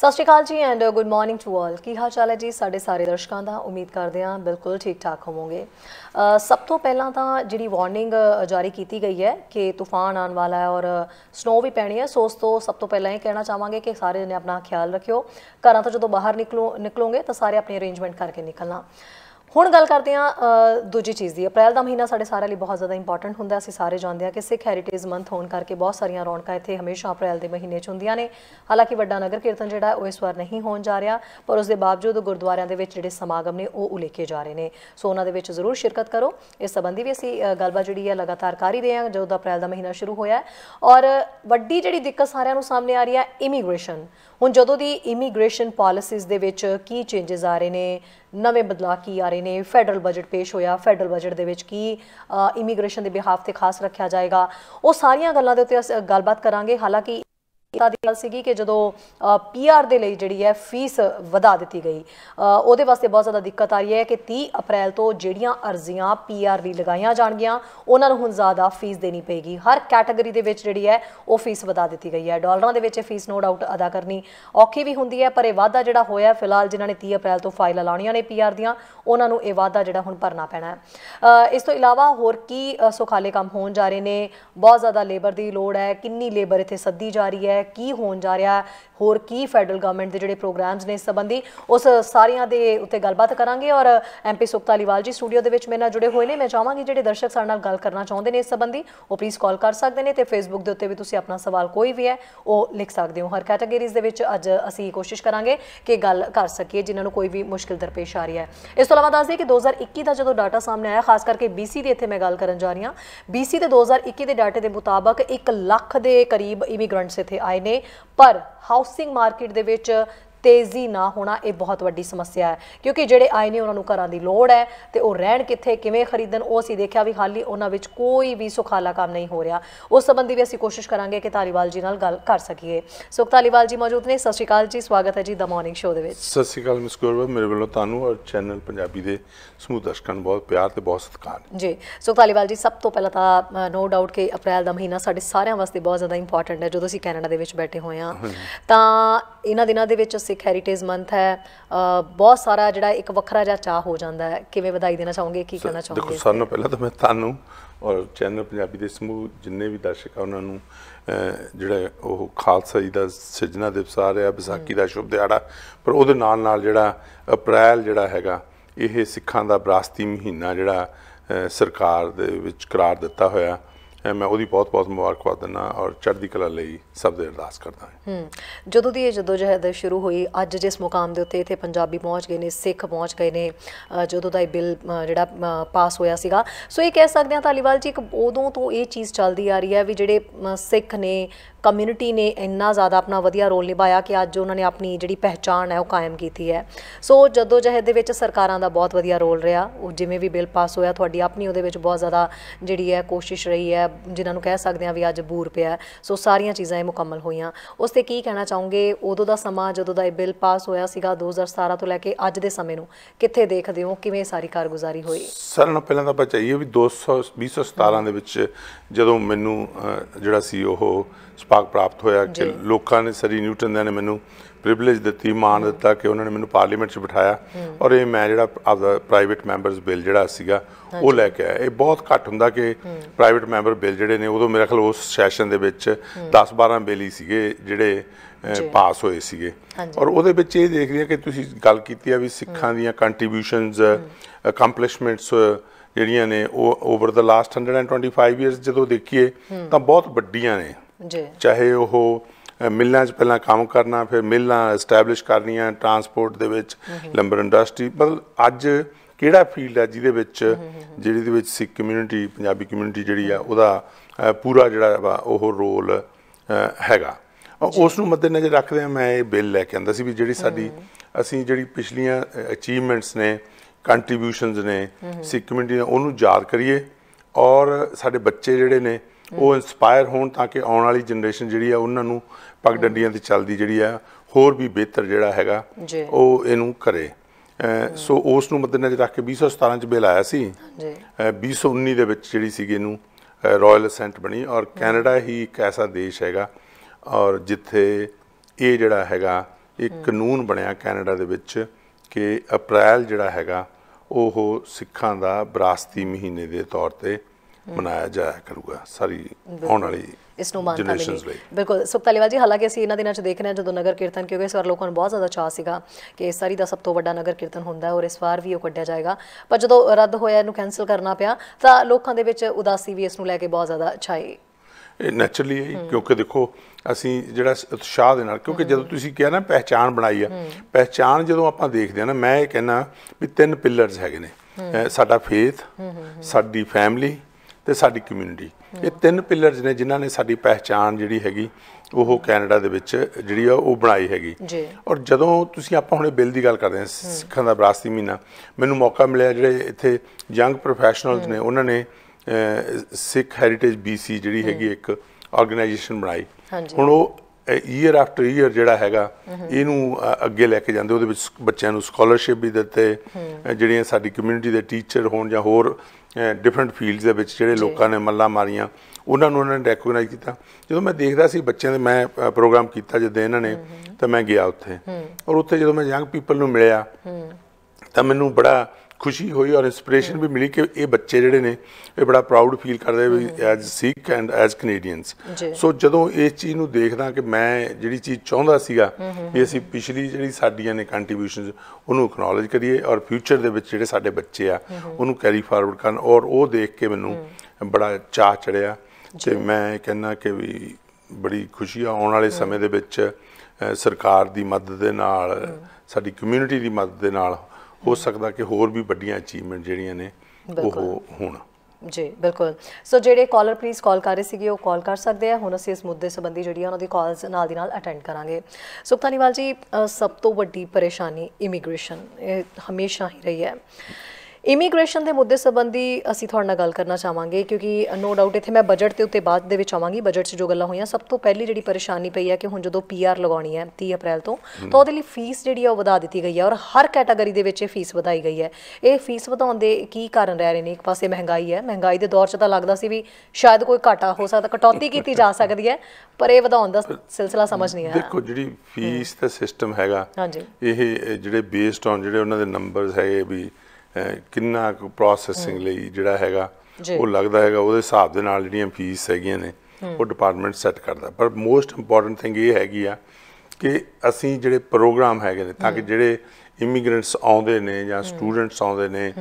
सत श्री अकाल जी and good morning to all. की हाल चाल है जी साढ़े सारे दर्शकों का। उम्मीद करते हैं बिल्कुल ठीक ठाक होवोंगे। सब तो पहला तो जी वार्निंग जारी की गई है कि तूफान आने वाला है और स्नो भी पैनी है। सो उस तो सब तो पहला ही कहना चाहवांगे कि सारे ने अपना ख्याल रखियो। घर तो जो बाहर निकलोंगे तो सारे अपने अरेंजमेंट करके निकलना। हुण गल करते हैं दूजी चीज़ की। अप्रैल का महीना साढ़े सारे लिए बहुत ज़्यादा इंपोर्टेंट होंगे। असीं सारे जानते हैं कि सिख हैरीटेज मंथ होने करके बहुत सारिया रौनक इतने हमेशा अप्रैल के महीने होंदिया ने। हालांकि वड्डा नगर कीर्तन जिहड़ा वो इस बार नहीं होने जा रहा, पर उसके बावजूद गुरुद्वारों के जिहड़े समागम ने वो उलेखे जा रहे हैं। सो उन्होंने विच जरूर शिरकत करो। इस संबंधी भी असीं गलबात जिहड़ी है लगातार कर ही रहे हैं जो अप्रैल का महीना शुरू होया। और वड्डी जिहड़ी दिक्कत सारियां नूं सामने आ रही है इमीग्रेशन। हुण जदों दी इमीग्रेशन पॉलिसीज़ दे विच की चेंजेस आ रहे ने, नवे बदलाव की आ रहे ने। फैडरल बजट पेश होया, फैडरल बजट दे विच की इमीग्रेशन के बिहाफ से खास रखा जाएगा। वो सारिया गल्लां दे उत्ते गलबात करांगे। हालांकि गल सीगी कि जो PR दे लई जिहड़ी है फीस वधा दी गई, उहदे वास्ते बहुत ज़्यादा दिक्कत आ रही है कि 30 अप्रैल तो जिहड़ियां अर्जियां PR दी लगाइयां जाणगियां उन्हां नूं हुण ज़्यादा फीस देनी पेगी। हर कैटेगरी दे विच जिहड़ी है वो फीस वधा दी गई है। डॉलरां दे विच फीस नो डाउट अदा करनी औखी भी हुंदी है, पर यह वाधा जिहड़ा होया फिलहाल जिन्हां ने 30 अप्रैल तो फाइलां लाउणियां ने PR दीआं उन्हां नूं यह वाधा जिहड़ा हुण भरना पैना है। इस तो इलावा होर की सुखाले काम होण जा रहे ने। बहुत ज़्यादा लेबर की लोड़ है, किन्नी लेबर इत्थे सद्दी जा रही है, की होण जा रहा है, होर की फैडरल गवर्नमेंट के जोड़े प्रोग्राम्स ने इस संबंधी उस सारिया के उत्ते गलबात करांगे। और MP सुख धालीवाल जी स्टूडियो के मेरे नाल जुड़े हुए हैं। मैं चाहांगी जो दर्शक साडे नाल गल करना चाहते हैं इस संबंधी वो प्लीज़ कॉल कर सकते हैं। तो फेसबुक के उत्ते भी तुसीं अपना सवाल कोई भी है वो लिख सकते हो। हर कैटेगरीज के विच अज असीं कोशिश करांगे कि गल कर सकीए जिन्हां नूं कोई भी मुश्किल दरपेश आ रही है। इस तो इलावा दस दिए कि 2021 का जो डाटा सामने आया, खास करके BC की इत्थे मैं गल करन जा रही हाँ। BC के 2021 के डाटे के मुताबक 1 लाख के करीब इमीग्रेंट्स इत्थे आए ने, पर हाउसिंग मार्केट दे विच तेज़ी ना होना यह बहुत वड्डी समस्या है। क्योंकि जोड़े आए ने उन्होंने घर की लड़ है तो वह रहन कितने किमें खरीदन वो असी देखा भी हाली उन्होंने कोई भी सुखाला काम नहीं हो रहा। उस संबंधी भी असी कोशिश करांगे कि धालीवाल जी नाल गल कर सकीए। सुख धालीवाल जी मौजूद ने। सत श्री अकाल जी, स्वागत है जी द मॉर्निंग शो दे विच। सत श्री अकाल मिस गुरवा, मेरे वालों तुहानूं और चैनल पंजाबी दे समूह दर्शकां नूं बहुत प्यार ते बहुत सत्कार जी। सुख धालीवाल जी सब तो पहला तां नो डाउट कि अप्रैल का महीना साडे सारियां वास्ते बहुत ज़्यादा इंपोर्टेंट है। जो असीं कैनेडा दे विच बैठे होए हां तां इन्हां दिनां दे विच सिख हैरीटेज मंथ है, बहुत सारा जिहड़ा एक वखरा जिहा चाह हो जाता है। किवें वधाई देना चाहोगे, की कहना चाहोगे? देखो सारे नाल पहला तो मैं तुहानूं और चैनल पंजाबी दे समूह जिन्ने भी दर्शक आ उन्हां नूं जिहड़ा ओह खालसा जी दा सिजना दिवस आ रहा, बैसाखी दा शुभ दिहाड़ा, पर उहदे नाल नाल जिहड़ा अप्रैल जिहड़ा हैगा ਇਹ ਸਿੱਖਾਂ ਦਾ ਵਿਰਾਸਤੀ ਮਹੀਨਾ ਜਿਹੜਾ ਸਰਕਾਰ ਦੇ ਵਿੱਚ ਕਰਾਰ ਦਿੱਤਾ ਹੋਇਆ। मैं वो बहुत बहुत मुबारकबाद दिना और चढ़ती कला लिए सब दे अरदास करदा है। जदों की जदोजहद शुरू हुई अज जिस मुकाम के उत्ते इत्थे पंजाबी पहुँच गए ने, सिख पहुँच गए ने, जदों का बिल जिहड़ा पास होया सीगा। सो ये कह सकते हैं धालीवाल जी एक उदों तो ये चीज़ चलती आ रही है भी जिहड़े सिख ने कम्यूनिटी ने इन्ना ज़्यादा अपना वधिया रोल निभाया कि अज उन्होंने अपनी जिहड़ी पहचान है वो कायम की है। सो जदोजहद दे विच सरकारां दा बहुत वधिया रोल रहा। जिमें भी बिल पास होया तुहाडी अपनी उहदे विच बहुत ज़्यादा जिहड़ी है कोशिश रही है जिन्होंने कह सकते हैं भी अज बूर पिया। सो सारिया चीज़ा मुकम्मल हुई उसते की कहना चाहूँगे उदों का समा जदों का बिल पास होया सीगा 2017 तो लैके अज के समय में कित्थे देखते हो किवें सारी कारगुजारी हुई? सारे नाल पहलां तां आपां चाहिए भी 2017 दे विच जदों मैनू जिहड़ा सी ओह सपाक प्राप्त होया कि लोकां ने सरी न्यूटन ने मैनू प्रिविलेज दी, मान दिता कि उन्होंने मैनू पार्लीमेंट च बिठाया और ये मैं जिहड़ा आपदा प्राइवेट मैंबरस बिल जिहड़ा सीगा वो लैके आया। ये बहुत घट हुंदा कि प्राइवेट मैंबर बिल जिहड़े ने उदों मेरे ख्याल उस सैशन दे विच 10-12 बिल ही सीगे जिहड़े पास होए सीगे। और उहदे विच ये देख रहे कि तुसीं गल कीती है भी सिखां दीयां कंट्रीब्यूशनस अकम्पलिशमेंट्स जिहड़ियां ने ओवर द लास्ट 125 ईयर्स जदों देखीए तां बहुत वड्डियां ने। चाहे ओह मिलों च पहला काम करना, फिर मिलों एस्टैबलिश करनिया, ट्रांसपोर्ट दे विच लंबर इंडस्ट्री, मतलब अज किहड़ा फील्ड है जिहदे विच सिख कम्यूनिटी पंजाबी कम्यूनिटी जिहड़ी आ उहदा पूरा जिहड़ा वा ओह रोल हैगा। उस नूं मद्देनज़र रखदे मैं ये बिल लैके आंदा सी भी जिहड़ी साडी असीं जिहड़ी पिछलियां अचीवमेंट्स ने कंट्रीब्यूशनस ने सिख कम्यूनिटी उहनूं याद करिए और साडे बच्चे जिहड़े ने ਉਹ ਇੰਸਪਾਇਰ ਹੋਣ ਤਾਂ ਕਿ ਆਉਣ ਵਾਲੀ ਜਨਰੇਸ਼ਨ ਜਿਹੜੀ ਆ ਉਹਨਾਂ ਨੂੰ ਪਗਡੰਡੀਆਂ ਤੇ ਚੱਲਦੀ ਜਿਹੜੀ ਆ ਹੋਰ ਵੀ ਬਿਹਤਰ ਜਿਹੜਾ ਹੈਗਾ ਉਹ ਇਹਨੂੰ ਕਰੇ। ਸੋ ਉਸ ਨੂੰ ਮੱਦੇਨਜ਼ਰ ਰੱਖ ਕੇ 2017 ਚ ਬਿੱਲ ਆਇਆ ਸੀ ਜੀ। 2019 ਦੇ ਵਿੱਚ ਜਿਹੜੀ ਸੀਗੀ ਇਹਨੂੰ ਰਾਇਲ ਅਸੈਂਟ ਬਣੀ ਔਰ ਕੈਨੇਡਾ ਹੀ ਇੱਕ ਐਸਾ ਦੇਸ਼ ਹੈਗਾ ਔਰ ਜਿੱਥੇ ਇਹ ਜਿਹੜਾ ਹੈਗਾ एक कानून बनया कैनेडा दे विच कि अप्रैल जिहड़ा हैगा ओह सिखां दा विरासती महीने दे तौर ते मनाया जाया करूगा सारी आने वाली इस जनरेशन्स ਲਈ। बिल्कुल सुख ਧਾਲੀਵਾਲ जी, हालांकि ਅਸੀਂ ਇਹਨਾਂ ਦਿਨਾਂ 'ਚ ਦੇਖ ਰਹੇ ਹਾਂ ਜਦੋਂ ਨਗਰ ਕੀਰਤਨ, ਕਿਉਂਕਿ ਇਸ ਵਾਰ ਲੋਕਾਂ ਨੂੰ ਬਹੁਤ ਜ਼ਿਆਦਾ ਚਾਅ ਸੀਗਾ ਕਿ ਸਰੀ ਦਾ ਸਭ ਤੋਂ ਵੱਡਾ ਨਗਰ ਕੀਰਤਨ ਹੁੰਦਾ ਔਰ ਇਸ ਵਾਰ ਵੀ ਉਹ ਕੱਢਿਆ ਜਾਏਗਾ, ਪਰ ਜਦੋਂ ਰੱਦ ਹੋਇਆ ਇਹਨੂੰ ਕੈਂਸਲ ਕਰਨਾ ਪਿਆ ਤਾਂ ਲੋਕਾਂ ਦੇ ਵਿੱਚ ਉਦਾਸੀ ਵੀ ਇਸ ਨੂੰ ਲੈ ਕੇ ਬਹੁਤ ਜ਼ਿਆਦਾ ਛਾਈ। ਨੈਚੁਰਲੀ ਹੈ ਕਿਉਂਕਿ ਦੇਖੋ ਅਸੀਂ ਜਿਹੜਾ ਉਤਸ਼ਾਹ ਦੇ ਨਾਲ, ਕਿਉਂਕਿ ਜਦੋਂ ਤੁਸੀਂ ਕਿਹਾ ਨਾ ਪਹਿਚਾਣ ਬਣਾਈ ਆ, ਪਹਿਚਾਣ ਜਦੋਂ ਆਪਾਂ ਦੇਖਦੇ ਹਾਂ ਨਾ, ਮੈਂ ਇਹ ਕਹਿਣਾ ਵੀ ਤਿੰਨ ਪਿਲਰਸ ਹੈਗੇ ਨੇ, ਸਾਡਾ ਫੇਥ, ਸਾਡੀ ਫੈਮਿਲੀ ਤੇ ਸਾਡੀ ਕਮਿਊਨਿਟੀ। ਇਹ ਤਿੰਨ ਪਿਲਰਸ ਨੇ ਜਿਨ੍ਹਾਂ ਨੇ ਸਾਡੀ ਪਹਿਚਾਣ ਜਿਹੜੀ ਹੈਗੀ ਉਹ ਕੈਨੇਡਾ ਦੇ ਵਿੱਚ ਜਿਹੜੀ ਆ ਉਹ ਬਣਾਈ ਹੈਗੀ। ਔਰ ਜਦੋਂ ਤੁਸੀਂ ਆਪਾਂ ਹੁਣੇ ਬਿੱਲ ਦੀ ਗੱਲ ਕਰਦੇ ਹਾਂ ਸਿੱਖਾਂ ਦਾ ਵਿਰਾਸਤੀ ਮਹੀਨਾ, ਮੈਨੂੰ ਮੌਕਾ ਮਿਲਿਆ ਜਿਹੜੇ ਇੱਥੇ ਯੰਗ ਪ੍ਰੋਫੈਸ਼ਨਲਸ ਨੇ ਉਹਨਾਂ ਨੇ ਸਿੱਖ ਹੈਰੀਟੇਜ BC ਜਿਹੜੀ ਹੈਗੀ ਇੱਕ ਆਰਗੇਨਾਈਜੇਸ਼ਨ ਬਣਾਈ। ਹੁਣ ਉਹ ਈਅਰ ਆਫਟਰ ਈਅਰ ਜਿਹੜਾ ਹੈਗਾ ਇਹਨੂੰ ਅੱਗੇ ਲੈ ਕੇ ਜਾਂਦੇ, ਉਹਦੇ ਵਿੱਚ ਬੱਚਿਆਂ ਨੂੰ ਸਕਾਲਰਸ਼ਿਪ ਵੀ ਦਿੱਤੇ, ਜਿਹੜੀਆਂ ਸਾਡੀ ਕਮਿਊਨਿਟੀ ਦੇ ਟੀਚਰ ਹੋਣ ਜਾਂ ਹੋਰ ਡਿਫਰੈਂਟ ਫੀਲਡਸ ਦੇ ਵਿੱਚ ਜਿਹੜੇ ਲੋਕਾਂ ਨੇ ਮੱਲਾਂ ਮਾਰੀਆਂ ਉਹਨਾਂ ਨੂੰ ਉਹਨਾਂ ਨੇ ਰੈਕੋਗਨਾਈਜ਼ ਕੀਤਾ। ਜਦੋਂ ਮੈਂ ਦੇਖਦਾ ਸੀ ਬੱਚਿਆਂ ਦੇ, ਮੈਂ ਪ੍ਰੋਗਰਾਮ ਕੀਤਾ ਜਦੋਂ ਇਹਨਾਂ ਨੇ, ਤਾਂ ਮੈਂ ਗਿਆ ਉੱਥੇ, ਔਰ ਉੱਥੇ ਜਦੋਂ ਮੈਂ ਯੰਗ ਪੀਪਲ ਨੂੰ ਮਿਲਿਆ ਤਾਂ ਮੈਨੂੰ ਬੜਾ खुशी हुई और इंस्पिरेशन भी मिली कि ये बच्चे जिहड़े ने ये बड़ा प्राउड फील करते as Sikh and as Canadians. So जदों इस चीज़ नूं देखदा कि मैं जिहड़ी चीज़ चाहुंदा सीगा भी असीं पिछली जिहड़ी साडीआं ने कंट्रीब्यूशनस उहनूं अकनॉलेज करिए और फ्यूचर दे विच जिहड़े साडे बच्चे आ उहनूं कैरी फॉरवर्ड करन, और उह देख के मैनूं बड़ा चाह चढ़िया ते मैं कहना कि भी बड़ी खुशी आ आउण वाले समय दे विच सरकार दी मदद दे नाल साडी कम्यूनिटी दी मदद दे नाल हो सकता कि होर भी वड्डियां अचीवमेंट जिहड़ियां ने ओह होण। जी बिल्कुल। सो जिहड़े कॉलर प्लीज़ कॉल कर रहे सीगे ओह कॉल कर सकते हैं, हुण असीं इस मुद्दे संबंधी जिहड़ियां उहनां दी कॉल्स नाल दी नाल अटेंड करांगे। सुख ਧਾਲੀਵਾਲ जी, सब तो वड्डी परेशानी इमीग्रेशन हमेशा ही रही है। इमीग्रेशन के मुद्दे संबंधी असी थोड़े नाल गल करना चाहांगे क्योंकि नो डाउट इत्थे मैं बजट के उत्ते बाद दे विच आवांगी। बजट से जो गल्लां होईयां, सब तो पहली जिहड़ी परेशानी पई है कि हुण जदों PR लगाउणी है 30 अप्रैल तो उहदे लई फीस जिहड़ी आ वधा दित्ती गई है और हर कैटागरी दे विच फीस वधाई गई है। ये फीस वधाउण दे की कारण रह रहे ने? एक पासे महंगाई है, महंगाई दे दौर च तां लगदा सी भी शायद कोई घाटा हो सकदा, कटौती कीती जा सकदी है, पर ये वधाउण दा सिलसिला समझ नहीं आया। देखो जिहड़ी फीस दा सिस्टम हैगा ਇਹ ਜਿਹੜੇ बेस्ड ऑन ਜਿਹੜੇ ਉਹਨਾਂ ਦੇ ਨੰਬਰਸ ਹੈਗੇ ਵੀ ਕਿੰਨਾ ਕੁ ਪ੍ਰੋਸੈਸਿੰਗ ਲਈ ਜਿਹੜਾ ਹੈਗਾ ਉਹ ਲੱਗਦਾ ਹੈਗਾ, ਉਹਦੇ ਹਿਸਾਬ ਦੇ ਨਾਲ ਜਿਹੜੀਆਂ ਫੀਸ ਹੈਗੀਆਂ ਨੇ ਉਹ ਡਿਪਾਰਟਮੈਂਟ ਸੈੱਟ ਕਰਦਾ। ਪਰ ਮੋਸਟ ਇੰਪੋਰਟੈਂਟ ਥਿੰਗ ਇਹ ਹੈਗੀ ਆ ਕਿ ਅਸੀਂ ਜਿਹੜੇ ਪ੍ਰੋਗਰਾਮ ਹੈਗੇ ਨੇ ਤਾਂ ਕਿ ਜਿਹੜੇ ਇਮੀਗ੍ਰੈਂਟਸ ਆਉਂਦੇ ਨੇ ਜਾਂ ਸਟੂਡੈਂਟਸ ਆਉਂਦੇ ਨੇ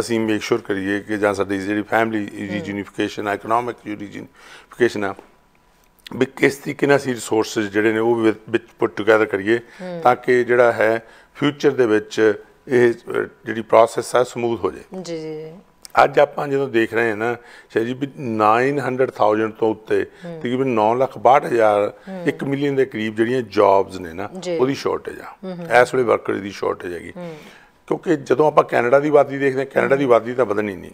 ਅਸੀਂ ਮੇਕ ਸ਼ੋਰ ਕਰੀਏ ਕਿ ਜਾਂ ਸਾਡੀ ਜਿਹੜੀ ਫੈਮਿਲੀ ਰੀਜੂਨੀਫਿਕੇਸ਼ਨ ਆ, ਇਕਨੋਮਿਕ ਰੀਜੂਨੀਫਿਕੇਸ਼ਨ ਆ, ਵੀ ਕਿਸ ਤਰੀਕੇ ਨਾਲ ਅਸੀਂ ਰਿਸੋਰਸਿਸ ਜਿਹੜੇ ਨੇ ਉਹ ਵਿੱਚ ਪੁੱਟ ਟੁਗੈਦਰ ਕਰੀਏ ਤਾਂ ਕਿ ਜਿਹੜਾ ਹੈ ਫਿਊਚਰ ਦੇ ਵਿੱਚ ਇਹ ਜਿਹੜੀ ਪ੍ਰੋਸੈਸ ਆ ਸਮੂਥ ਹੋ ਜਾਏ। ਜੀ ਜੀ। ਅੱਜ ਆਪਾਂ ਜਦੋਂ ਦੇਖ ਰਹੇ ਹਾਂ ਨਾ ਸ਼ਾਇਦ ਜੀ ਵੀ 900,000 ਤੋਂ ਉੱਤੇ ਤਕਰੀਬਨ 9,62,000 1 ਮਿਲੀਅਨ ਦੇ ਕਰੀਬ ਜਿਹੜੀਆਂ ਜੌਬਸ ਨੇ ਨਾ ਉਹਦੀ ਸ਼ਾਰਟੇਜ ਆ ਇਸ ਵੇਲੇ, ਵਰਕਰ ਦੀ ਸ਼ਾਰਟੇਜ ਹੈਗੀ। ਕਿਉਂਕਿ ਜਦੋਂ ਆਪਾਂ ਕੈਨੇਡਾ ਦੀ ਆਬਾਦੀ ਦੇਖਦੇ ਹਾਂ, ਕੈਨੇਡਾ ਦੀ ਆਬਾਦੀ ਤਾਂ ਵਧਣੀ ਨਹੀਂ,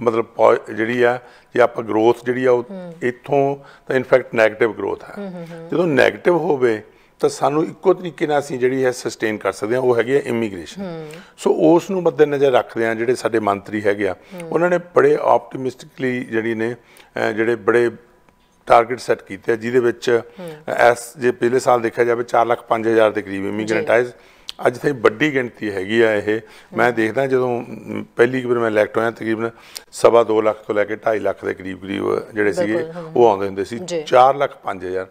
ਮਤਲਬ ਜਿਹੜੀ ਆ ਜੇ ਆਪਾਂ ਗਰੋਥ ਜਿਹੜੀ ਆ ਉਹ ਇੱਥੋਂ ਤਾਂ ਇਨਫੈਕਟ ਨੈਗੇਟਿਵ ਗਰੋਥ ਆ। ਜਦੋਂ ਨੈਗੇਟਿਵ ਹੋਵੇ ਤਾਂ ਸਾਨੂੰ ਇੱਕੋ ਤਰੀਕੇ ਨਾਲ ਅਸੀਂ ਜਿਹੜੀ ਹੈ ਸਸਟੇਨ ਕਰ ਸਕਦੇ ਹਾਂ, ਉਹ ਹੈਗੀ ਹੈ ਇਮੀਗ੍ਰੇਸ਼ਨ। ਸੋ ਉਸ ਨੂੰ ਮੱਦੇ ਨਜ਼ਰ ਰੱਖਦੇ ਹਾਂ ਜਿਹੜੇ ਸਾਡੇ ਮੰਤਰੀ ਹੈਗੇ ਆ ਉਹਨਾਂ ਨੇ ਬੜੇ ਆਪਟੀਮਿਸਟਿਕਲੀ ਜਿਹੜੀ ਨੇ ਜਿਹੜੇ ਬੜੇ ਟਾਰਗੇਟ ਸੈੱਟ ਕੀਤੇ ਆ, ਜਿਹਦੇ ਵਿੱਚ ਐਸ ਜੇ ਪਿਛਲੇ ਸਾਲ ਦੇਖਿਆ ਜਾਵੇ 4,05,000 ਦੇ ਕਰੀਬ ਇਮੀਗ੍ਰੈਂਟ ਆਏ। ਅੱਜ ਤਾਂ ਵੱਡੀ ਗਿਣਤੀ ਹੈਗੀ ਆ ਇਹ। ਮੈਂ ਦੇਖਦਾ ਜਦੋਂ ਪਹਿਲੀ ਵਾਰ ਮੈਂ ਇਲੈਕਟ ਹੋਇਆ ਤਕਰੀਬਨ 2.25 ਲੱਖ ਤੋਂ ਲੈ ਕੇ 2.5 ਲੱਖ ਦੇ ਕਰੀਬ ਜਿਹੜੇ ਸੀਗੇ ਉਹ ਆਉਂਦੇ ਹੁੰਦੇ ਸੀ। 4,05,000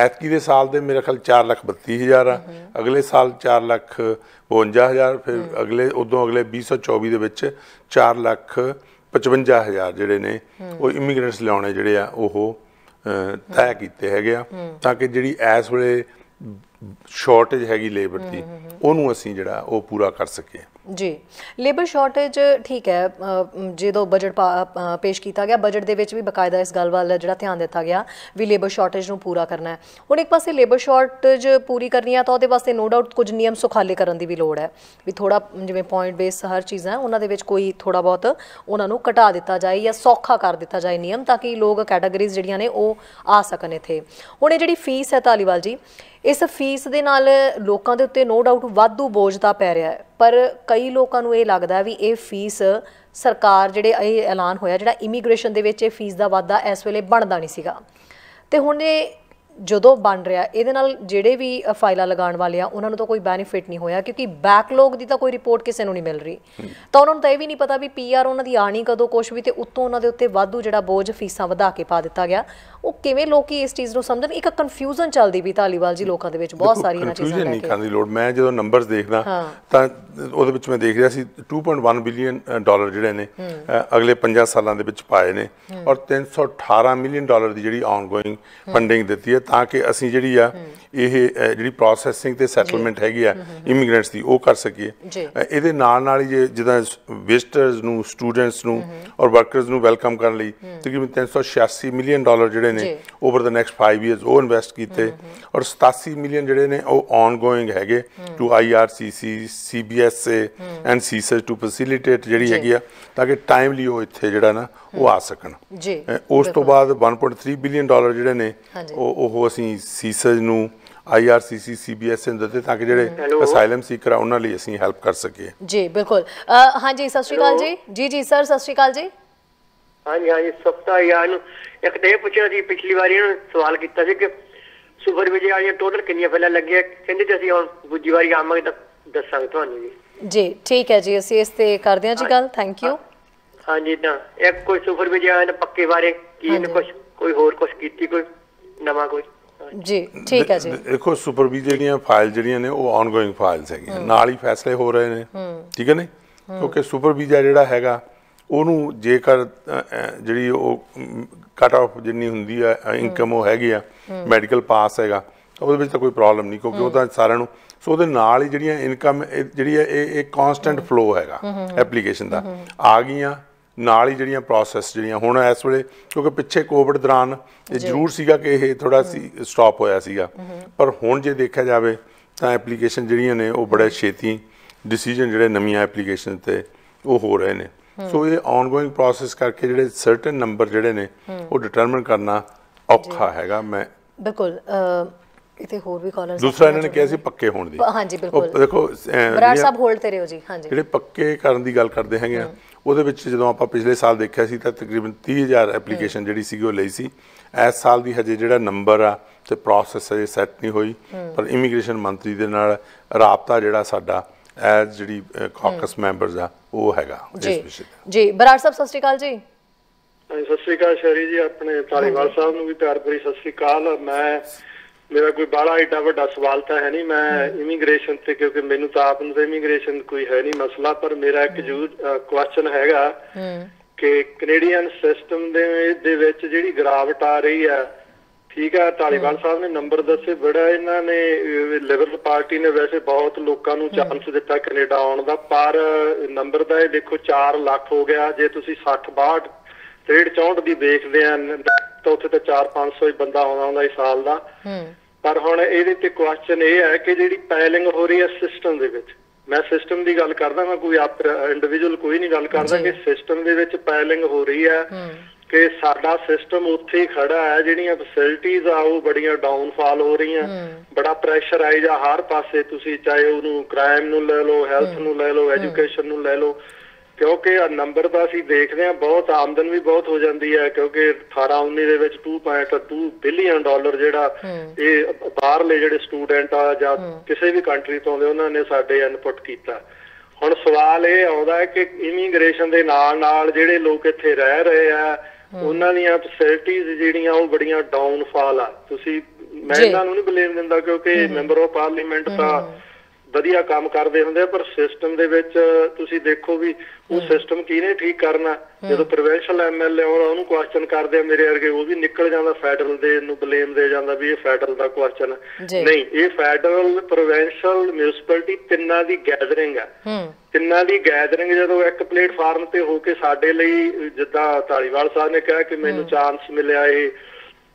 ਐਤਕੀ ਦੇ ਸਾਲ ਦੇ ਮੇਰੇ ਖਿਆਲ 4,32,000 ਆ, ਅਗਲੇ ਸਾਲ 4,52,000, ਫਿਰ ਅਗਲੇ ਉਦੋਂ ਅਗਲੇ 2024 ਦੇ ਵਿੱਚ 4,55,000 ਜਿਹੜੇ ਨੇ ਉਹ ਇਮੀਗ੍ਰੈਂਟਸ ਲਿਆਉਣੇ ਜਿਹੜੇ ਆ ਉਹ ਤੈਅ ਕੀਤੇ ਹੈਗੇ ਆ ਤਾਂ ਕਿ ਜਿਹੜੀ ਇਸ ਵੇਲੇ ਸ਼ਾਰਟੇਜ ਹੈਗੀ ਲੇਬਰ ਦੀ ਉਹਨੂੰ ਅਸੀਂ ਜਿਹੜਾ ਉਹ ਪੂਰਾ ਕਰ ਸਕੀਏ। जी लेबर शॉर्टेज ठीक है, जो बजट पेश किया गया बजट के बकायदा इस गल वाल जो ध्यान दिता गया भी लेबर शॉर्टेज पूरा करना है। हूँ एक पास लेबर शॉर्टेज पूरी करनी है तो वो वास्ते नो डाउट कुछ नियम सुखाले करने की भी लड़ है भी थोड़ा जिवें पॉइंट बेस हर चीज़ा उन्होंने कोई थोड़ा बहुत उन्होंने घटा दिता जाए या सौखा कर दिता जाए नियम ताकि लोग कैटागरीज जड़िया ने आ सकन इतने। हूँ जी फीस है ਧਾਲੀਵਾਲ जी, इस फीस के नाल लोगों के उत्ते नो डाउट वाधू बोझ तो पै रहा है, पर कई लोगों को ये लगता है भी ये फीस सरकार जिहड़े ये ऐलान होया जिहड़ा इमीग्रेशन दे विच फीस दा वाधा इस वेले बनदा नहीं सीगा ते हुण जो बन रहा ये जोड़े भी फाइल लगाने वाले उन्होंने तो कोई बेनीफिट नहीं होया क्योंकि बैकलॉग की तो कोई रिपोर्ट किसी को नहीं मिल रही। तो उन्होंने तो यह भी नहीं पता भी पी आर उन्होंने आनी कदों कुछ भी, तो उत्तों उन्होंने उत्ते वाधू जो बोझ फीसा वधा के पा दिता गया। वो किवें लोग इस चीज़ को समझ, एक कन्फ्यूजन चलती भी धालीवाल जी लोगों के बहुत सारी चीज़ां नहीं खाने की लोड़। मैं जो नंबर देखदा तां मैं देख रहा सी $2.1 बिलियन जिहड़े ने अगले 5 सालां दे विच पाए ने और $318 मिलियन की जिहड़ी ऑनगोइंग फंडिंग दित्ती है ਤਾਂ ਕਿ ਅਸੀਂ ਜਿਹੜੀ ਆ ਇਹ ਜਿਹੜੀ ਪ੍ਰੋਸੈਸਿੰਗ ਤੇ ਸੈਟਲਮੈਂਟ ਹੈਗੀ ਆ ਇਮੀਗ੍ਰੈਂਟਸ ਦੀ ਉਹ ਕਰ ਸਕੀਏ। ਇਹਦੇ ਨਾਲ ਨਾਲ ਹੀ ਜਿੱਦਾਂ ਵਿਜ਼ਟਰਸ ਨੂੰ, ਸਟੂਡੈਂਟਸ ਨੂੰ ਔਰ ਵਰਕਰਸ ਨੂੰ ਵੈਲਕਮ ਕਰਨ ਲਈ ਤਕਰੀਬਨ $386 ਮਿਲੀਅਨ ਜਿਹੜੇ ਨੇ ਓਵਰ ਦਾ ਨੈਕਸਟ 5 ਇਅਰਸ ਉਹ ਇਨਵੈਸਟ ਕੀਤੇ ਔਰ 87 ਮਿਲੀਅਨ ਜਿਹੜੇ ਨੇ ਉਹ ਆਨਗੋਇੰਗ ਹੈਗੇ to IRCC, CBSA and CSIS to facilitate ਜਿਹੜੀ ਹੈਗੀ ਆ ਤਾਂ ਕਿ ਟਾਈਮਲੀ ਉਹ ਇੱਥੇ ਜਿਹੜਾ ਨਾ ਉਹ ਆ ਸਕਣ। ਉਸ ਤੋਂ ਬਾਅਦ $1.3 ਬਿਲੀਅਨ ਜਿਹੜੇ ਨੇ ਉਹ ਅਸੀਂ ਸੀਸਜ ਨੂੰ IRCC, CBS ਨੂੰ ਦਿੱਤੇ ਤਾਂ ਕਿ ਜਿਹੜੇ ਅਸਾਈਲਮ ਸੀਕਰ ਆ ਉਹਨਾਂ ਲਈ ਅਸੀਂ ਹੈਲਪ ਕਰ ਸਕੀਏ। ਜੀ ਬਿਲਕੁਲ। ਹਾਂ ਜੀ ਸਤਿ ਸ਼੍ਰੀ ਅਕਾਲ ਜੀ। ਜੀ ਜੀ ਸਰ ਸਤਿ ਸ਼੍ਰੀ ਅਕਾਲ ਜੀ। ਹਾਂ ਜੀ ਹਾਂ ਜੀ ਸਪਤਾ ਯਾਰ ਨੂੰ ਇੱਕ ਤੇ ਪੁੱਛਿਆ ਜੀ ਪਿਛਲੀ ਵਾਰੀ ਇਹਨਾਂ ਸਵਾਲ ਕੀਤਾ ਸੀ ਕਿ ਸੁਪਰ ਵਿਜੇ ਵਾਲੀਆਂ ਟੋਟਲ ਕਿੰਨੀਆਂ ਫੈਲਾਂ ਲੱਗੀਆਂ, ਕਹਿੰਦੇ ਤੇ ਅਸੀਂ ਹੁਣ ਦੂਜੀ ਵਾਰੀ ਆਵਾਂਗੇ ਤਾਂ ਦੱਸਾਂਗੇ ਤੁਹਾਨੂੰ ਜੀ। ਜੀ ਠੀਕ ਹੈ ਜੀ ਅਸੀਂ ਇਸ ਤੇ ਕਰਦੇ ਹਾਂ ਜੀ ਗੱਲ। Thank you. ਹਾਂ ਜੀ ਤਾਂ ਇੱਕ ਕੋਈ ਸੁਪਰ ਵਿਜੇ ਵਾਲੇ ਪੱਕੇ ਬਾਰੇ ਕੀ ਕੁਝ ਕੋਈ ਹੋਰ ਕੁਝ ਕੀਤੀ ਕੋਈ ਨਵਾਂ ਕੋਈ जी ठीक है जी। देखो सुपर भी ਜਿਹੜੀਆਂ ਫਾਈਲ ਜਿਹੜੀਆਂ ਨੇ ਉਹ ਆਨਗੋਇੰਗ ਫਾਈਲਸ ਹੈਗੀਆਂ ਨਾਲ ਹੀ ਫੈਸਲੇ ਹੋ ਰਹੇ ਨੇ ਠੀਕ ਹੈ ਨੇ ਕਿਉਂਕਿ ਸੁਪਰ ਵੀਜ਼ਾ ਜਿਹੜਾ ਹੈਗਾ ਉਹਨੂੰ ਜੇਕਰ ਜਿਹੜੀ ਉਹ ਕਟ ਆਫ ਜਿੰਨੀ ਹੁੰਦੀ ਆ ਇਨਕਮ ਉਹ ਹੈਗੀ ਆ ਮੈਡੀਕਲ ਪਾਸ ਹੈਗਾ ਉਹਦੇ ਵਿੱਚ ਤਾਂ ਕੋਈ ਪ੍ਰੋਬਲਮ ਨਹੀਂ ਕਿਉਂਕਿ ਉਹ ਤਾਂ ਸਾਰਿਆਂ ਨੂੰ ਸੋ ਉਹਦੇ ਨਾਲ ਹੀ ਜਿਹੜੀਆਂ ਇਨਕਮ ਜਿਹੜੀ ਹੈ ਇਹ ਕਨਸਟੈਂਟ ਫਲੋ ਹੈਗਾ ਐਪਲੀਕੇਸ਼ਨ ਦਾ ਆ ਗਈਆਂ ਨਾਲ ਹੀ ਜਿਹੜੀਆਂ ਪ੍ਰੋਸੈਸ ਜਿਹੜੀਆਂ ਹੁਣ ਇਸ ਵੇਲੇ ਕਿਉਂਕਿ ਪਿੱਛੇ ਕੋਵਿਡ ਦੌਰਾਨ ਇਹ ਜ਼ਰੂਰ ਸੀਗਾ ਕਿ ਇਹ ਥੋੜਾ ਸੀ ਸਟਾਪ ਹੋਇਆ ਸੀਗਾ ਪਰ ਹੁਣ ਜੇ ਦੇਖਿਆ ਜਾਵੇ ਤਾਂ ਐਪਲੀਕੇਸ਼ਨ ਜਿਹੜੀਆਂ ਨੇ ਉਹ ਬੜੇ ਛੇਤੀ ਡਿਸੀਜਨ ਜਿਹੜੇ ਨਵੀਆਂ ਐਪਲੀਕੇਸ਼ਨ ਤੇ ਉਹ ਹੋ ਰਹੇ ਨੇ। ਸੋ ਇਹ ਆਨਗੋਇੰਗ ਪ੍ਰੋਸੈਸ ਕਰਕੇ ਜਿਹੜੇ ਸਰਟਨ ਨੰਬਰ ਜਿਹੜੇ ਨੇ ਉਹ ਡਿਟਰਮਿਨ ਕਰਨਾ ਔਖਾ ਹੈਗਾ। ਮੈਂ ਬਿਲਕੁਲ ਇਥੇ ਹੋਰ ਵੀ ਕਾਲਰਸ ਦੂਸਰਾ ਇਹਨਾਂ ਨੇ ਕਿਹਾ ਸੀ ਪੱਕੇ ਹੋਣ ਦੀ। ਹਾਂ ਜੀ ਬਿਲਕੁਲ। ਦੇਖੋ ਬਰਾੜ ਸਾਹਿਬ ਹੋਲਡ ਤੇ ਰਹੋ ਜੀ। ਹਾਂ ਜੀ ਜਿਹੜੇ ਪੱਕੇ ਕਰਨ ਦੀ ਗੱਲ ਕਰਦੇ ਹੈਗੇ ਆ ਉਹਦੇ ਵਿੱਚ ਜਦੋਂ ਆਪਾਂ ਪਿਛਲੇ ਸਾਲ ਦੇਖਿਆ ਸੀ ਤਾਂ ਤਕਰੀਬਨ 30000 ਐਪਲੀਕੇਸ਼ਨ ਜਿਹੜੀ ਸੀਗੀ ਉਹ ਲਈ ਸੀ। ਇਸ ਸਾਲ ਦੀ ਹਜੇ ਜਿਹੜਾ ਨੰਬਰ ਆ ਤੇ ਪ੍ਰੋਸੈਸ ਹਜੇ ਸੈੱਟ ਨਹੀਂ ਹੋਈ ਪਰ ਇਮੀਗ੍ਰੇਸ਼ਨ ਮੰਤਰੀ ਦੇ ਨਾਲ ਰਾਬਤਾ ਜਿਹੜਾ ਸਾਡਾ ਐਜ਼ ਜਿਹੜੀ ਕਾਕਸ ਮੈਂਬਰਸ ਆ ਉਹ ਹੈਗਾ ਇਸ ਵਿਸ਼ੇ ਤੇ। ਜੀ ਬਰਾੜ ਸਾਹਿਬ ਸਤਿ ਸ਼੍ਰੀ ਅਕਾਲ ਜੀ। ਸਤਿ ਸ਼੍ਰੀ ਅਕਾਲ ਸ਼ਰੀ ਜੀ ਆਪਣੇ ਧਾਲੀਵਾਲ ਸਾਹਿਬ ਨੂੰ ਵੀ ਪਿਆਰ ਭਰੀ ਸਤਿ ਸ਼੍ਰੀ ਅਕਾਲ। ਮੈਂ मेरा कोई बड़ा एडा वाला सवाल तो है नहीं, मैं इमीग्रेशन से क्योंकि मैनू तो आप इमीग्रेशन कोई है नहीं मसला पर मेरा एक जरूर क्वेश्चन हैगा कि कनेडियन सिस्टम दे विच जिहड़ी गिरावट आ रही है ठीक है धालीवाल साहब ने नंबर दसे बड़ा इन्होंने लिबरल पार्टी ने वैसे बहुत लोगों को चांस दिता कनेडा आने का पर नंबर का देखो 4 लाख हो गया जे तुसीं 60, 62, 63, 64 की देखते हैं तो उत्थे तो 400-500 ही बंदा आना साल का पर हुण इहदे क्वेश्चन यह है कि जिहड़ी पैलिंग हो रही है सिस्टम दे विच मैं सिस्टम की गल करदा मैं कोई आप इंडिविजुअल कोई नहीं गल करदा कि सिस्टम दे विच पैलिंग हो रही है कि साडा सिस्टम उत्थे खड़ा है जिहड़ियां फैसिलिटीज आ वो बड़ियां डाउनफॉल हो रही हैं बड़ा प्रैशर आई जा हर पासे तुसीं चाहे उहनूं क्राइम नूं ले लो हैल्थ नूं ले लो एजुकेशन नूं ले लो क्योंकि नंबर तो असीं देखदे हां बहुत आमदन भी बहुत हो जाती है क्योंकि 18-19 दे विच $2.2 बिलियन जिहड़ा ये बाहरले जिहड़े स्टूडेंट आ जां किसी भी कंट्री तो आउंदे उन्हां ने साडे इनपुट कीता। हुण सवाल ये आउंदा है कि इमीग्रेशन दे नाल नाल जिहड़े लोग इत्थे रह रहे आ उन्हां दीयां फैसिलिटीज़ जिहड़ियां ओह बड़ियां डाउनफॉल आ। तुसीं मैं इन्हां नूं नहीं बलेम दिंदा क्योंकि मैंबर ऑफ पार्लीमेंट दा ਵਧੀਆ ਕੰਮ ਕਰਦੇ ਹੁੰਦੇ ਪਰ ਸਿਸਟਮ ਦੇ ਵਿੱਚ ਤੁਸੀਂ ਦੇਖੋ ਵੀ ਉਹ ਸਿਸਟਮ ਕਿਹਨੇ ਠੀਕ ਕਰਨਾ। ਜਦੋਂ ਪ੍ਰੋਵਿੰਸ਼ਲ MLA ਉਹਨੂੰ ਕੁਐਸਚਨ ਕਰਦੇ ਆ ਮੇਰੇ ਵਰਗੇ ਉਹ ਵੀ ਨਿਕਲ ਜਾਂਦਾ ਫੈਡਰਲ ਦੇ ਨੂੰ ਬਲੇਮ ਦੇ ਜਾਂਦਾ ਵੀ ਇਹ ਫੈਡਰਲ ਦਾ ਕੁਐਸਚਨ ਨਹੀਂ, ਇਹ ਫੈਡਰਲ ਪ੍ਰੋਵਿੰਸ਼ਲ ਮਿਊਨਿਸਪੈਲਿਟੀ ਤਿੰਨਾਂ ਦੀ ਗੈਦਰਿੰਗ ਆ। ਤਿੰਨਾਂ ਦੀ ਗੈਦਰਿੰਗ ਜਦੋਂ ਇੱਕ ਪਲੇਟਫਾਰਮ ਤੇ ਹੋ ਕੇ ਸਾਡੇ ਲਈ ਜਿੱਦਾਂ ਧਾਲੀਵਾਲ ਸਾਹਿਬ ਨੇ ਕਿਹਾ ਕਿ ਮੈਨੂੰ ਚਾਂਸ ਮਿਲਿਆ ਇਹ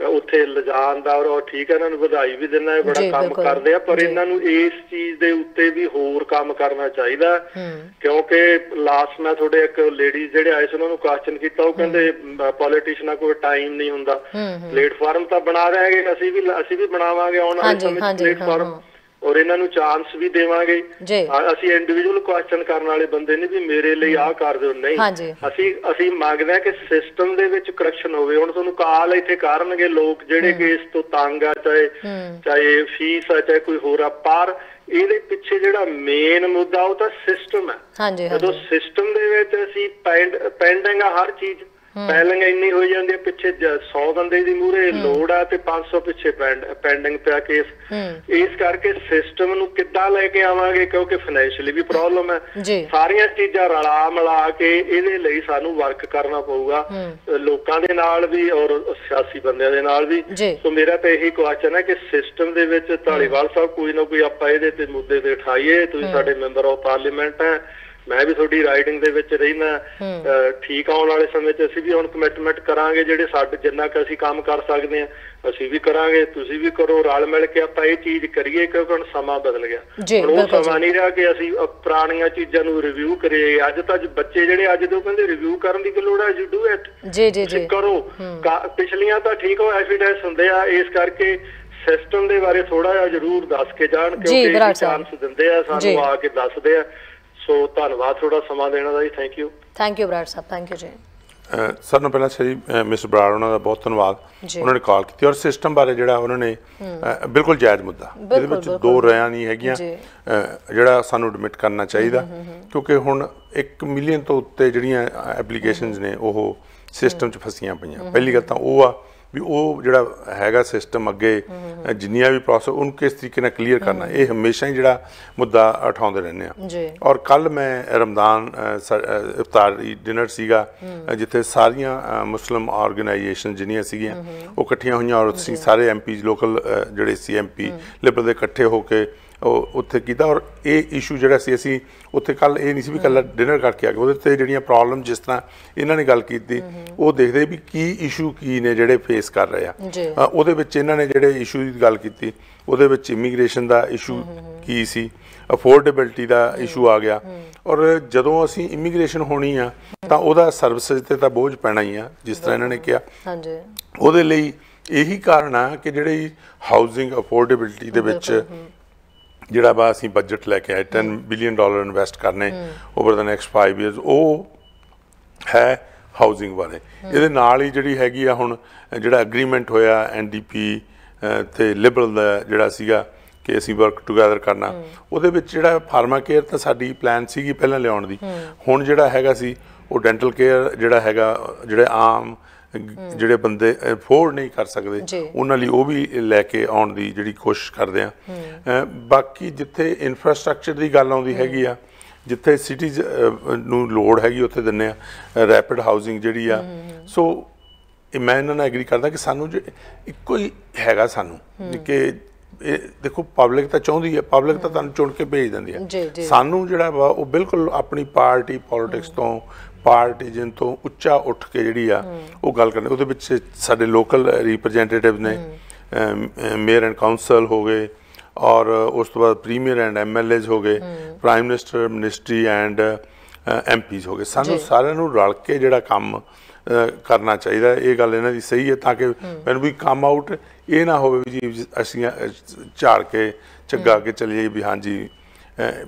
ਉੱਥੇ ਲਿਜਾਣ ਦਾ ਔਰ ਠੀਕ ਹੈ ਇਹਨਾਂ ਨੂੰ ਵਧਾਈ ਵੀ ਦਿੰਦਾ ਬੜਾ ਕੰਮ ਕਰਦੇ ਆ ਪਰ ਇਹਨਾਂ ਨੂੰ ਇਸ ਚੀਜ਼ ਦੇ ਉੱਤੇ ਵੀ ਹੋਰ ਕੰਮ ਕਰਨਾ ਚਾਹੀਦਾ ਕਿਉਂਕਿ ਲਾਸਟ ਮੈਂ ਤੁਹਾਡੇ ਇੱਕ ਲੇਡੀਜ਼ ਜਿਹੜੇ ਆਏ ਸੀ ਉਹਨਾਂ ਨੂੰ ਕੁਐਸਚਨ ਕੀਤਾ ਉਹ ਕਹਿੰਦੇ ਪੋਲੀਟੀਸ਼ਨਾਂ ਕੋਲ ਟਾਈਮ ਨਹੀਂ ਹੁੰਦਾ। ਪਲੇਟਫਾਰਮ ਤਾਂ ਬਣਾ ਰਹੇ ਹੈਗੇ ਅਸੀਂ ਵੀ ਬਣਾਵਾਂਗੇ ਆਉਣ ਵਾਲੇ ਸਮੇਂ ਪਲੇਟਫਾਰਮ और इन्हों चांस भी देवांगे। असीं इंडिविजुअल क्वेश्चन करने वाले बंदे ने भी मेरे लिए आ कर दो नहीं, असीं मांगदे हां कि सिस्टम दे विच करप्शन होवे। हुण तुहानूं काल इत्थे करनगे लोक जिहड़े कि इस तों तंग आ, चाहे फीस आ चाहे कोई होर आ, पर ਇਹਦੇ ਪਿੱਛੇ ਜਿਹੜਾ ਮੇਨ ਮੁੱਦਾ ਉਹ ਤਾਂ ਸਿਸਟਮ ਹੈ। ਜਦੋਂ ਸਿਸਟਮ ਦੇ ਵਿੱਚ ਅਸੀਂ ਪੈਂਡਿੰਗ ਆ ਹਰ ਚੀਜ਼, ਪੈਲਿੰਗ ਇੰਨੀ ਹੋਈ ਜਾਂਦੀ ਹੈ ਪਿੱਛੇ 100 ਬੰਦੇ ਦੀ ਮੂਹਰੇ ਲੋੜ ਆ ਤੇ 500 ਪਿੱਛੇ ਪੈਂਡਿੰਗ ਪਿਆ ਕੇਸ। ਇਸ ਕਰਕੇ ਸਿਸਟਮ ਨੂੰ ਕਿੱਦਾਂ ਲੈ ਕੇ ਆਵਾਂਗੇ, ਕਿਉਂਕਿ ਫਾਈਨੈਂਸ਼ੀਅਲੀ ਵੀ ਪ੍ਰੋਬਲਮ ਹੈ। ਸਾਰੀਆਂ ਚੀਜ਼ਾਂ ਰਲਾ ਮਿਲਾ ਕੇ ਇਹਦੇ ਲਈ ਸਾਨੂੰ ਵਰਕ ਕਰਨਾ ਪਊਗਾ, ਲੋਕਾਂ ਦੇ ਨਾਲ ਵੀ ਔਰ ਸਿਆਸੀ ਬੰਦਿਆਂ ਦੇ ਨਾਲ ਵੀ। ਸੋ ਮੇਰਾ ਤਾਂ ਇਹੀ ਕੁਐਸਚਨ ਹੈ ਕਿ ਸਿਸਟਮ ਦੇ ਵਿੱਚ ਧਾਲੀਵਾਲ ਸਾਹਿਬ ਕੋਈ ਨਾ ਕੋਈ ਆਪਾਂ ਇਹਦੇ ਤੇ ਮੁੱਦੇ ਤੇ ਉਠਾਈਏ। ਤੁਸੀਂ ਸਾਡੇ ਮੈਂਬਰ ਆਫ ਪਾਰਲੀਮੈਂਟ ਹੈ, ਮੈਂ ਵੀ ਤੁਹਾਡੀ ਰਾਈਡਿੰਗ ਦੇ ਵਿੱਚ ਰਹਿਣਾ। ਠੀਕ ਆਉਣ ਵਾਲੇ ਸਮੇਂ 'ਚ ਅਸੀਂ ਵੀ ਹੁਣ ਕਮਿਟਮੈਂਟ ਕਰਾਂਗੇ, ਜਿਹੜੇ ਸਾਡੇ ਜਿੰਨਾ ਕਿ ਅਸੀਂ ਕੰਮ ਕਰ ਸਕਦੇ ਹਾਂ ਅਸੀਂ ਵੀ ਕਰਾਂਗੇ, ਤੁਸੀਂ ਵੀ ਕਰੋ, ਰਲ ਮਿਲ ਕੇ ਆਪਾਂ ਇਹ ਚੀਜ਼ ਕਰੀਏ, ਕਿਉਂਕਿ ਹੁਣ ਸਮਾਂ ਬਦਲ ਗਿਆ। ਹੁਣ ਉਹ ਸਮਾਂ ਨਹੀਂ ਰਿਹਾ ਕਿ ਅਸੀਂ ਪੁਰਾਣੀਆਂ ਚੀਜ਼ਾਂ ਨੂੰ ਰਿਵਿਊ ਕਰੀਏ। ਅੱਜ ਤਾਂ ਬੱਚੇ ਜਿਹੜੇ ਅੱਜ ਦੇ ਉਹ ਕਹਿੰਦੇ ਰਿਵਿਊ ਕਰਨ ਦੀ ਲੋੜ ਹੈ, ਯੂ ਡੂ ਇਟ, ਕਰੋ। ਪਿਛਲੀਆਂ ਤਾਂ ਠੀਕ ਉਹ ਐਵੀਡੈਂਸ ਹੁੰਦੇ ਆ, ਇਸ ਕਰਕੇ ਸਿਸਟਮ ਦੇ ਬਾਰੇ ਥੋੜਾ ਜਿਹਾ ਜ਼ਰੂਰ ਦੱਸ ਕੇ ਜਾਣ, ਕਿਉਂਕਿ ਚਾਂਸ ਦਿੰਦੇ ਆ ਸਾਨੂੰ ਆ ਕੇ ਦੱਸਦੇ ਆ। ਸੋ ਧੰਨਵਾਦ ਥੋੜਾ ਸਮਾਂ ਦੇਣ ਦਾ ਜੀ। Thank you, thank you Brar Sahib, thank you ਜੀ। ਸਭ ਨੂੰ ਪਹਿਲਾਂ ਸ਼੍ਰੀ ਮਿਸ ਬਰਾੜ ਉਹਨਾਂ ਦਾ ਬਹੁਤ ਧੰਨਵਾਦ, ਉਹਨਾਂ ਨੇ ਕਾਲ ਕੀਤੀ ਔਰ ਸਿਸਟਮ ਬਾਰੇ ਜਿਹੜਾ ਉਹਨਾਂ ਨੇ ਬਿਲਕੁਲ ਜਾਇਜ਼ ਮੁੱਦਾ, ਇਹਦੇ ਵਿੱਚ ਦੋ ਰਾਇਆਂ ਨਹੀਂ ਹੈਗੀਆਂ, ਜਿਹੜਾ ਸਾਨੂੰ ਐਡਮਿਟ ਕਰਨਾ ਚਾਹੀਦਾ, ਕਿਉਂਕਿ ਹੁਣ 1 ਮਿਲੀਅਨ ਤੋਂ ਉੱਤੇ ਜਿਹੜੀਆਂ ਐਪਲੀਕੇਸ਼ਨਸ ਨੇ ਉਹ ਸਿਸਟਮ 'ਚ ਫਸੀਆਂ ਪਈਆਂ। ਪਹਿਲੀ ਗੱਲ ਤਾਂ ਉਹ ਆ ਵੀ ਉਹ ਜਿਹੜਾ ਹੈਗਾ ਸਿਸਟਮ ਅੱਗੇ ਜਿੰਨੀਆਂ ਵੀ ਪ੍ਰੋਸੈਸ ਉਹਨੂੰ ਕਿਸ ਤਰੀਕੇ ਨਾਲ ਕਲੀਅਰ ਕਰਨਾ, ਇਹ ਹਮੇਸ਼ਾ ਹੀ ਜਿਹੜਾ ਮੁੱਦਾ ਉਠਾਉਂਦੇ ਰਹਿੰਦੇ ਆ। ਔਰ ਕੱਲ ਮੈਂ ਰਮਦਾਨ ਇਫਤਾਰੀ ਡਿਨਰ ਸੀਗਾ, ਜਿੱਥੇ ਸਾਰੀਆਂ ਮੁਸਲਿਮ ਆਰਗੇਨਾਈਜੇਸ਼ਨ ਜਿੰਨੀਆਂ ਸੀਗੀਆਂ ਉਹ ਇਕੱਠੀਆਂ ਹੋਈਆਂ ਔਰ ਅਸੀਂ ਸਾਰੇ ਐਮਪੀ ਲੋਕਲ ਜਿਹੜੇ ਸੀ ਐਮਪੀ ਲਿਬਰਲ ਦੇ ਇਕੱਠੇ ਹੋ ਕੇ ਉਹ ਉੱਥੇ ਕੀਤਾ। ਔਰ ਇਹ ਇਸ਼ੂ ਜਿਹੜਾ ਸੀ ਅਸੀਂ ਉੱਥੇ ਕੱਲ੍ਹ ਇਹ ਨਹੀਂ ਸੀ ਵੀ ਇਕੱਲਾ ਡਿਨਰ ਕਰਕੇ ਆ ਗਏ, ਉਹਦੇ 'ਤੇ ਜਿਹੜੀਆਂ ਪ੍ਰੋਬਲਮ ਜਿਸ ਤਰ੍ਹਾਂ ਇਹਨਾਂ ਨੇ ਗੱਲ ਕੀਤੀ ਉਹ ਦੇਖਦੇ ਵੀ ਕੀ ਇਸ਼ੂ ਕੀ ਨੇ ਜਿਹੜੇ ਫੇਸ ਕਰ ਰਹੇ ਆ। ਉਹਦੇ ਵਿੱਚ ਇਹਨਾਂ ਨੇ ਜਿਹੜੇ ਇਸ਼ੂ ਦੀ ਗੱਲ ਕੀਤੀ ਉਹਦੇ ਵਿੱਚ ਇਮੀਗ੍ਰੇਸ਼ਨ ਦਾ ਇਸ਼ੂ ਕੀ ਸੀ, ਅਫੋਰਡੇਬਿਲਟੀ ਦਾ ਇਸ਼ੂ ਆ ਗਿਆ। ਔਰ ਜਦੋਂ ਅਸੀਂ ਇਮੀਗ੍ਰੇਸ਼ਨ ਹੋਣੀ ਆ ਤਾਂ ਉਹਦਾ ਸਰਵਿਸਿਜ਼ 'ਤੇ ਤਾਂ ਬੋਝ ਪੈਣਾ ਹੀ ਆ, ਜਿਸ ਤਰ੍ਹਾਂ ਇਹਨਾਂ ਨੇ ਕਿਹਾ। ਉਹਦੇ ਲਈ ਇਹੀ ਕਾਰਨ ਆ ਕਿ ਜਿਹੜੀ ਹਾਊਸਿੰਗ ਅਫੋਰਡੇਬਿਲਟੀ ਦੇ ਵਿੱਚ ਜਿਹੜਾ ਵਾ ਅਸੀਂ ਬਜਟ ਲੈ ਕੇ ਆਏ $10 ਬਿਲੀਅਨ ਇਨਵੈਸਟ ਕਰਨੇ ਓਵਰ ਦਾ ਨੈਕਸਟ 5 years, ਉਹ ਹੈ ਹਾਊਸਿੰਗ ਬਾਰੇ। ਇਹਦੇ ਨਾਲ ਹੀ ਜਿਹੜੀ ਹੈਗੀ ਆ ਹੁਣ ਜਿਹੜਾ ਐਗਰੀਮੈਂਟ ਹੋਇਆ NDP ਤੇ ਲਿਬਰਲ ਦਾ ਜਿਹੜਾ ਸੀਗਾ ਕਿ ਅਸੀਂ ਵਰਕ ਟੂਗੈਦਰ ਕਰਨਾ, ਉਹਦੇ ਵਿੱਚ ਜਿਹੜਾ ਫਾਰਮਾ ਕੇਅਰ ਤਾਂ ਸਾਡੀ ਪਲਾਨ ਸੀਗੀ ਪਹਿਲਾਂ ਲਿਆਉਣ ਦੀ, ਹੁਣ ਜਿਹੜਾ ਹੈਗਾ ਸੀ ਉਹ ਡੈਂਟਲ ਕੇਅਰ ਜਿਹੜਾ ਹੈਗਾ ਜਿਹੜੇ ਆਮ ਜਿਹੜੇ ਬੰਦੇ ਅਫੋਰਡ ਨਹੀਂ ਕਰ ਸਕਦੇ ਉਹਨਾਂ ਲਈ ਉਹ ਵੀ ਲੈ ਕੇ ਆਉਣ ਦੀ ਜਿਹੜੀ ਕੋਸ਼ਿਸ਼ ਕਰਦੇ ਆ। ਬਾਕੀ ਜਿੱਥੇ ਇਨਫਰਾਸਟ੍ਰਕਚਰ ਦੀ ਗੱਲ ਆਉਂਦੀ ਹੈਗੀ ਆ, ਜਿੱਥੇ ਸਿਟੀਜ਼ ਨੂੰ ਲੋੜ ਹੈਗੀ ਉੱਥੇ ਦਿੰਦੇ ਆ ਰੈਪਿਡ ਹਾਊਸਿੰਗ ਜਿਹੜੀ ਆ। ਸੋ ਮੈਂ ਇਹਨਾਂ ਨਾਲ ਐਗਰੀ ਕਰਦਾ ਕਿ ਸਾਨੂੰ ਇੱਕੋ ਹੀ ਹੈਗਾ ਸਾਨੂੰ ਕਿ ਇਹ ਦੇਖੋ ਪਬਲਿਕ ਤਾਂ ਚਾਹੁੰਦੀ ਹੈ, ਪਬਲਿਕ ਤਾਂ ਤੁਹਾਨੂੰ ਚੁਣ ਕੇ ਭੇਜ ਦਿੰਦੀ ਹੈ, ਸਾਨੂੰ ਜਿਹੜਾ ਵਾ ਉਹ ਬਿਲਕੁਲ ਆਪਣੀ ਪਾਰਟੀ ਪੋਲੀਟਿਕਸ ਤੋਂ ਪਾਰਟੀਜ਼ਨ ਤੋਂ ਉੱਚਾ ਉੱਠ ਕੇ ਜਿਹੜੀ ਆ ਉਹ ਗੱਲ ਕਰਨੀ। ਉਹਦੇ ਵਿੱਚ ਸਾਡੇ ਲੋਕਲ ਰਿਪ੍ਰੈਜ਼ੈਂਟੇਟਿਵ ਨੇ, ਮੇਅਰ ਐਂਡ ਕਾਉਂਸਲ ਹੋ ਗਏ, ਔਰ ਉਸ ਤੋਂ ਬਾਅਦ ਪ੍ਰੀਮੀਅਰ ਐਂਡ MLAs ਹੋ ਗਏ, prime minister ministry and MPs ਹੋ ਗਏ। ਸਾਨੂੰ ਸਾਰਿਆਂ ਨੂੰ ਰਲ ਕੇ ਜਿਹੜਾ ਕੰਮ ਕਰਨਾ ਚਾਹੀਦਾ, ਇਹ ਗੱਲ ਇਹਨਾਂ ਦੀ ਸਹੀ ਹੈ, ਤਾਂ ਕਿ ਮੈਨੂੰ ਵੀ ਕੰਮ ਆਊਟ ਇਹ ਨਾ ਹੋਵੇ ਵੀ ਜੀ ਅਸੀਂ ਝਾੜ ਕੇ ਝੱਗਾ ਕੇ ਚਲੇ ਜਾਈਏ ਵੀ ਹਾਂਜੀ।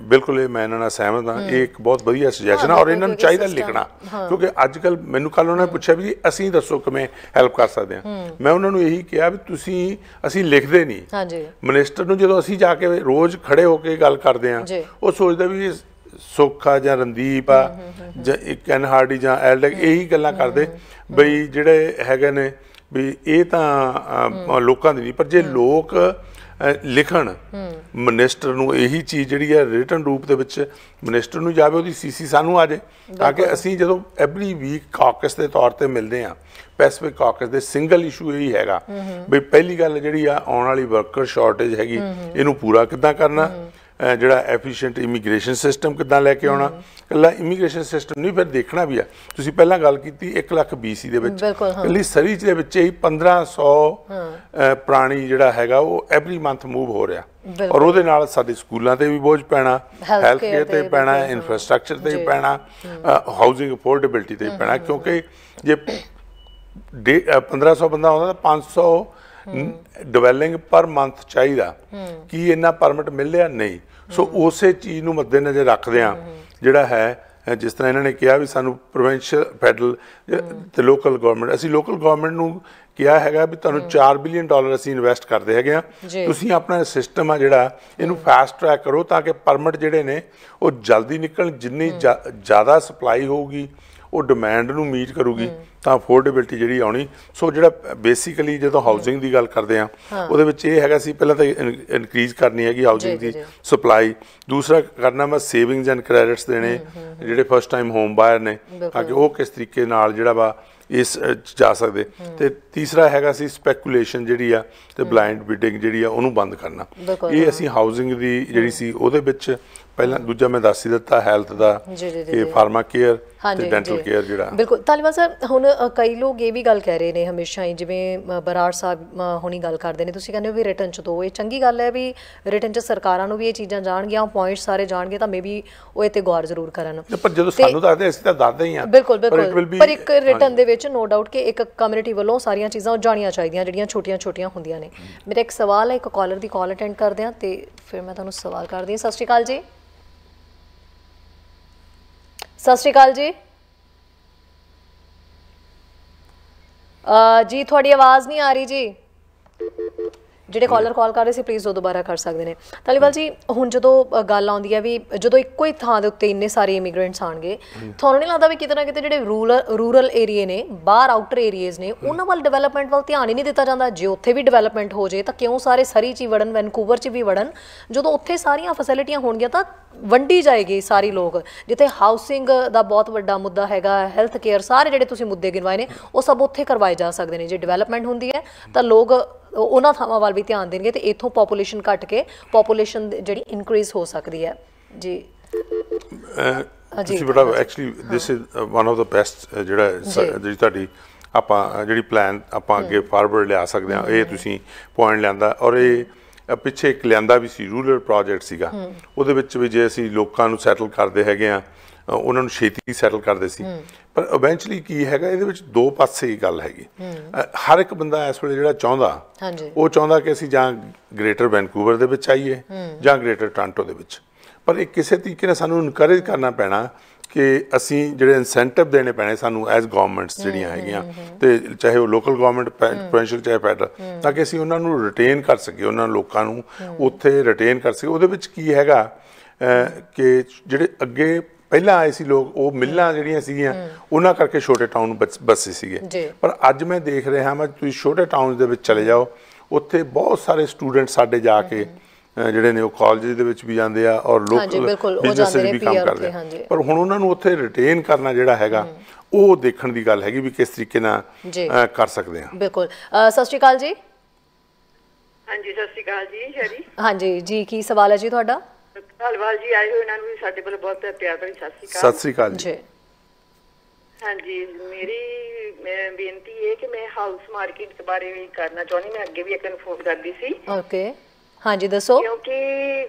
ਬਿਲਕੁਲ ਇਹ ਮੈਂ ਇਹਨਾਂ ਨਾਲ ਸਹਿਮਤ ਹਾਂ, ਇਹ ਇੱਕ ਬਹੁਤ ਵਧੀਆ ਸੁਜੈਸ਼ਨ ਆ ਔਰ ਇਹਨਾਂ ਨੂੰ ਚਾਹੀਦਾ ਲਿਖਣਾ, ਕਿਉਂਕਿ ਅੱਜ ਕੱਲ੍ਹ ਮੈਨੂੰ ਕੱਲ੍ਹ ਉਹਨਾਂ ਨੇ ਪੁੱਛਿਆ ਵੀ ਅਸੀਂ ਦੱਸੋ ਕਿਵੇਂ ਹੈਲਪ ਕਰ ਸਕਦੇ ਹਾਂ। ਮੈਂ ਉਹਨਾਂ ਨੂੰ ਇਹੀ ਕਿਹਾ ਵੀ ਅਸੀਂ ਲਿਖਦੇ ਨਹੀਂ, ਮਿਨਿਸਟਰ ਨੂੰ ਜਦੋਂ ਅਸੀਂ ਜਾ ਕੇ ਰੋਜ਼ ਖੜੇ ਹੋ ਕੇ ਗੱਲ ਕਰਦੇ ਹਾਂ ਉਹ ਸੋਚਦਾ ਵੀ ਸੁੱਖ ਆ ਜਾਂ ਰਣਦੀਪ ਆ ਜਾਂ NHRD ਜਾਂ ਐਲਡੈਕ, ਇਹੀ ਗੱਲਾਂ ਕਰਦੇ ਬਈ ਜਿਹੜੇ ਹੈਗੇ ਨੇ ਵੀ ਇਹ ਤਾਂ ਲੋਕਾਂ ਦੀ ਨਹੀਂ। ਪਰ ਜੇ ਲੋਕ ਲਿਖਣ ਮਿਨਿਸਟਰ ਨੂੰ ਇਹੀ ਚੀਜ਼ ਜਿਹੜੀ ਹੈ ਰਿਟਨ ਰੂਪ ਦੇ ਵਿੱਚ ਮਿਨਿਸਟਰ ਨੂੰ ਜਾਵੇ, ਉਹਦੀ CC ਸਾਨੂੰ ਆ ਜਾਏ, ਤਾਂ ਕਿ ਅਸੀਂ ਜਦੋਂ ਐਵਰੀ ਵੀਕ ਕਾਕਸ ਦੇ ਤੌਰ ਤੇ ਮਿਲਦੇ ਹਾਂ ਪੈਸਿਫਿਕ ਕਾਕਸ ਦੇ, ਸਿੰਗਲ ਇਸ਼ੂ ਇਹੀ ਹੈਗਾ ਵੀ ਪਹਿਲੀ ਗੱਲ ਜਿਹੜੀ ਆ ਆਉਣ ਵਾਲੀ ਵਰਕਰ ਸ਼ਾਰਟੇਜ ਹੈਗੀ ਇਹਨੂੰ ਪੂਰਾ ਕਿੱਦਾਂ ਕਰਨਾ, ਜਿਹੜਾ ਐਫੀਸ਼ੀਐਂਟ ਇਮੀਗ੍ਰੇਸ਼ਨ ਸਿਸਟਮ ਕਿੱਦਾਂ ਲੈ ਕੇ ਆਉਣਾ। ਇਕੱਲਾ ਇਮੀਗ੍ਰੇਸ਼ਨ ਸਿਸਟਮ ਨਹੀਂ, ਫਿਰ ਦੇਖਣਾ ਵੀ ਆ। ਤੁਸੀਂ ਪਹਿਲਾਂ ਗੱਲ ਕੀਤੀ 1 ਲੱਖ BC ਦੇ ਵਿੱਚ, ਇਕੱਲੀ ਸਰੀ ਦੇ ਵਿੱਚ ਹੀ 1500 ਪ੍ਰਾਣੀ ਜਿਹੜਾ ਹੈਗਾ ਉਹ ਐਵਰੀ ਮੰਥ ਮੂਵ ਹੋ ਰਿਹਾ, ਔਰ ਉਹਦੇ ਨਾਲ ਸਾਡੇ ਸਕੂਲਾਂ ਤੇ ਵੀ ਬੋਝ ਪੈਣਾ, ਹੈਲਥ ਕੇਅਰ ਤੇ ਪੈਣਾ, ਇਨਫਰਾਸਟ੍ਰਕਚਰ ਤੇ ਵੀ ਪੈਣਾ, ਹਾਊਸਿੰਗ ਅਫੋਰਡੇਬਿਲਟੀ ਤੇ ਵੀ ਪੈਣਾ, ਕਿਉਂਕਿ ਜੇ 1500 ਬੰਦਾ ਆਉਂਦਾ ਤਾਂ 500 ਡਿਵੈਲਿੰਗ ਪਰ ਮੰਥ ਚਾਹੀਦਾ ਕੀ ਇੰਨਾ ਪਰਮਿਟ ਮਿਲਿਆ ਨਹੀਂ। ਸੋ ਉਸੇ ਚੀਜ਼ ਨੂੰ ਮੱਦੇ ਨਜ਼ਰ ਰੱਖਦੇ ਆ ਜਿਹੜਾ ਹੈ ਜਿਸ ਤਰ੍ਹਾਂ ਇਹਨਾਂ ਨੇ ਕਿਹਾ ਵੀ ਸਾਨੂੰ ਪ੍ਰੋਵਿੰਸ਼ੀਅਲ ਫੈਡਰਲ ਤੇ ਲੋਕਲ ਗਵਰਨਮੈਂਟ, ਅਸੀਂ ਲੋਕਲ ਗਵਰਨਮੈਂਟ ਨੂੰ ਕਿਹਾ ਹੈਗਾ ਵੀ ਤੁਹਾਨੂੰ $4 ਬਿਲੀਅਨ ਅਸੀਂ ਇਨਵੈਸਟ ਕਰਦੇ ਹੈਗੇ ਆ, ਤੁਸੀਂ ਆਪਣਾ ਸਿਸਟਮ ਆ ਜਿਹੜਾ ਇਹਨੂੰ ਫਾਸਟ ਟਰੈਕ ਕਰੋ ਤਾਂ ਕਿ ਪਰਮਿਟ ਜਿਹੜੇ ਨੇ ਉਹ ਜਲਦੀ ਨਿਕਲਣ, ਜਿੰਨੀ ਜ਼ਿਆਦਾ ਸਪਲਾਈ ਹੋਊਗੀ ਉਹ ਡਿਮਾਂਡ ਨੂੰ ਮੀਟ ਕਰੂਗੀ ਤਾਂ ਅਫੋਰਡੇਬਿਲਟੀ ਜਿਹੜੀ ਆਉਣੀ। ਸੋ ਜਿਹੜਾ ਬੇਸਿਕਲੀ ਜਦੋਂ ਹਾਊਸਿੰਗ ਦੀ ਗੱਲ ਕਰਦੇ ਆ ਉਹਦੇ ਵਿੱਚ ਇਹ ਹੈਗਾ ਸੀ ਪਹਿਲਾਂ ਤਾਂ ਇਨਕਰੀਜ਼ ਕਰਨੀ ਹੈਗੀ ਹਾਊਸਿੰਗ ਦੀ ਸਪਲਾਈ, ਦੂਸਰਾ ਕਰਨਾ ਮੈਂ ਸੇਵਿੰਗਸ ਐਂਡ ਕ੍ਰੈਡਿਟਸ ਦੇਣੇ ਜਿਹੜੇ ਫਸਟ ਟਾਈਮ ਹੋਮ ਬਾਇਰ ਨੇ ਤਾਂ ਕਿ ਉਹ ਕਿਸ ਤਰੀਕੇ ਨਾਲ ਜਿਹੜਾ ਵਾ ਇਸ ਜਾ ਸਕਦੇ, ਤੇ ਤੀਸਰਾ ਹੈਗਾ ਸੀ ਸਪੈਕੂਲੇਸ਼ਨ ਜਿਹੜੀ ਆ ਤੇ ਬਲਾਈਂਡ ਬਿਡਿੰਗ ਜਿਹੜੀ ਆ ਉਹਨੂੰ ਬੰਦ ਕਰਨਾ। ਇਹ ਅਸੀਂ ਹਾਊਸਿੰਗ ਦੀ ਜਿਹੜੀ ਸੀ ਉਹਦੇ ਵਿੱਚ ਪਹਿਲਾਂ, ਦੂਜਾ ਮੈਂ ਦੱਸ ਹੀ ਦਿੱਤਾ ਹੈਲਥ ਦਾ, ਇਹ ਫਾਰਮਾ ਕੇਅਰ ਤੇ ਡੈਂਟਲ ਕੇਅਰ ਜਿਹੜਾ। ਬਿਲਕੁਲ ਧਾਲੀਵਾਲ ਸਾਹਿਬ, ਹੁਣ ਕਈ ਲੋਕ ਇਹ ਵੀ ਗੱਲ ਕਹਿ ਰਹੇ ਨੇ ਹਮੇਸ਼ਾ ਹੀ, ਜਿਵੇਂ ਬਰਾੜ ਸਾਹਿਬ ਹੁਣੀ ਗੱਲ ਕਰਦੇ ਨੇ, ਤੁਸੀਂ ਕਹਿੰਦੇ ਹੋ ਵੀ ਰਿਟਰਨ 'ਚ ਦੋ, ਇਹ ਚੰਗੀ ਗੱਲ ਹੈ ਵੀ ਰਿਟਰਨ 'ਚ ਸਰਕਾਰਾਂ ਨੂੰ ਵੀ ਇਹ ਚੀਜ਼ਾਂ ਜਾਣਗੀਆਂ, ਪੁਆਇੰਟ ਸਾਰੇ ਜਾਣਗੇ ਤਾਂ ਮੇਬੀ ਉਹ ਇਹ ਤੇ ਗੌਰ ਜ਼ਰੂਰ ਕਰਨ। ਪਰ ਜਦੋਂ ਸਾਨੂੰ ਦੱਸਦੇ ਅਸੀਂ ਤਾਂ ਦੱਸਦੇ ਹੀ ਆ। ਬਿਲਕੁਲ ਬਿਲਕੁਲ, ਪਰ ਇੱਕ ਰਿਟਰਨ ਦੇ ਵਿੱਚ ਨੋ ਡਾਊਟ ਕਿ ਇੱਕ ਕਮਿਊਨਿਟੀ ਵੱਲੋਂ ਸਾਰੀਆਂ ਚੀਜ਼ਾਂ ਉਹ ਜਾਣੀਆਂ ਚਾਹੀਦੀਆਂ ਜਿਹੜੀਆਂ ਛੋਟੀਆਂ ਛੋਟੀਆਂ ਹੁੰਦੀਆਂ ਨੇ। ਮੇਰਾ ਇੱਕ ਸਵਾਲ ਹੈ, ਇੱਕ ਕਾਲਰ ਦੀ ਕਾਲ ਅਟੈਂਡ ਕਰਦੇ ਹਾਂ ਅਤੇ ਫਿਰ ਮੈਂ ਤੁਹਾਨੂੰ ਸਵਾਲ ਕਰਦੀ ਹਾਂ। ਸਤਿ ਸ਼੍ਰੀ ਅਕਾਲ ਜੀ। ਸਤਿ ਸ਼੍ਰੀ ਅਕਾਲ ਜੀ। ਜੀ ਤੁਹਾਡੀ ਆਵਾਜ਼ ਨਹੀਂ ਆ ਰਹੀ ਜੀ। ਜਿਹੜੇ ਕਾਲਰ ਕਾਲ ਕਰ ਰਹੇ ਸੀ ਪਲੀਜ਼ ਉਹ ਦੁਬਾਰਾ ਕਰ ਸਕਦੇ ਨੇ। ਧਾਲੀਵਾਲ ਜੀ, ਹੁਣ ਜਦੋਂ ਗੱਲ ਆਉਂਦੀ ਹੈ ਵੀ ਜਦੋਂ ਇੱਕੋ ਹੀ ਥਾਂ ਦੇ ਉੱਤੇ ਇੰਨੇ ਸਾਰੇ ਇਮੀਗ੍ਰੈਂਟਸ ਆਣਗੇ, ਤੁਹਾਨੂੰ ਨਹੀਂ ਲੱਗਦਾ ਵੀ ਕਿਤੇ ਨਾ ਕਿਤੇ ਜਿਹੜੇ ਰੂਰਲ ਏਰੀਏ ਨੇ, ਬਾਹਰ ਆਊਟਰ ਏਰੀਏਜ਼ ਨੇ, ਉਹਨਾਂ ਵੱਲ ਡਿਵੈਲਪਮੈਂਟ ਵੱਲ ਧਿਆਨ ਹੀ ਨਹੀਂ ਦਿੱਤਾ ਜਾਂਦਾ? ਜੇ ਉੱਥੇ ਵੀ ਡਿਵੈਲਪਮੈਂਟ ਹੋ ਜੇ ਤਾਂ ਕਿਉਂ ਸਾਰੇ ਸਰੀ 'ਚ ਹੀ ਵੜਨ, ਵੈਨਕੂਵਰ 'ਚ ਵੀ ਵੜਨ? ਜਦੋਂ ਉੱਥੇ ਸਾਰੀਆਂ ਫੈਸਿਲਿਟੀਆਂ ਹੋਣਗੀਆਂ ਤਾਂ ਵੰਡੀ ਜਾਏਗੀ ਸਾਰੀ ਲੋਕ। ਜਿੱਥੇ ਹਾਊਸਿੰਗ ਦਾ ਬਹੁਤ ਵੱਡਾ ਮੁੱਦਾ ਹੈਗਾ, ਹੈਲਥ ਕੇਅਰ, ਸਾਰੇ ਜਿਹੜੇ ਤੁਸੀਂ ਮੁੱਦੇ ਗਿਣਵਾਏ ਨੇ ਉਹ ਸਭ ਉੱਥੇ ਕਰਵਾਏ ਜਾ ਸਕਦੇ ਨੇ। ਜੇ ਡਿਵੈਲਪਮੈਂਟ ਹੁੰਦੀ ਹੈ ਤਾਂ ਲੋਕ ਉਹਨਾਂ ਥਾਵਾਂ ਵੱਲ ਵੀ ਧਿਆਨ ਦੇਣਗੇ ਤੇ ਇੱਥੋਂ ਪੋਪੂਲੇਸ਼ਨ ਘਟ ਕੇ ਪੋਪੂਲੇਸ਼ਨ ਜਿਹੜੀ ਇਨਕਰੀਜ਼ ਹੋ ਸਕਦੀ ਹੈ। ਜੀ ਜੀ ਬੇਟਾ, actually this is one of the best ਜਿਹੜਾ ਜਿਹੜੀ ਤੁਹਾਡੀ ਆਪਾਂ ਜਿਹੜੀ ਪਲਾਨ ਆਪਾਂ ਅੱਗੇ ਫਾਰਵਰਡ ਲਿਆ ਸਕਦੇ ਹਾਂ। ਇਹ ਤੁਸੀਂ ਪੁਆਇੰਟ ਲਿਆਂਦਾ, ਔਰ ਇਹ ਪਿੱਛੇ ਇੱਕ ਲਿਆਂਦਾ ਵੀ ਸੀ ਰੂਰਲ ਪ੍ਰੋਜੈਕਟ ਸੀਗਾ, ਉਹਦੇ ਵਿੱਚ ਵੀ ਜੇ ਅਸੀਂ ਲੋਕਾਂ ਨੂੰ ਸੈਟਲ ਕਰਦੇ ਹੈਗੇ ਆ ਉਹਨਾਂ ਨੂੰ ਛੇਤੀ ਸੈਟਲ ਕਰਦੇ ਸੀ। ਪਰ ਇਵੈਂਚੁਅਲੀ ਕੀ ਹੈਗਾ, ਇਹਦੇ ਵਿੱਚ ਦੋ ਪਾਸੇ ਹੀ ਗੱਲ ਹੈਗੀ। ਹਰ ਇੱਕ ਬੰਦਾ ਇਸ ਵੇਲੇ ਜਿਹੜਾ ਚਾਹੁੰਦਾ, ਉਹ ਚਾਹੁੰਦਾ ਕਿ ਅਸੀਂ ਜਾਂ ਗ੍ਰੇਟਰ ਵੈਨਕੂਵਰ ਦੇ ਵਿੱਚ ਆਈਏ ਜਾਂ ਗ੍ਰੇਟਰ ਟੋਰਾਂਟੋ ਦੇ ਵਿੱਚ, ਪਰ ਇਹ ਕਿਸੇ ਤਰੀਕੇ ਨਾਲ ਸਾਨੂੰ ਇਨਕਰੇਜ ਕਰਨਾ ਪੈਣਾ ਕਿ ਅਸੀਂ ਜਿਹੜੇ ਇਨਸੈਂਟਿਵ ਦੇਣੇ ਪੈਣੇ ਸਾਨੂੰ ਐਜ਼ ਗੌਰਮੈਂਟਸ ਜਿਹੜੀਆਂ ਹੈਗੀਆਂ, ਤੇ ਚਾਹੇ ਉਹ ਲੋਕਲ ਗੌਰਮੈਂਟ ਪ੍ਰੋਵਿੰਸ਼ੀਅਲ ਚਾਹੇ ਫੈਡਰਲ, ਤਾਂ ਕਿ ਅਸੀਂ ਉਹਨਾਂ ਨੂੰ ਰਿਟੇਨ ਕਰ ਸਕੀਏ, ਉਹਨਾਂ ਲੋਕਾਂ ਨੂੰ ਉੱਥੇ ਰਿਟੇਨ ਕਰ ਸਕੀਏ। ਉਹਦੇ ਵਿੱਚ ਕੀ ਹੈਗਾ ਕਿ ਜਿਹੜੇ ਅੱਗੇ ਪਹਿਲਾਂ ਆਏ ਸੀ ਲੋਕ, ਉਹ ਮਿੱਲਾਂ ਜਿਹੜੀਆਂ ਸੀਗੀਆਂ ਉਹਨਾਂ ਕਰਕੇ ਛੋਟੇ ਟਾਊਨ ਬਸੇ ਸੀਗੇ, ਪਰ ਅੱਜ ਮੈਂ ਦੇਖ ਰਿਹਾ ਮੈਂ ਤੁਸੀਂ ਛੋਟੇ ਟਾਊਨ ਦੇ ਵਿੱਚ ਚਲੇ ਜਾਓ, ਉੱਥੇ ਬਹੁਤ ਸਾਰੇ ਸਟੂਡੈਂਟ ਸਾਡੇ ਜਾ ਕੇ ਜਿਹੜੇ ਨੇ ਉਹ ਕਾਲਜ ਦੇ ਵਿੱਚ ਵੀ ਜਾਂਦੇ ਆ ਔਰ ਲੋਕਲ ਬਿਜ਼ਨਸ ਵੀ ਕੰਮ ਕਰਦੇ ਆ। ਪਰ ਹੁਣ ਉਹਨਾਂ ਨੂੰ ਉੱਥੇ ਰਿਟੇਨ ਕਰਨਾ ਜਿਹੜਾ ਹੈਗਾ ਉਹ ਦੇਖਣ ਦੀ ਗੱਲ ਹੈਗੀ ਵੀ ਕਿਸ ਤਰੀਕੇ ਨਾਲ ਕਰ ਸਕਦੇ ਆ। ਬਿਲਕੁਲ, ਸਤਿ ਸ਼੍ਰੀ ਅਕਾਲ ਜੀ। ਹਾਂਜੀ ਸਤਿ ਸ਼੍ਰੀ ਅਕਾਲ ਜੀ ਸ਼ਰੀ। ਹਾਂਜੀ ਜੀ, ਕੀ ਸਵਾਲ ਹੈ ਜੀ ਤੁਹਾਡਾ? ਧਾਲੀਵਾਲ ਜੀ ਆਏ ਹੋਏ ਇਹਨਾਂ ਨੂੰ ਵੀ ਸਾਡੇ ਵੱਲੋਂ ਬਹੁਤ ਪਿਆਰ ਭਰੀ ਸਤਿ ਸ਼੍ਰੀ ਅਕਾਲ ਜੀ। ਹਾਂਜੀ, ਮੇਰੀ ਬੇਨਤੀ ਇਹ ਕਿ ਮੈਂ ਹਾਊਸ ਮਾਰਕੀਟ ਬਾਰੇ ਵੀ ਕਰਨਾ ਚਾਹੁੰਦੀ, ਮੈਂ ਅੱਗੇ ਵੀ ਇੱਕ ਇਨਫੋਰਮ ਕਰਦੀ ਸੀ। ਓਕੇ ਹਾਂਜੀ ਦੱਸੋ। ਕਿਉਂਕਿ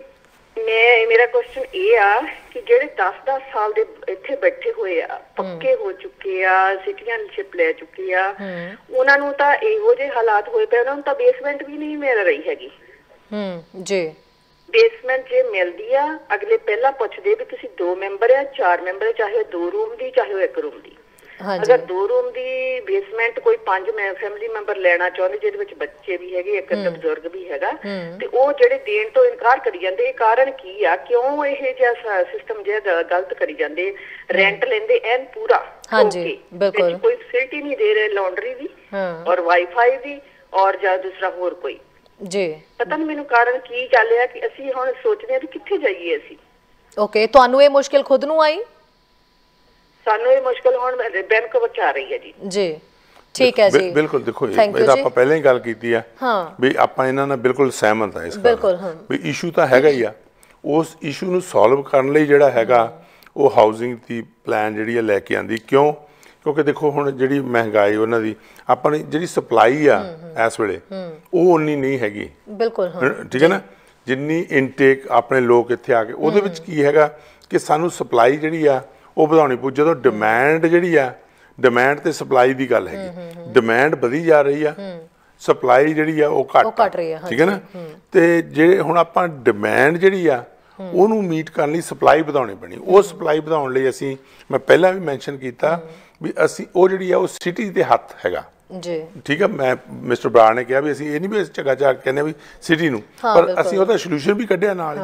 ਮੈਂ ਮੇਰਾ ਕੁਐਸਚਨ ਇਹ ਆ ਕਿ ਜਿਹੜੇ 10-10 ਸਾਲ ਦੇ ਇੱਥੇ ਬੈਠੇ ਹੋਏ ਆ, ਪੱਕੇ ਹੋ ਚੁੱਕੇ ਆ, ਸਿਟੀਜ਼ਨਸ਼ਿਪ ਲੈ ਚੁੱਕੇ ਆ, ਉਹਨਾਂ ਨੂੰ ਤਾਂ ਇਹੋ ਜਿਹੇ ਹਾਲਾਤ ਹੋਏ ਪਏ, ਉਹਨਾਂ ਨੂੰ ਤਾਂ ਬੇਸਮੈਂਟ ਵੀ ਨਹੀਂ ਮਿਲ ਰਹੀ ਹੈਗੀ। ਜੀ ਬੇਸਮੈਂਟ ਜੇ ਮਿਲਦੀ ਆ, ਅਗਲੇ ਪਹਿਲਾਂ ਪੁੱਛਦੇ ਵੀ ਤੁਸੀਂ 2 ਮੈਂਬਰ ਆ 4 ਮੈਂਬਰ, ਚਾਹੇ 2 ਰੂਮ ਦੀ ਚਾਹੇ ਉਹ 1 ਰੂਮ ਦੀ। ਅਗਰ 2 ਰੂਮ ਦੀ ਬੇਸਮੈਂਟ ਕੋਈ 5 ਫੈਮਿਲੀ ਮੈਂਬਰ ਲੈਣਾ ਚਾਹੁੰਦੇ, ਜਿਹਦੇ ਵਿੱਚ ਬੱਚੇ ਵੀ ਹੈਗੇ, ਇੱਕ ਬਜ਼ੁਰਗ ਵੀ ਹੈਗਾ, ਤੇ ਉਹ ਜਿਹੜੇ ਦੇਣ ਤੋਂ ਇਨਕਾਰ ਕਰੀ ਜਾਂਦੇ। ਇਹ ਕਾਰਨ ਕੀ ਆ, ਕਿਉਂ ਇਹ ਜਿਹਾ ਸਿਸਟਮ ਜਿਹੜਾ ਗਲਤ ਕਰੀ ਜਾਂਦੇ? ਰੈਂਟ ਲੈਂਦੇ ਐਨ ਪੂਰਾ, ਬਿਲਕੁਲ ਕੋਈ ਫੈਸਿਲਿਟੀ ਨਹੀਂ ਦੇ ਰਹੇ, ਲਾਂਡਰੀ ਦੀ ਔਰ ਵਾਈਫਾਈ ਦੀ ਔਰ ਜਾਂ ਦੂਸਰਾ ਹੋਰ ਕੋਈ ਜੀ, ਪਤਾ ਨਹੀਂ ਮੈਨੂੰ ਕਾਰਨ ਕੀ ਗੱਲ ਆ ਕਿ ਅਸੀਂ ਹੁਣ ਸੋਚਦੇ ਆ ਕਿ ਕਿੱਥੇ ਜਾਈਏ ਅਸੀਂ। ਓਕੇ, ਤੁਹਾਨੂੰ ਇਹ ਮੁਸ਼ਕਿਲ ਖੁਦ ਨੂੰ ਆਈ? ਸਾਨੂੰ ਇਹ ਮੁਸ਼ਕਿਲ ਹੁਣ ਵੈਨਕੂਵਰ ਚ ਆ ਰਹੀ ਹੈ ਜੀ। ਜੀ ਠੀਕ ਹੈ ਜੀ, ਬਿਲਕੁਲ। ਦੇਖੋ ਇਹਦਾ ਆਪਾਂ ਪਹਿਲਾਂ ਹੀ ਗੱਲ ਕੀਤੀ ਆ ਵੀ ਆਪਾਂ ਇਹਨਾਂ ਨਾਲ ਬਿਲਕੁਲ ਸਹਿਮਤ ਆ ਇਸ ਗੱਲ। ਬਿਲਕੁਲ ਵੀ ਇਸ਼ੂ ਤਾਂ ਹੈਗਾ ਹੀ ਆ, ਉਸ ਇਸ਼ੂ ਨੂੰ ਸੋਲਵ ਕਰਨ ਲਈ ਜਿਹੜਾ ਹੈਗਾ ਉਹ ਹਾਊਸਿੰਗ ਦੀ ਪਲਾਨ ਜਿਹੜੀ ਆ ਲੈ ਕੇ ਆਂਦੀ। ਕਿਉਂ? ਕਿਉਂਕਿ ਦੇਖੋ ਹੁਣ ਜਿਹੜੀ ਮਹਿੰਗਾਈ, ਉਹਨਾਂ ਦੀ ਆਪਾਂ ਜਿਹੜੀ ਸਪਲਾਈ ਆ ਇਸ ਵੇਲੇ ਉਹ ਉਨੀ ਨਹੀਂ ਹੈਗੀ। ਬਿਲਕੁਲ ਠੀਕ ਹੈ ਨਾ, ਜਿੰਨੀ ਇਨਟੇਕ ਆਪਣੇ ਲੋਕ ਇੱਥੇ ਆ ਕੇ, ਉਹਦੇ ਵਿੱਚ ਕੀ ਹੈਗਾ ਕਿ ਸਾਨੂੰ ਸਪਲਾਈ ਜਿਹੜੀ ਆ ਉਹ ਵਧਾਉਣੀ ਪਊ। ਜਦੋਂ ਡਿਮਾਂਡ ਜਿਹੜੀ ਆ, ਡਿਮਾਂਡ ਤੇ ਸਪਲਾਈ ਦੀ ਗੱਲ ਹੈਗੀ, ਡਿਮਾਂਡ ਵਧੀ ਜਾ ਰਹੀ ਆ सप्लाई जी घट रही है, ठीक है ना। तो जे हुण आपां डिमांड जी ਉਹਨੂੰ ਮੀਟ ਕਰਨ ਲਈ ਸਪਲਾਈ ਵਧਾਉਣੀ ਪੈਣੀ। ਉਹ ਸਪਲਾਈ ਵਧਾਉਣ ਲਈ ਅਸੀਂ, ਮੈਂ ਪਹਿਲਾਂ ਵੀ ਮੈਂਸ਼ਨ ਕੀਤਾ ਵੀ ਅਸੀਂ ਉਹ ਜਿਹੜੀ ਆ ਉਹ ਸਿਟੀ ਦੇ ਹੱਥ ਹੈਗਾ ਜੀ, ਠੀਕ ਹੈ। ਮੈਂ ਮਿਸਟਰ ਬਰਾੜ ਨੇ ਕਿਹਾ ਵੀ ਅਸੀਂ ਇਹ ਨਹੀਂ ਵੀ ਝਗਾ ਝਾਗ ਕਹਿੰਦੇ ਵੀ ਸਿਟੀ ਨੂੰ, ਪਰ ਅਸੀਂ ਉਹਦਾ ਸੋਲੂਸ਼ਨ ਵੀ ਕੱਢਿਆ। ਨਾਲ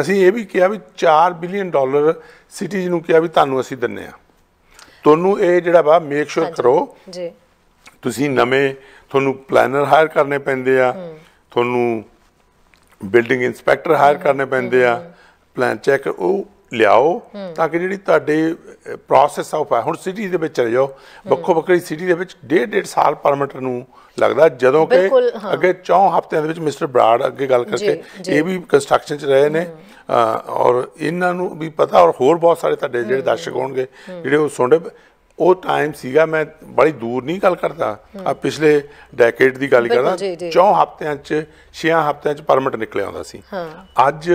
ਅਸੀਂ ਇਹ ਵੀ ਕਿਹਾ ਵੀ $4 ਬਿਲੀਅਨ ਸਿਟੀਜ਼ ਨੂੰ ਕਿਹਾ ਵੀ ਤੁਹਾਨੂੰ ਅਸੀਂ ਦਿੰਦੇ ਹਾਂ, ਤੁਹਾਨੂੰ ਇਹ ਜਿਹੜਾ ਵਾ ਮੇਕ ਸ਼ੋਰ ਕਰੋ ਜੀ, ਤੁਸੀਂ ਨਵੇਂ ਤੁਹਾਨੂੰ ਪਲੈਨਰ ਹਾਇਰ ਕਰਨੇ ਪੈਂਦੇ ਆ, ਤੁਹਾਨੂੰ ਬਿਲਡਿੰਗ ਇੰਸਪੈਕਟਰ ਹਾਇਰ ਕਰਨੇ ਪੈਂਦੇ ਆ, ਪਲਾਨ ਚੈੱਕ ਉਹ ਲਿਆਓ ਤਾਂ ਕਿ ਜਿਹੜੀ ਤੁਹਾਡੇ ਪ੍ਰੋਸੈਸ ਆ ਉਹ ਹੁਣ ਸਿਟੀ ਦੇ ਵਿੱਚ ਚਲੇ ਜਾਓ। ਵੱਖੋ ਵੱਖਰੀ ਸਿਟੀ ਦੇ ਵਿੱਚ 1.5 ਸਾਲ ਪਰਮਿਟ ਨੂੰ ਲੱਗਦਾ, ਜਦੋਂ ਕਿ ਅੱਗੇ 4 ਹਫ਼ਤਿਆਂ ਦੇ ਵਿੱਚ ਮਿਸਟਰ ਬਰਾੜ ਅੱਗੇ ਗੱਲ ਕਰਕੇ ਇਹ ਵੀ ਕੰਸਟਰਕਸ਼ਨ 'ਚ ਰਹੇ ਨੇ ਔਰ ਇਹਨਾਂ ਨੂੰ ਵੀ ਪਤਾ, ਔਰ ਹੋਰ ਬਹੁਤ ਸਾਰੇ ਤੁਹਾਡੇ ਜਿਹੜੇ ਦਰਸ਼ਕ ਹੋਣਗੇ ਜਿਹੜੇ ਉਹ ਸੁਣਦੇ। ਉਹ ਟਾਈਮ ਸੀਗਾ, ਮੈਂ ਬੜੀ ਦੂਰ ਨਹੀਂ ਗੱਲ ਕਰਦਾ, ਆ ਪਿਛਲੇ ਡੈਕੇਡ ਦੀ ਗੱਲ ਕਰਦਾ, 4 ਹਫ਼ਤਿਆਂ 'ਚ 6 ਹਫ਼ਤਿਆਂ 'ਚ ਪਰਮਿਟ ਨਿਕਲਿਆ ਹੁੰਦਾ ਸੀ। ਅੱਜ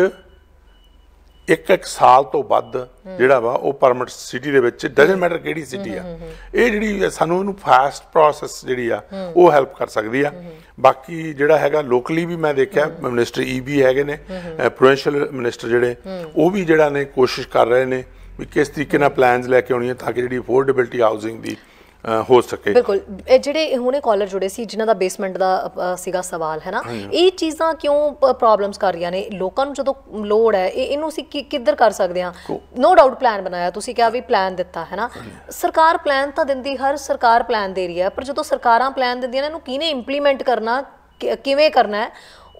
1-1 ਸਾਲ ਤੋਂ ਵੱਧ ਜਿਹੜਾ ਵਾ ਉਹ ਪਰਮਿਟ ਸਿਟੀ ਦੇ ਵਿੱਚ, ਡਜਨ ਮੈਟਰ ਕਿਹੜੀ ਸਿਟੀ ਆ, ਇਹ ਜਿਹੜੀ ਸਾਨੂੰ ਇਹਨੂੰ ਫਾਸਟ ਪ੍ਰੋਸੈਸ ਜਿਹੜੀ ਆ ਉਹ ਹੈਲਪ ਕਰ ਸਕਦੀ ਆ। ਬਾਕੀ ਜਿਹੜਾ ਹੈਗਾ ਲੋਕਲੀ ਵੀ ਮੈਂ ਦੇਖਿਆ ਮਿਨਿਸਟਰ EB ਹੈਗੇ ਨੇ, ਪ੍ਰੋਵਿੰਸ਼ੀਅਲ ਮਿਨਿਸਟਰ ਜਿਹੜੇ ਉਹ ਵੀ ਜਿਹੜਾ ਨੇ ਕੋਸ਼ਿਸ਼ ਕਰ ਰਹੇ ਨੇ ਵੀ ਕਿਸ ਤਰੀਕੇ ਨਾਲ ਪਲਾਨਸ ਲੈ ਕੇ ਆਉਣੀ ਹੈ ਤਾਂ ਕਿ ਜਿਹੜੀ ਅਫੋਰਡੇਬਿਲਟੀ ਹਾਊਸਿੰਗ ਦੀ ਹੋ ਸਕੇ। ਬਿਲਕੁਲ, ਜਿਹੜੇ ਹੁਣੇ ਕਾਲਰ ਜੁੜੇ ਸੀ ਜਿਨ੍ਹਾਂ ਦਾ ਬੇਸਮੈਂਟ ਦਾ ਸੀਗਾ ਸਵਾਲ, ਹੈ ਨਾ, ਇਹ ਚੀਜ਼ਾਂ ਕਿਉਂ ਪ੍ਰੋਬਲਮਸ ਕਰ ਰਹੀਆਂ ਨੇ ਲੋਕਾਂ ਨੂੰ ਜਦੋਂ ਲੋੜ ਹੈ? ਇਹਨੂੰ ਅਸੀਂ ਕਿੱਧਰ ਕਰ ਸਕਦੇ ਹਾਂ? ਨੋ ਡਾਊਟ ਪਲਾਨ ਬਣਾਇਆ, ਤੁਸੀਂ ਕਿਹਾ ਵੀ ਪਲਾਨ ਦਿੱਤਾ, ਹੈ ਨਾ, ਸਰਕਾਰ ਪਲਾਨ ਤਾਂ ਦਿੰਦੀ, ਹਰ ਸਰਕਾਰ ਪਲਾਨ ਦੇ ਰਹੀ ਹੈ, ਪਰ ਜਦੋਂ ਸਰਕਾਰਾਂ ਪਲਾਨ ਦਿੰਦੀਆਂ ਨੇ ਇਹਨੂੰ ਕਿਹਨੇ ਇੰਪਲੀਮੈਂਟ ਕਰਨਾ, ਕਿਵੇਂ ਕਰਨਾ ਹੈ,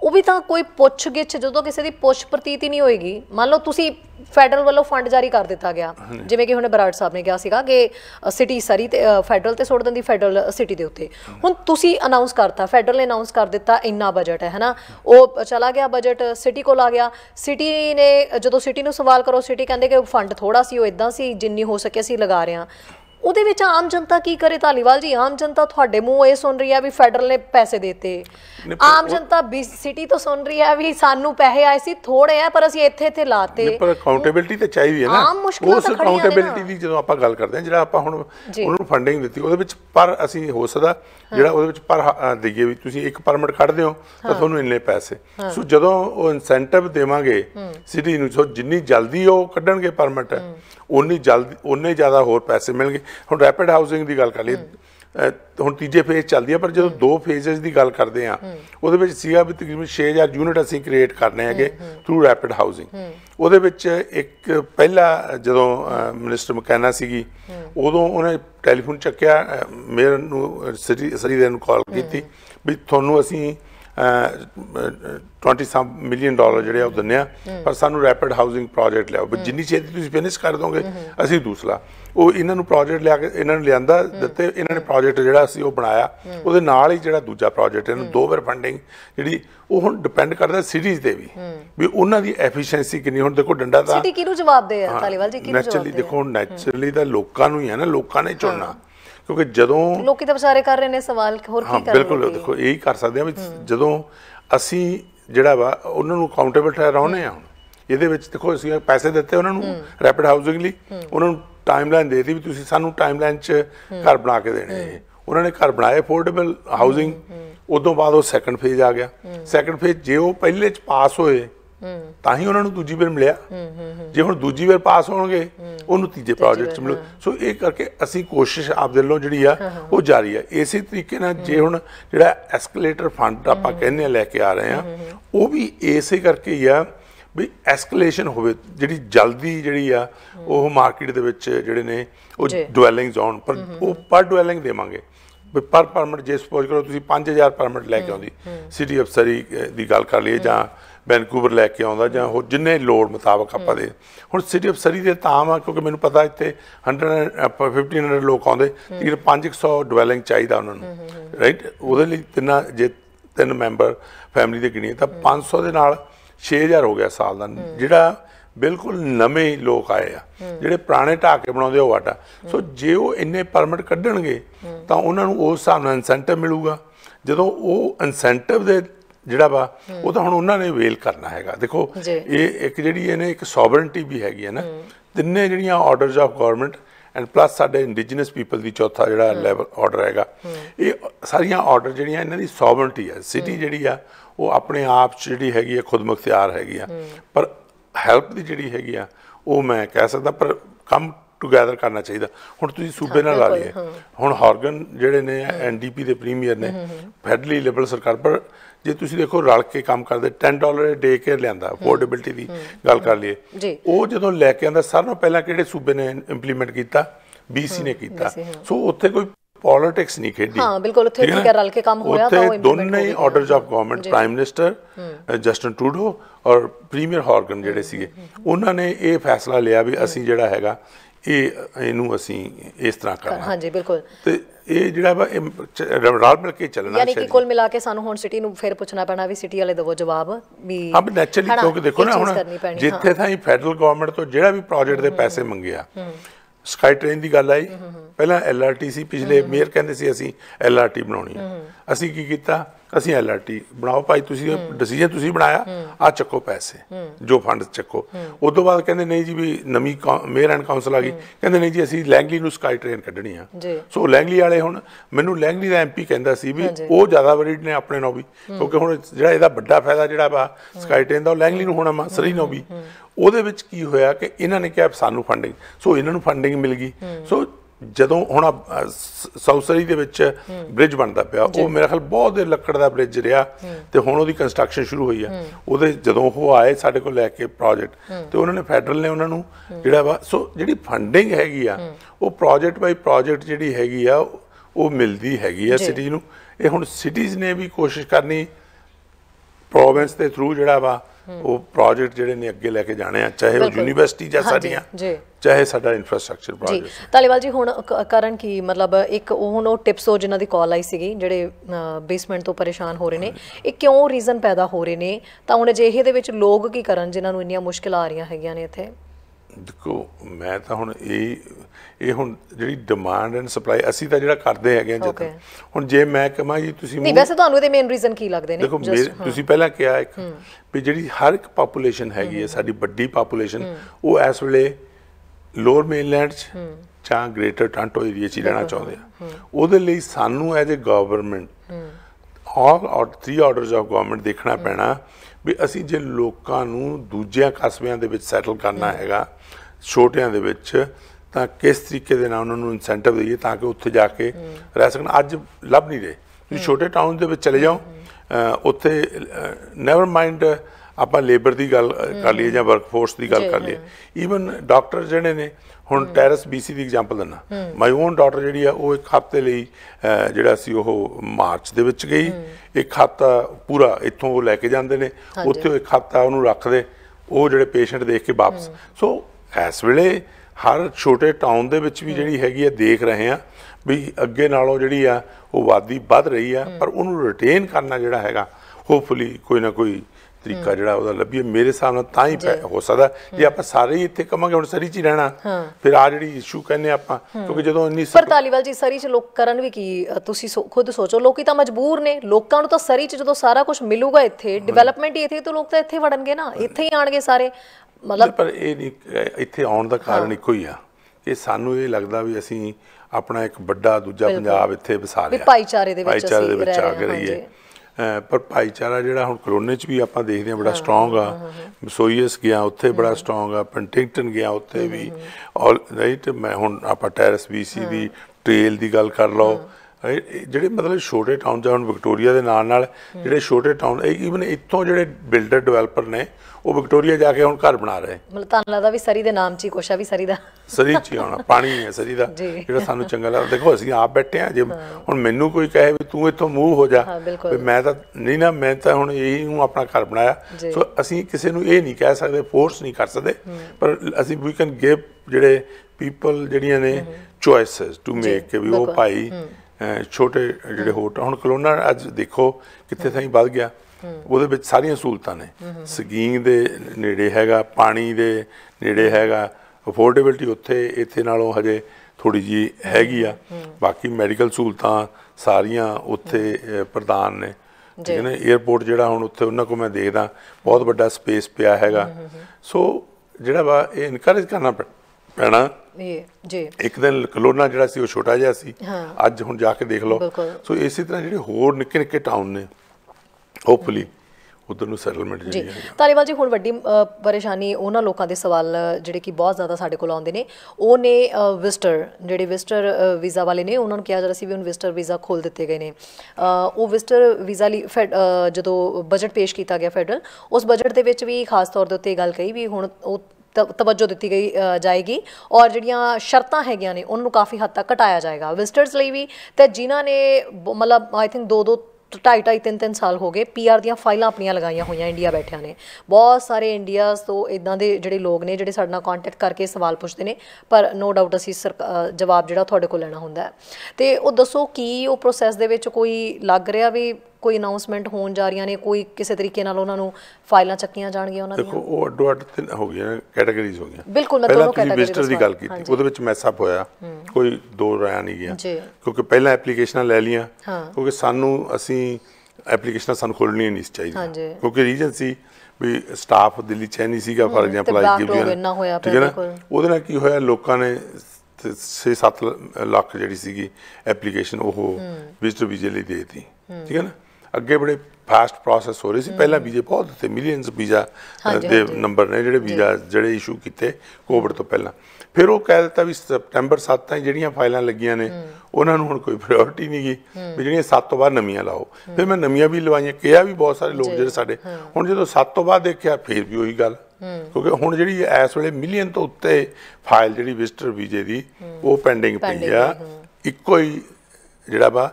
ਉਹ ਵੀ ਤਾਂ ਕੋਈ ਪੁੱਛ ਗਿੱਛ, ਜਦੋਂ ਕਿਸੇ ਦੀ ਪੁੱਛ ਪ੍ਰਤੀਤ ਹੀ ਨਹੀਂ ਹੋਏਗੀ। ਮੰਨ ਲਓ ਤੁਸੀਂ ਫੈਡਰਲ ਵੱਲੋਂ ਫੰਡ ਜਾਰੀ ਕਰ ਦਿੱਤਾ ਗਿਆ, ਜਿਵੇਂ ਕਿ ਹੁਣ ਬਰਾੜ ਸਾਹਿਬ ਨੇ ਕਿਹਾ ਸੀਗਾ ਕਿ ਸਿਟੀ ਸਰੀ ਤੇ ਫੈਡਰਲ ਤੇ ਸੁੱਟ ਦਿੰਦੀ, ਫੈਡਰਲ ਸਿਟੀ ਦੇ ਉੱਤੇ। ਹੁਣ ਤੁਸੀਂ ਅਨਾਉਂਸ ਕਰਤਾ, ਫੈਡਰਲ ਨੇ ਅਨਾਉਂਸ ਕਰ ਦਿੱਤਾ ਇੰਨਾ ਬਜਟ ਹੈ ਨਾ, ਉਹ ਚਲਾ ਗਿਆ ਬਜਟ ਸਿਟੀ ਕੋਲ ਆ ਗਿਆ, ਸਿਟੀ ਨੇ ਜਦੋਂ ਸਿਟੀ ਨੂੰ ਸਵਾਲ ਕਰੋ ਸਿਟੀ ਕਹਿੰਦੇ ਕਿ ਫੰਡ ਥੋੜਾ ਸੀ, ਉਹ ਇੱਦਾਂ ਸੀ, ਜਿੰਨੀ ਹੋ ਸਕੇ ਅਸੀਂ ਲਗਾ ਰਹੇ ਹਾਂ। ਉਹਦੇ ਵਿੱਚ ਆਮ ਜਨਤਾ ਕੀ ਕਰੇ ਧਾਲੀਵਾਲ ਜੀ? ਆਮ ਜਨਤਾ ਤੁਹਾਡੇ ਮੂੰਹ ਇਹ ਸੁਣ ਰਹੀ ਆ ਵੀ ਫੈਡਰਲ ਨੇ ਪੈਸੇ ਦਿੱਤੇ, ਆਮ ਜਨਤਾ ਸਿਟੀ ਤੋਂ ਸੁਣ ਰਹੀ ਆ ਵੀ ਸਾਨੂੰ ਪੈਸੇ ਆਏ ਸੀ ਥੋੜੇ ਆ ਪਰ ਅਸੀਂ ਇੱਥੇ ਇੱਥੇ ਲਾਤੇ। ਪਰ ਅਕਾਊਂਟੇਬਿਲਟੀ ਤਾਂ ਚਾਹੀਦੀ ਹੈ ਨਾ, ਆਮ ਮੁਸ਼ਕਲਾਂ ਤਾਂ ਖੜੀਆਂ ਨੇ। ਅਕਾਊਂਟੇਬਿਲਟੀ ਦੀ ਜਦੋਂ ਆਪਾਂ ਗੱਲ ਕਰਦੇ ਆ, ਜਿਹੜਾ ਆਪਾਂ ਹੁਣ ਉਹਨੂੰ ਫੰਡਿੰਗ ਦਿੱਤੀ ਉਹਦੇ ਵਿੱਚ ਪਰ ਅਸੀਂ ਹੋ ਸਕਦਾ ਜਿਹੜਾ ਉਹਦੇ ਵਿੱਚ ਪਰ ਦਈਏ ਵੀ ਤੁਸੀਂ ਇੱਕ ਪਰਮਿਟ ਕੱਢਦੇ ਹੋ ਤਾਂ ਤੁਹਾਨੂੰ ਇੰਨੇ ਪੈਸੇ, ਸੋ ਜਦੋਂ ਉਹ ਇਨਸੈਂਟਿਵ ਦੇਵਾਂਗੇ ਸਿਟੀ ਨੂੰ, ਸੋ ਜਿੰਨੀ ਜਲਦੀ ਉਹ ਕੱਢਣਗੇ ਪਰਮਿਟ ਉਨੀ ਜਲਦੀ ਉਨੇ ਜ਼ਿਆਦਾ ਹੋਰ ਪੈਸੇ ਮਿਲਣਗੇ। ਹੁਣ ਰੈਪਿਡ ਹਾਊਸਿੰਗ ਦੀ ਗੱਲ ਕਰ ਲਈ, ਹੁਣ ਤੀਜੇ ਫੇਜ਼ ਚੱਲਦੀ ਆ, ਪਰ ਜਦੋਂ 2 ਫੇਜ਼ਸ ਦੀ ਗੱਲ ਕਰਦੇ ਆ ਉਹਦੇ ਵਿੱਚ ਸੀਗਾ ਵੀ ਤਕਰੀਬਨ 6000 ਯੂਨਿਟ ਅਸੀਂ ਕ੍ਰੀਏਟ ਕਰਨੇ ਹੈਗੇ ਥਰੂ ਰੈਪਿਡ ਹਾਊਸਿੰਗ। ਉਹਦੇ ਵਿੱਚ ਇੱਕ ਪਹਿਲਾ ਜਦੋਂ ਮਿਨਿਸਟਰ ਮਕੈਨਾ ਸੀਗੀ ਉਦੋਂ ਉਹਨੇ ਟੈਲੀਫੋਨ ਚੱਕਿਆ ਮੇਅਰ ਨੂੰ, ਸਰੀ ਦੇ ਨੂੰ ਕਾਲ ਕੀਤੀ ਵੀ ਤੁਹਾਨੂੰ ਅਸੀਂ $20 ਮਿਲੀਅਨ ਜਿਹੜੇ ਉਹ ਦਿੰਦੇ ਆ ਪਰ ਸਾਨੂੰ ਰੈਪਿਡ ਹਾਊਸਿੰਗ ਪ੍ਰੋਜੈਕਟ ਲਿਆਓ, ਜਿੰਨੀ ਛੇਤੀ ਤੁਸੀਂ ਫਿਨਿਸ਼ ਕਰ ਦੋਗੇ ਅਸੀਂ ਦੂਸਰਾ। ਉਹ ਇਹਨਾਂ ਨੂੰ ਪ੍ਰੋਜੈਕਟ ਲਿਆ ਕੇ ਇਹਨਾਂ ਨੂੰ ਲਿਆਂਦਾ ਦਿੱਤੇ, ਇਹਨਾਂ ਨੇ ਪ੍ਰੋਜੈਕਟ ਜਿਹੜਾ ਅਸੀਂ ਉਹ ਬਣਾਇਆ, ਉਹਦੇ ਨਾਲ ਹੀ ਜਿਹੜਾ ਦੂਜਾ ਪ੍ਰੋਜੈਕਟ ਇਹਨੂੰ 2 ਵਾਰ ਫੰਡਿੰਗ ਜਿਹੜੀ ਉਹ ਹੁਣ ਡਿਪੈਂਡ ਕਰਦਾ ਸਿਟੀਜ਼ ਤੇ ਵੀ ਉਹਨਾਂ ਦੀ ਐਫੀਸ਼ੀਐਂਸੀ ਕਿੰਨੀ। ਹੁਣ ਦੇਖੋ ਡੰਡਾ ਤਾਂ ਸਿਟੀ ਕਿਹਨੂੰ ਜਵਾਬ ਦੇ ਆ ਧਾਲੀਵਾਲ ਜੀ? ਕਿਹਨੂੰ ਜਵਾਬ ਦੇ? ਦੇਖੋ ਨੈਚੁਰਲੀ ਤਾਂ ਲੋਕਾਂ ਨੂੰ ਹੀ ਹੈ ਨਾ, ਲੋਕਾਂ ਨੇ ਚੁਣਨਾ, ਕਿਉਂਕਿ ਜਦੋਂ ਲੋਕੀ ਤਾਂ ਵਿਚਾਰੇ ਕਰ ਰਹੇ ਨੇ ਸਵਾਲ ਹੋਰ ਕੀ ਕਰ ਰਹੇ। ਬਿਲਕੁਲ, ਦੇਖੋ ਇਹੀ ਕਰ ਸਕਦੇ ਹਾਂ ਵੀ ਜਦੋਂ ਅਸੀਂ ਜਿਹੜਾ ਵਾ ਉਹਨਾਂ ਨੂੰ ਅਕਾਊਂਟੇਬਲ ਠਹਿਰਾਉਣੇ ਆ। ਹੁਣ ਇਹਦੇ ਵਿੱਚ ਦੇਖੋ ਅਸੀਂ ਪੈਸੇ ਦਿੱਤੇ ਉਹਨਾਂ ਨੂੰ ਰੈਪਿਡ ਹਾਊਸਿੰਗ ਲਈ, ਉਹਨਾਂ ਨੂੰ ਟਾਈਮਲਾਈਨ ਦੇ ਦਿੱਤੀ ਵੀ ਤੁਸੀਂ ਸਾਨੂੰ ਟਾਈਮਲਾਈਨ 'ਚ ਘਰ ਬਣਾ ਕੇ ਦੇਣੇ, ਉਹਨਾਂ ਨੇ ਘਰ ਬਣਾਏ ਅਫੋਰਡੇਬਲ ਹਾਊਸਿੰਗ। ਉਦੋਂ ਬਾਅਦ ਉਹ ਸੈਕੰਡ ਫੇਜ਼ ਆ ਗਿਆ, ਸੈਕੰਡ ਫੇਜ਼ ਜੇ ਉਹ ਪਹਿਲੇ 'ਚ ਪਾਸ ਹੋਏ ਤਾਂ ਹੀ ਉਹਨਾਂ ਨੂੰ ਦੂਜੀ ਵਾਰ ਮਿਲਿਆ, ਜੇ ਹੁਣ ਦੂਜੀ ਵਾਰ ਪਾਸ ਹੋਣਗੇ ਉਹਨੂੰ ਤੀਜੇ ਪ੍ਰੋਜੈਕਟ 'ਚ ਮਿਲੂ। ਸੋ ਇਹ ਕਰਕੇ ਅਸੀਂ ਕੋਸ਼ਿਸ਼ ਆਪਦੇ ਵੱਲੋਂ ਜਿਹੜੀ ਆ ਉਹ ਜਾਰੀ ਆ। ਇਸੇ ਤਰੀਕੇ ਨਾਲ ਜੇ ਹੁਣ ਜਿਹੜਾ ਐਸਕੇਲੇਟਰ ਫੰਡ ਆਪਾਂ ਕਹਿੰਦੇ ਆ ਲੈ ਕੇ ਆ ਰਹੇ ਆ, ਉਹ ਵੀ ਇਸੇ ਕਰਕੇ ਹੀ ਆ ਵੀ ਐਸਕੇਲੇਸ਼ਨ ਹੋਵੇ ਜਿਹੜੀ ਜਲਦੀ ਜਿਹੜੀ ਆ ਉਹ ਮਾਰਕੀਟ ਦੇ ਵਿੱਚ ਜਿਹੜੇ ਨੇ ਉਹ ਡਵੈਲਿੰਗਸ ਆਉਣ, ਪਰ ਉਹ ਪਰ ਡਵੈਲਿੰਗ ਦੇਵਾਂਗੇ ਵੀ ਪਰ ਪਰਮਿਟ। ਜੇ ਸਪੋਜ਼ ਕਰੋ ਤੁਸੀਂ 5000 ਪਰਮਿਟ ਲੈ ਕੇ ਆਉਂਦੀ ਸਿਟੀ ਅਫਸਰੀ ਦੀ ਗੱਲ ਕਰ ਲਈਏ ਜਾਂ ਵੈਨਕੂਵਰ ਲੈ ਕੇ ਆਉਂਦਾ ਜਾਂ ਹੋਰ ਜਿੰਨੇ ਲੋੜ ਮੁਤਾਬਕ ਆਪਾਂ ਦੇ। ਹੁਣ ਸਿਟੀ ਆਫ ਸਰੀ ਦੇ ਤਾਂ ਆ ਕਿਉਂਕਿ ਮੈਨੂੰ ਪਤਾ ਇੱਥੇ 100-150 ਲੋਕ ਆਉਂਦੇ, ਤਕਰੀਬਨ 500 ਡਵੈਲਿੰਗ ਚਾਹੀਦਾ ਉਹਨਾਂ ਨੂੰ, ਰਾਈਟ। ਉਹਦੇ ਲਈ ਤਿੰਨ ਮੈਂਬਰ ਫੈਮਿਲੀ ਦੇ ਗਿਣੀਏ ਤਾਂ 500 ਦੇ ਨਾਲ 6000 ਹੋ ਗਿਆ ਸਾਲ ਦਾ, ਜਿਹੜਾ ਬਿਲਕੁਲ ਨਵੇਂ ਲੋਕ ਆਏ ਆ। ਜਿਹੜੇ ਪੁਰਾਣੇ ਢਾਕੇ ਬਣਾਉਂਦੇ ਉਹ ਆਟਾ। ਸੋ ਜੇ ਉਹ ਇੰਨੇ ਪਰਮਿਟ ਕੱਢਣਗੇ ਤਾਂ ਉਹਨਾਂ ਨੂੰ ਉਸ ਹਿਸਾਬ ਨਾਲ ਇਨਸੈਂਟਿਵ ਮਿਲੂਗਾ। ਜਦੋਂ ਉਹ ਇਨਸੈਂਟਿਵ ਦੇ ਜਿਹੜਾ ਵਾ ਉਹ ਤਾਂ ਹੁਣ ਉਹਨਾਂ ਨੇ ਵੇਲ ਕਰਨਾ ਹੈਗਾ। ਦੇਖੋ ਇਹ ਇੱਕ ਜਿਹੜੀ ਇਹਨੇ ਇੱਕ ਸੋਵਰਨਟੀ ਵੀ ਹੈਗੀ ਹੈ ਨਾ, ਤਿੰਨੇ ਜਿਹੜੀਆਂ orders of government and plus साढ़े इंडिजिनस पीपल की चौथा जोड़ा लैवल ऑर्डर हैगा। ये सारिया ऑर्डर जोड़िया इन्हों की सॉवरनटी है, सिटी जी वो अपने आप जी हैगी खुदमुख्तियार हैगी, पर हैल्प की जी हैगी वो मैं कह सकता पर कम टुगैदर करना चाहिए। हुण तुसीं सूबे नाल ला लिए, हुण हॉर्गन जिहड़े ने NDP के प्रीमियर ने फैडरली लिबरल सरकार पर जे तुसीं देखो रल के काम करदे $10 डे केयर लिआंदा, अफोर्डेबिलिटी की गल कर लिए वो जदों लैके आंदा सारे नाल पहला किहड़े सूबे ने इंप्लीमेंट किया, BC ने किया। सो उत्थे कोई पॉलिटिक्स नहीं खेडी, बिल्कुल उत्थे किहड़ा रल के काम होया तो उत्थे दोनों ही orders of government prime minister Justin Trudeau और प्रीमियर हॉर्गन जिहड़े सीगे उन्हां ने ये फैसला लिया भी असीं जिहड़ा हैगा इस तरह करना। हाँ जी बिल्कुल, रल मिल के चलना। यानी कि कुल मिला के सानू हुण सिटी नू फिर पुछना पैना भी सिटी वाले दवो जवाब भी। अब नैचुरली क्योंकि देखो ना हुण जिथे ताईं फैडरल गवर्नमेंट तो जिहड़ा भी प्रोजेक्ट दे पैसे मंगिया, स्काई ट्रेन की गल आई पहला LRT सी, पिछले मेयर कहंदे सी असीं LRT बनाउणी है, असीं की कीता असीं LRT बनाओ भाई, तुसीं डिसीजन तुसीं बनाया आ चक्को पैसे जो फंड चक्को। उस तो बाद कहंदे नहीं जी भी नवीं मेयर एंड काउंसल आ गई, कहंदे नहीं जी असीं लैंगली नूं स्काई ट्रेन कड्ढणी आ। सो लैंगली वाले हुण मैनूं लैंगली दा MP कहंदा सी भी वो ज़्यादा वरीड ने अपने नाल भी, क्योंकि हुण जिहड़ा इहदा बड़ा फायदा जिहड़ा वा स्काई ट्रेन दा लैंगली नूं होना मसरी नाल भी। ਉਹਦੇ ਵਿੱਚ ਕੀ ਹੋਇਆ ਕਿ ਇਹਨਾਂ ਨੇ ਕਿਹਾ ਸਾਨੂੰ ਫੰਡਿੰਗ, ਸੋ ਇਹਨਾਂ ਨੂੰ ਫੰਡਿੰਗ ਮਿਲ ਗਈ। ਸੋ ਜਦੋਂ ਹੁਣ ਸੌਸਰੀ ਦੇ ਵਿੱਚ ਬ੍ਰਿਜ ਬਣਦਾ ਪਿਆ, ਉਹ ਮੇਰੇ ਖਿਆਲ ਬਹੁਤ ਦੇ ਲੱਕੜ ਦਾ ਬ੍ਰਿਜ ਰਿਹਾ ਤੇ ਹੁਣ ਉਹਦੀ ਕੰਸਟਰਕਸ਼ਨ ਸ਼ੁਰੂ ਹੋਈ ਆ। ਉਹਦੇ ਜਦੋਂ ਉਹ ਆਏ ਸਾਡੇ ਕੋਲ ਲੈ ਕੇ ਪ੍ਰੋਜੈਕਟ ਤੇ ਉਹਨਾਂ ਨੇ ਫੈਡਰਲ ਨੇ ਉਹਨਾਂ ਨੂੰ ਜਿਹੜਾ ਵਾ ਸੋ ਜਿਹੜੀ ਫੰਡਿੰਗ ਹੈਗੀ ਆ ਉਹ ਪ੍ਰੋਜੈਕਟ ਬਾਈ ਪ੍ਰੋਜੈਕਟ ਜਿਹੜੀ ਹੈਗੀ ਆ ਉਹ ਮਿਲਦੀ ਹੈਗੀ ਆ ਸਿਟੀ ਨੂੰ। ਇਹ ਹੁਣ ਸਿਟੀਜ਼ ਨੇ ਵੀ ਕੋਸ਼ਿਸ਼ ਕਰਨੀ ਪ੍ਰੋਵਿੰਸ ਦੇ ਥਰੂ ਜਿਹੜਾ ਵਾ ਉਹ ਪ੍ਰੋਜੈਕਟ ਜਿਹੜੇ ਨੇ ਅੱਗੇ ਲੈ ਕੇ ਜਾਣੇ ਆ, ਚਾਹੇ ਉਹ ਯੂਨੀਵਰਸਿਟੀ ਜਾਂ ਸਾਡੀਆਂ ਚਾਹੇ ਸਾਡਾ ਇਨਫਰਾਸਟ੍ਰਕਚਰ ਪ੍ਰੋਜੈਕਟ। ਜੀ ਧਾਲੀਵਾਲ ਜੀ ਹੁਣ ਕਰਨ ਕੀ ਮਤਲਬ ਇੱਕ ਉਹ ਟਿਪਸ ਹੋ ਜਿਨ੍ਹਾਂ ਦੀ ਕਾਲ ਆਈ ਸੀਗੀ ਜਿਹੜੇ ਬੇਸਮੈਂਟ ਤੋਂ ਪਰੇਸ਼ਾਨ ਹੋ ਰਹੇ ਨੇ, ਇਹ ਕਿਉਂ ਰੀਜ਼ਨ ਪੈਦਾ ਹੋ ਰਹੇ ਨੇ, ਤਾਂ ਹੁਣ ਜੇ ਇਹਦੇ ਵਿੱਚ ਲੋਕ ਕੀ ਕਰਨ ਜਿਨ੍ਹਾਂ ਨੂੰ ਇੰਨੀਆਂ ਮੁਸ਼ਕਿਲਾਂ ਆ ਰਹੀਆਂ ਹੈਗੀਆਂ ਨੇ ਇੱਥੇ? ਦੇਖੋ ਮੈਂ ਤਾਂ ਹੁਣ ਇਹ ਹੁਣ ਜਿਹੜੀ ਡਿਮਾਂਡ ਐਂਡ ਸਪਲਾਈ ਅਸੀਂ ਤਾਂ ਜਿਹੜਾ ਕਰਦੇ ਹੈਗੇ ਜਿੱਥੇ ਹੁਣ ਜੇ ਮੈਂ ਕਹਾਂ ਜੀ ਤੁਸੀਂ ਨਹੀਂ, ਵੈਸੇ ਤੁਹਾਨੂੰ ਇਹਦੇ ਮੇਨ ਰੀਜ਼ਨ ਕੀ ਲੱਗਦੇ ਨੇ? ਦੇਖੋ ਤੁਸੀਂ ਪਹਿਲਾਂ ਕਿਹਾ ਇੱਕ ਵੀ ਜਿਹੜੀ ਹਰ ਇੱਕ ਪਾਪੂਲੇਸ਼ਨ ਹੈਗੀ ਹੈ ਸਾਡੀ ਵੱਡੀ ਪਾਪੂਲੇਸ਼ਨ ਉਹ ਇਸ ਵੇਲੇ ਲੋਅਰ ਮੇਨਲੈਂਡ 'ਚ ਜਾਂ ਗ੍ਰੇਟਰ ਟੋਰਾਂਟੋ ਏਰੀਆ 'ਚ ਰਹਿਣਾ ਚਾਹੁੰਦੇ ਆ। ਉਹਦੇ ਲਈ ਸਾਨੂੰ as a government all 3 orders of government ਦੇਖਣਾ ਪੈਣਾ ਵੀ ਅਸੀਂ ਜੇ ਲੋਕਾਂ ਨੂੰ ਦੂਜਿਆਂ ਕਸਬਿਆਂ ਦੇ ਵਿੱਚ ਸੈਟਲ ਕਰਨਾ ਹੈਗਾ ਛੋਟਿਆਂ ਦੇ ਵਿੱਚ ਤਾਂ ਕਿਸ ਤਰੀਕੇ ਦੇ ਨਾਲ ਉਹਨਾਂ ਨੂੰ ਇਨਸੈਂਟਿਵ ਦੇਈਏ ਤਾਂ ਕਿ ਉੱਥੇ ਜਾ ਕੇ ਰਹਿ ਸਕਣ। ਅੱਜ ਲੱਭ ਨਹੀਂ ਰਹੇ, ਤੁਸੀਂ ਛੋਟੇ ਟਾਊਨ ਦੇ ਵਿੱਚ ਚਲੇ ਜਾਓ ਉੱਥੇ ਨੈਵਰ ਮਾਈਂਡ ਆਪਾਂ ਲੇਬਰ ਦੀ ਗੱਲ ਕਰ ਲਈਏ ਜਾਂ ਵਰਕਫੋਰਸ ਦੀ ਗੱਲ ਕਰ ਲਈਏ, ਈਵਨ ਡਾਕਟਰ ਜਿਹੜੇ ਨੇ ਹੁਣ ਟੈਰਸ BC ਦੀ ਐਗਜ਼ਾਮਪਲ ਦਿੰਦਾ, ਮਾਈ ਓਨ ਡਾਕਟਰ ਜਿਹੜੀ ਆ ਉਹ ਇੱਕ ਹਫ਼ਤੇ ਲਈ ਜਿਹੜਾ ਸੀ ਉਹ ਮਾਰਚ ਦੇ ਵਿੱਚ ਗਈ, ਇੱਕ ਹਫ਼ਤਾ ਪੂਰਾ ਇੱਥੋਂ ਉਹ ਲੈ ਕੇ ਜਾਂਦੇ ਨੇ ਉੱਥੇ ਉਹ ਇੱਕ ਹਫ਼ਤਾ ਉਹਨੂੰ ਰੱਖਦੇ ਉਹ ਜਿਹੜੇ ਪੇਸ਼ੈਂਟ ਦੇਖ ਕੇ ਵਾਪਸ। ਸੋ ਇਸ ਵੇਲੇ ਹਰ ਛੋਟੇ ਟਾਊਨ ਦੇ ਵਿੱਚ ਵੀ ਜਿਹੜੀ ਹੈਗੀ ਆ ਦੇਖ ਰਹੇ ਆ ਵੀ ਅੱਗੇ ਨਾਲੋਂ ਜਿਹੜੀ ਆ ਉਹ ਆਬਾਦੀ ਵੱਧ ਰਹੀ ਆ, ਪਰ ਉਹਨੂੰ ਰਿਟੇਨ ਕਰਨਾ ਜਿਹੜਾ ਹੈਗਾ ਹੋਪਫੁਲੀ ਕੋਈ ਨਾ ਕੋਈ ਤਰੀਕਾ ਜਿਹੜਾ ਉਹਦਾ ਲੱਭੀਏ। ਮੇਰੇ ਹਿਸਾਬ ਨਾਲ ਤਾਂ ਹੀ ਹੋ ਸਕਦਾ ਜੇ ਆਪਾਂ ਸਾਰੇ ਹੀ ਇੱਥੇ ਕਮਾਂਗੇ ਹੁਣ ਸਰੀ 'ਚ ਹੀ ਰਹਿਣਾ ਫਿਰ ਆ ਜਿਹੜੀ ਇਸ਼ੂ ਕਹਿੰਦੇ ਆਪਾਂ ਕਿਉਂਕਿ ਜਦੋਂ ਇੰਨੀ। ਪਰ ਧਾਲੀਵਾਲ ਜੀ ਸਰੀ 'ਚ ਲੋਕ ਕਰਨ ਵੀ ਕੀ, ਤੁਸੀਂ ਖੁਦ ਸੋਚੋ ਲੋਕੀ ਤਾਂ ਮਜਬੂਰ ਨੇ, ਲੋਕਾਂ ਨੂੰ ਤਾਂ ਸਰੀ 'ਚ ਜਦੋਂ ਸਾਰਾ ਕੁਝ ਮਿਲੂਗਾ ਇੱਥੇ ਡਿਵੈਲਪਮੈਂਟ ਹੀ ਇੱਥੇ ਤਾਂ ਲੋਕ ਤਾਂ ਇੱਥੇ ਵੜਨਗੇ ਨਾ, ਇੱਥੇ ਹੀ ਆਣਗੇ ਸਾਰੇ ਮਤਲਬ। ਪਰ ਇਹ ਨਹੀਂ ਇੱਥੇ ਆਉਣ ਦਾ ਕਾਰਨ ਇੱਕੋ ਹੀ ਆ ਕਿ ਸਾਨੂੰ ਇਹ ਲੱਗਦਾ ਵੀ ਅਸੀਂ ਆਪਣਾ ਇੱਕ ਵੱਡਾ ਦੂਜਾ ਪੰਜਾਬ ਇੱਥੇ ਵਸਾ ਲਿਆ, ਭਾਈਚਾਰੇ ਦੇ ਵਿੱਚ ਆ ਕੇ ਰਹੀਏ। पर भाईचारा जोड़ा हम करोने भी आप देखते हैं बड़ा स्ट्रोंग आ, सोईस गया उत्थे बड़ा स्ट्रोंग आ, पेंटिंगटन गया उत्थे भी और राइट। मैं हूँ आप टैरस BC की ट्रेल की गल कर लो ਜਿਹੜੇ ਮਤਲਬ ਛੋਟੇ ਟਾਊਨ ਜਾਂ ਹੁਣ ਵਿਕਟੋਰੀਆ ਦੇ ਨਾਲ ਨਾਲ ਜਿਹੜੇ ਛੋਟੇ ਟਾਊਨ ਈਵਨ ਇੱਥੋਂ ਜਿਹੜੇ ਬਿਲਡਰ ਡਿਵੈਲਪਰ ਨੇ ਉਹ ਵਿਕਟੋਰੀਆ ਜਾ ਕੇ ਹੁਣ ਘਰ ਬਣਾ ਰਹੇ। ਮਤਲਬ ਤੁਹਾਨੂੰ ਲੱਗਦਾ ਵੀ ਸਰੀ ਦੇ ਨਾਮ 'ਚ ਹੀ ਕੁਛ ਆ ਵੀ ਸਰੀ ਦਾ ਸਰੀ 'ਚ ਹੀ ਆਉਣਾ ਪਾਣੀ ਹੈ ਸਰੀ ਦਾ ਜਿਹੜਾ ਸਾਨੂੰ ਚੰਗਾ ਲੱਗਦਾ। ਦੇਖੋ ਅਸੀਂ ਆਪ ਬੈਠੇ ਹਾਂ, ਜੇ ਹੁਣ ਮੈਨੂੰ ਕੋਈ ਕਹੇ ਵੀ ਤੂੰ ਇੱਥੋਂ ਮੂਵ ਹੋ ਜਾ ਮੈਂ ਤਾਂ ਨਹੀਂ ਨਾ, ਮੈਂ ਤਾਂ ਹੁਣ ਇਹੀ ਨੂੰ ਆਪਣਾ ਘਰ ਬਣਾਇਆ। ਸੋ ਅਸੀਂ ਕਿਸੇ ਨੂੰ ਇਹ ਨਹੀਂ ਕਹਿ ਸਕਦੇ, ਫੋਰਸ ਨਹੀਂ ਕਰ ਸਕਦੇ, ਪਰ ਅਸੀਂ ਵੀ ਕੈਨ ਗਿਵ ਜਿਹੜੇ ਪੀਪਲ ਜਿਹੜੀਆਂ ਨੇ ਚੋਇਸਿਸ ਟੂ ਮੇਕ ਕਿ ਵੀ ਉਹ ਭਾਈ छोटे जोड़े होट हम कलोना अज देखो कितने थाई बढ़ गया, वो सारिया सहूलतां ने स्कीइंग दे नेड़े हैगा, पानी दे नेड़े हैगा, अफोर्डेबिलिटी उत्थे इत्थे नालों हजे थोड़ी जी हैगी आ, बाकी मैडिकल सहूलतां सारिया उत्थे प्रदान ने। ठीक है ना, एयरपोर्ट जिहड़ा हुण उत्थे उन्हां को मैं देखदा बहुत वड्डा स्पेस पिया हैगा। सो जिहड़ा वा इनकरेज करना ਪੈਣਾ जी। एक दिन कलोना जिहड़ा सी ओह छोटा जिहा सी, अज हुण जाके देख लो। सो इसी तरह जिहड़े होर निक्के निक्के टाउन ने होपफुली उधर सैटलमेंट जी। ਧਾਲੀਵਾਲ जी हुण वड्डी परेशानी उन्हां लोकां दे सवाल जिहड़े कि बहुत ज़्यादा साडे कोल आउंदे ने, ओह ने विजिटर जिहड़े विजिटर वीज़ा वाले ने उन्हां नूं किहा जा रहा सी वी हुण विजिटर वीज़ा खोल दित्ते गए ने। ओह विजिटर वीज़ा लई जदों बजट पेश कीता गया फैडरल, उस बजट दे विच वी खास तौर दे उत्ते गल कही वी हुण ओह तवज्जो दी गई जाएगी और जिहड़ियां शर्तां हैगियां ने उन्हां नूं काफ़ी हद तक घटाया जाएगा विजिटर्स लई वी, ते जिन्हां ने मतलब आई थिंक दो दो ढाई ढाई तीन तीन साल हो गए PR ਦੀਆਂ ਫਾਈਲਾਂ ਆਪਣੀਆਂ ਲਗਾਈਆਂ ਹੋਈਆਂ ਇੰਡੀਆ ਬੈਠਿਆਂ ਨੇ। ਬਹੁਤ ਸਾਰੇ ਇੰਡੀਆ ਤੋਂ ਇਦਾਂ ਦੇ ਜਿਹੜੇ ਲੋਕ ਨੇ ਜਿਹੜੇ ਸਾਡੇ ਨਾਲ ਕੰਟੈਕਟ ਕਰਕੇ ਸਵਾਲ ਪੁੱਛਦੇ ਨੇ, ਪਰ ਨੋ ਡਾਊਟ ਅਸੀਂ ਜਵਾਬ ਜਿਹੜਾ ਤੁਹਾਡੇ ਕੋਲ ਲੈਣਾ ਹੁੰਦਾ ਹੈ। ਤੇ ਉਹ ਦੱਸੋ ਕੀ ਉਹ ਪ੍ਰੋਸੈਸ ਦੇ ਵਿੱਚ ਕੋਈ ਲੱਗ ਰਿਹਾ ਵੀ ਕੋਈ ਅਨਾਉਂਸਮੈਂਟ ਹੋਣ ਜਾ ਰਹੀਆਂ ਨੇ, ਕੋਈ ਕਿਸੇ ਤਰੀਕੇ ਨਾਲ ਉਹਨਾਂ ਨੂੰ ਫਾਈਲਾਂ ਚੱਕੀਆਂ ਜਾਣਗੀਆਂ ਉਹਨਾਂ ਦੀਆਂ? ਦੇਖੋ ਉਹ ਅੱਡੋ ਅੱਡ ਹੋ ਗਈਆਂ ਕੈਟਾਗਰੀਜ਼ ਹੋ ਗਈਆਂ। ਬਿਲਕੁਲ, ਮੈਂ ਤੁਹਾਨੂੰ ਕੈਟਾਗਰੀ ਰਜਿਸਟਰ ਦੀ ਗੱਲ ਕੀਤੀ, ਉਹਦੇ ਵਿੱਚ ਮੈਸਅਪ ਹੋਇਆ, ਕੋਈ ਦੋ ਰਾਇਆ ਨਹੀਂ ਗਿਆ ਕਿਉਂਕਿ ਪਹਿਲਾਂ ਐਪਲੀਕੇਸ਼ਨਾਂ ਲੈ ਲੀਆਂ ਕਿਉਂਕਿ ਸਾਨੂੰ ਅਸੀਂ ਐਪਲੀਕੇਸ਼ਨਾਂ ਸਾਨੂੰ ਖੋਲਣੀਆਂ ਨਹੀਂ ਚਾਹੀਦੀਆਂ ਕਿਉਂਕਿ ਰੀਜਨ ਸੀ ਵੀ ਸਟਾਫ ਦਿੱਲੀ ਚ ਨਹੀਂ ਸੀਗਾ ਫਰ ਐਗਜ਼ਾਮਪਲ ਆਈ ਗਿਆ। ਠੀਕ ਹੈ ਨਾ, ਉਹਦੇ ਨਾਲ ਕੀ ਹੋਇਆ ਲੋਕਾਂ ਨੇ 6-7 ਲੱਖ ਜਿਹੜੀ ਸੀਗੀ ਐਪਲੀਕੇਸ਼ਨ ਉਹ ਵਿਜ਼ਟਰ ਵੀਜ਼ੇ ਲਈ ਦੇ ਦਿੱਤੀ। ਠੀਕ ਹੈ ਨਾ, ਅੱਗੇ ਬੜੇ ਫਾਸਟ ਪ੍ਰੋਸੈਸ ਹੋ ਰਹੀ ਸੀ, ਪਹਿਲਾਂ ਵੀਜ਼ੇ ਬਹੁਤ ਦਿੱਤੇ ਮਿਲੀਅਨਸ ਵੀਜ਼ਾ ਦੇ ਨੰਬਰ ਨੇ ਜਿਹੜੇ ਵੀਜ਼ਾ ਜਿਹੜੇ ਇਸ਼ੂ ਕੀਤੇ ਕੋਵਿਡ ਤੋਂ ਪਹਿਲਾਂ। ਫਿਰ ਉਹ ਕਹਿ ਦਿੱਤਾ ਵੀ ਸਤੰਬਰ 7 ਤਾਂ ਜਿਹੜੀਆਂ ਫਾਈਲਾਂ ਲੱਗੀਆਂ ਨੇ ਉਹਨਾਂ ਨੂੰ ਹੁਣ ਕੋਈ ਪ੍ਰਾਇਓਰਟੀ ਨਹੀਂ ਗਈ ਵੀ ਜਿਹੜੀਆਂ 7 ਤੋਂ ਬਾਅਦ ਨਵੀਆਂ ਲਾਓ। ਫਿਰ ਮੈਂ ਨਵੀਆਂ ਵੀ ਲਵਾਈਆਂ, ਕਿਹਾ ਵੀ ਬਹੁਤ ਸਾਰੇ ਲੋਕ ਜਿਹੜੇ ਸਾਡੇ ਹੁਣ ਜਦੋਂ 7 ਤੋਂ ਬਾਅਦ ਦੇਖਿਆ ਫਿਰ ਵੀ ਉਹੀ ਗੱਲ ਕਿਉਂਕਿ ਹੁਣ ਜਿਹੜੀ ਇਸ ਵੇਲੇ ਮਿਲੀਅਨ ਤੋਂ ਉੱਤੇ ਫਾਈਲ ਜਿਹੜੀ ਵਿਜ਼ਟਰ ਵੀਜ਼ੇ ਦੀ ਉਹ ਪੈਂਡਿੰਗ ਪਈ ਆ ਇੱਕੋ ਹੀ ਜਿਹੜਾ ਵਾ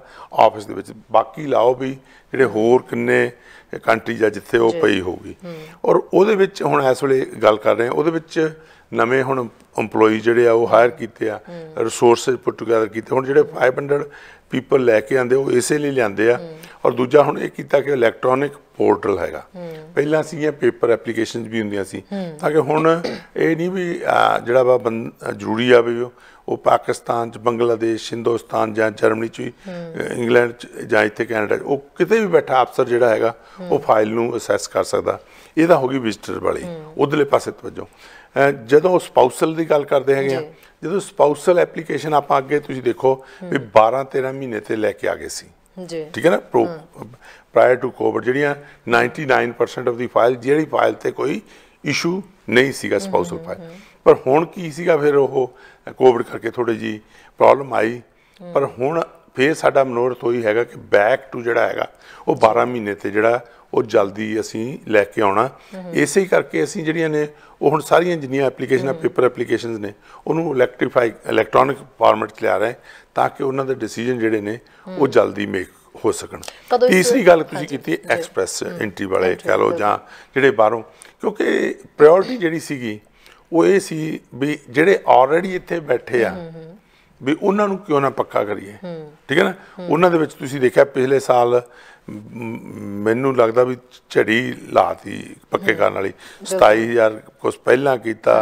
ਆਫਿਸ ਦੇ ਵਿੱਚ। ਬਾਕੀ ਲਾਓ ਵੀ ਜਿਹੜੇ ਹੋਰ ਕਿੰਨੇ ਕੰਟਰੀਜ਼ ਆ ਜਿੱਥੇ ਉਹ ਪਈ ਹੋਊਗੀ। ਔਰ ਉਹਦੇ ਵਿੱਚ ਹੁਣ ਇਸ ਵੇਲੇ ਗੱਲ ਕਰ ਰਹੇ ਹਾਂ, ਉਹਦੇ ਵਿੱਚ ਨਵੇਂ ਹੁਣ ਇੰਪਲੋਈ ਜਿਹੜੇ ਆ ਉਹ ਹਾਇਰ ਕੀਤੇ ਆ, ਰਿਸੋਰਸਿਸ ਪੁੱਟ ਟੂਗੈਦਰ ਕੀਤੇ। ਹੁਣ ਜਿਹੜੇ 500 ਪੀਪਲ ਲੈ ਕੇ ਆਉਂਦੇ ਉਹ ਇਸੇ ਲਈ ਲਿਆਂਦੇ ਆ। ਔਰ ਦੂਜਾ ਹੁਣ ਇਹ ਕੀਤਾ ਕਿ ਇਲੈਕਟ੍ਰੋਨਿਕ ਪੋਰਟਲ ਹੈਗਾ, ਪਹਿਲਾਂ ਸੀਗੀਆਂ ਪੇਪਰ ਐਪਲੀਕੇਸ਼ਨਸ ਵੀ ਹੁੰਦੀਆਂ ਸੀ, ਤਾਂ ਕਿ ਹੁਣ ਇਹ ਨਹੀਂ ਵੀ ਜਿਹੜਾ ਵਾ ਜ਼ਰੂਰੀ ਆ ਵੀ ਉਹ ਪਾਕਿਸਤਾਨ 'ਚ ਬੰਗਲਾਦੇਸ਼ ਹਿੰਦੁਸਤਾਨ ਜਾਂ ਜਰਮਨੀ 'ਚ ਵੀ ਇੰਗਲੈਂਡ 'ਚ ਜਾਂ ਇੱਥੇ ਕੈਨੇਡਾ 'ਚ ਉਹ ਕਿਤੇ ਵੀ ਬੈਠਾ ਅਫਸਰ ਜਿਹੜਾ ਹੈਗਾ ਉਹ ਫਾਈਲ ਨੂੰ ਅਸੈਸ ਕਰ ਸਕਦਾ। ਇਹ ਤਾਂ ਹੋ ਗਈ ਵਿਜ਼ਟਰ ਵਾਲੀ ਉਧਰਲੇ ਪਾਸੇ ਵਜੋਂ। ਜਦੋਂ ਸਪਾਊਸਲ ਦੀ ਗੱਲ ਕਰਦੇ ਹੈਗੇ ਆ, ਜਦੋਂ ਸਪਾਊਸਲ ਐਪਲੀਕੇਸ਼ਨ ਆਪਾਂ ਅੱਗੇ ਤੁਸੀਂ ਦੇਖੋ ਵੀ 12-13 ਮਹੀਨੇ ਤੇ ਲੈ ਕੇ ਆ ਗਏ ਸੀ। ਠੀਕ ਹੈ ਨਾ, ਪ੍ਰਾਇਰ ਟੂ ਕੋਵਿਡ ਜਿਹੜੀਆਂ 99% ਆਫ ਦੀ ਫਾਈਲ ਜਿਹੜੀ ਫਾਈਲ ਤੇ ਕੋਈ ਇਸ਼ੂ ਨਹੀਂ ਸੀਗਾ ਸਪਾਊਸਲ ਫਾਈਲ, ਪਰ ਹੁਣ ਕੀ ਸੀਗਾ ਫਿਰ ਉਹ ਕੋਵਿਡ ਕਰਕੇ ਥੋੜੀ ਜਿਹੀ ਪ੍ਰੋਬਲਮ ਆਈ। ਪਰ ਹੁਣ ਫਿਰ ਸਾਡਾ ਮਨੋਰਥ ਉਹੀ ਹੈਗਾ ਕਿ ਬੈਕ ਟੂ ਜਿਹੜਾ ਹੈਗਾ ਉਹ 12 ਮਹੀਨੇ ਤੇ ਜਿਹੜਾ ਉਹ ਜਲਦੀ ਅਸੀਂ ਲੈ ਕੇ ਆਉਣਾ। ਇਸੇ ਕਰਕੇ ਅਸੀਂ ਜਿਹੜੀਆਂ ਨੇ ਉਹ ਹੁਣ ਸਾਰੀਆਂ ਜਿੰਨੀਆਂ ਐਪਲੀਕੇਸ਼ਨਾਂ ਪੇਪਰ ਐਪਲੀਕੇਸ਼ਨਸ ਨੇ ਉਹਨੂੰ ਇਲੈਕਟ੍ਰੋਨਿਕ ਫਾਰਮੈਟ 'ਚ ਲਿਆ ਰਹੇ ਤਾਂ ਕਿ ਉਹਨਾਂ ਦੇ ਡਿਸੀਜਨ ਜਿਹੜੇ ਨੇ ਉਹ ਜਲਦੀ ਮੇਕ ਹੋ ਸਕਣ। ਤੀਸਰੀ ਗੱਲ ਤੁਸੀਂ ਕੀਤੀ ਐਕਸਪ੍ਰੈਸ ਐਂਟਰੀ ਵਾਲੇ ਕਹਿ ਲਓ ਜਾਂ ਜਿਹੜੇ ਬਾਹਰੋਂ, ਕਿਉਂਕਿ ਪ੍ਰਾਇਓਰਟੀ ਜਿਹੜੀ ਸੀਗੀ ਉਹ ਇਹ ਸੀ ਵੀ ਜਿਹੜੇ ਆਲਰੇਡੀ ਇੱਥੇ ਬੈਠੇ ਆ ਵੀ ਉਹਨਾਂ ਨੂੰ ਕਿਉਂ ਨਾ ਪੱਕਾ ਕਰੀਏ। ਠੀਕ ਹੈ ਨਾ, ਉਹਨਾਂ ਦੇ ਵਿੱਚ ਤੁਸੀਂ ਦੇਖਿਆ ਪਿਛਲੇ ਸਾਲ ਮੈਨੂੰ ਲੱਗਦਾ ਵੀ ਝੜੀ ਲਾਤੀ ਪੱਕੇ ਕਰਨ ਵਾਲੀ 27000 ਕੁਛ ਪਹਿਲਾਂ ਕੀਤਾ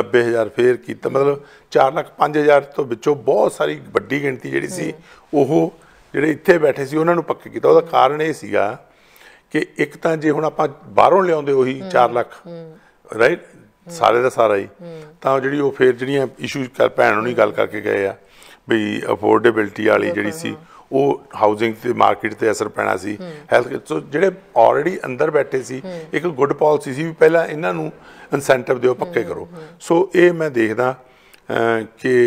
90000 ਫੇਰ ਕੀਤਾ, ਮਤਲਬ 4,05,000 ਤੋਂ ਵਿੱਚੋਂ ਬਹੁਤ ਸਾਰੀ ਵੱਡੀ ਗਿਣਤੀ ਜਿਹੜੀ ਸੀ ਉਹ ਜਿਹੜੇ ਇੱਥੇ ਬੈਠੇ ਸੀ ਉਹਨਾਂ ਨੂੰ ਪੱਕੇ ਕੀਤਾ। ਉਹਦਾ ਕਾਰਨ ਇਹ ਸੀਗਾ ਕਿ ਇੱਕ ਤਾਂ ਜੇ ਹੁਣ ਆਪਾਂ ਬਾਹਰੋਂ ਲਿਆਉਂਦੇ ਉਹੀ 4 ਲੱਖ ਰਾਈਟ ਸਾਰੇ ਦਾ ਸਾਰਾ ਹੀ, ਤਾਂ ਜਿਹੜੀ ਉਹ ਫਿਰ ਜਿਹੜੀਆਂ ਇਸ਼ੂ ਭੈਣ ਉਹਨੀ ਗੱਲ ਕਰਕੇ ਗਏ ਆ ਵੀ ਅਫੋਰਡੇਬਿਲਟੀ ਵਾਲੀ ਜਿਹੜੀ ਸੀ ਉਹ ਹਾਊਸਿੰਗ ਤੇ ਮਾਰਕੀਟ ਤੇ ਅਸਰ ਪੈਣਾ ਸੀ, ਹੈਲਥ। ਸੋ ਜਿਹੜੇ ਆਲਰੇਡੀ ਅੰਦਰ ਬੈਠੇ ਸੀ ਇੱਕ ਗੁੱਡ ਪਾਲਿਸੀ ਸੀ ਵੀ ਪਹਿਲਾਂ ਇਹਨਾਂ ਨੂੰ ਇਨਸੈਂਟਿਵ ਦਿਓ ਪੱਕੇ ਕਰੋ। ਸੋ ਇਹ ਮੈਂ ਦੇਖਦਾ ਕਿ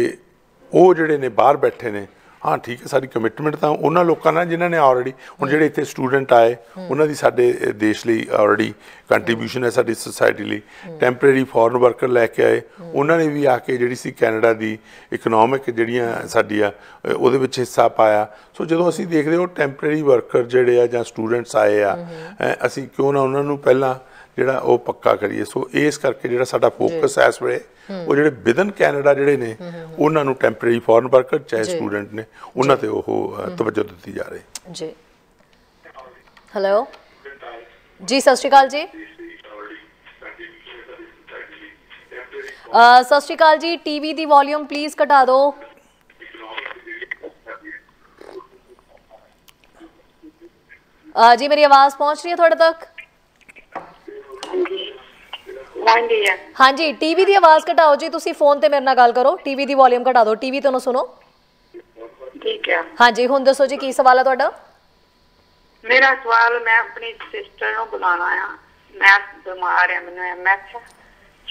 ਉਹ ਜਿਹੜੇ ਨੇ ਬਾਹਰ ਬੈਠੇ ਨੇ ਹਾਂ ਠੀਕ ਹੈ, ਸਾਡੀ ਕਮਿਟਮੈਂਟ ਤਾਂ ਉਹਨਾਂ ਲੋਕਾਂ ਨਾਲ ਜਿਨ੍ਹਾਂ ਨੇ ਆਲਰੇਡੀ ਹੁਣ ਜਿਹੜੇ ਇੱਥੇ ਸਟੂਡੈਂਟ ਆਏ ਉਹਨਾਂ ਦੀ ਸਾਡੇ ਦੇਸ਼ ਲਈ ਆਲਰੇਡੀ ਕੰਟਰੀਬਿਊਸ਼ਨ ਹੈ ਸਾਡੀ ਸੋਸਾਇਟੀ ਲਈ। ਟੈਂਪਰੇਰੀ ਫੋਰਨ ਵਰਕਰ ਲੈ ਕੇ ਆਏ ਉਹਨਾਂ ਨੇ ਵੀ ਆ ਕੇ ਜਿਹੜੀ ਸੀ ਕੈਨੇਡਾ ਦੀ ਇਕਨੋਮਿਕ ਜਿਹੜੀਆਂ ਸਾਡੀ ਆ ਉਹਦੇ ਵਿੱਚ ਹਿੱਸਾ ਪਾਇਆ। ਸੋ ਜਦੋਂ ਅਸੀਂ ਦੇਖਦੇ ਉਹ ਟੈਂਪਰੇਰੀ ਵਰਕਰ ਜਿਹੜੇ ਆ ਜਾਂ ਸਟੂਡੈਂਟਸ ਆਏ ਆ ਅਸੀਂ ਕਿਉਂ ਨਾ ਉਹਨਾਂ ਨੂੰ ਪਹਿਲਾਂ ਜਿਹੜਾ ਉਹ ਪੱਕਾ ਕਰੀਏ। ਸੋ ਇਸ ਕਰਕੇ ਜਿਹੜਾ ਸਾਡਾ ਫੋਕਸ ਹੈ ਇਸ ਵੇਲੇ ਉਹ ਜਿਹੜੇ ਵਿਦਨ ਕੈਨੇਡਾ ਜਿਹੜੇ ਨੇ ਉਹਨਾਂ ਨੂੰ ਟੈਂਪਰੇਰੀ ਫੋਰਨ ਵਰਕਰ ਚਾਹੇ ਸਟੂਡੈਂਟ ਨੇ ਉਹਨਾਂ ਤੇ ਉਹ ਤਵੱਜੋ ਦਿੱਤੀ ਜਾ ਰਹੀ ਜੀ। ਹੈਲੋ ਜੀ, ਸਤਿ ਸ਼੍ਰੀ ਅਕਾਲ ਜੀ। ਸਤਿ ਸ਼੍ਰੀ ਅਕਾਲ ਜੀ, ਟੀਵੀ ਦੀ ਵੋਲਿਊਮ ਪਲੀਜ਼ ਘਟਾ ਦਿਓ। ਜੀ ਮੇਰੀ ਆਵਾਜ਼ ਪਹੁੰਚ ਰਹੀ ਹੈ ਤੁਹਾਡੇ ਤੱਕ? हाँ जी टीवी की आवाज घटाओ जी, तुसी फोन ते मेरे नाल गल करो, टीवी की वॉल्यूम घटा दो, टीवी तो सुनो। ठीक है हाँ जी, हुण दसो जी की सवाल है तुहाडा? मेरा सवाल, मैं अपनी सिस्टर नूं बुलाना है, मैं बीमार है, मैनूं एमएस।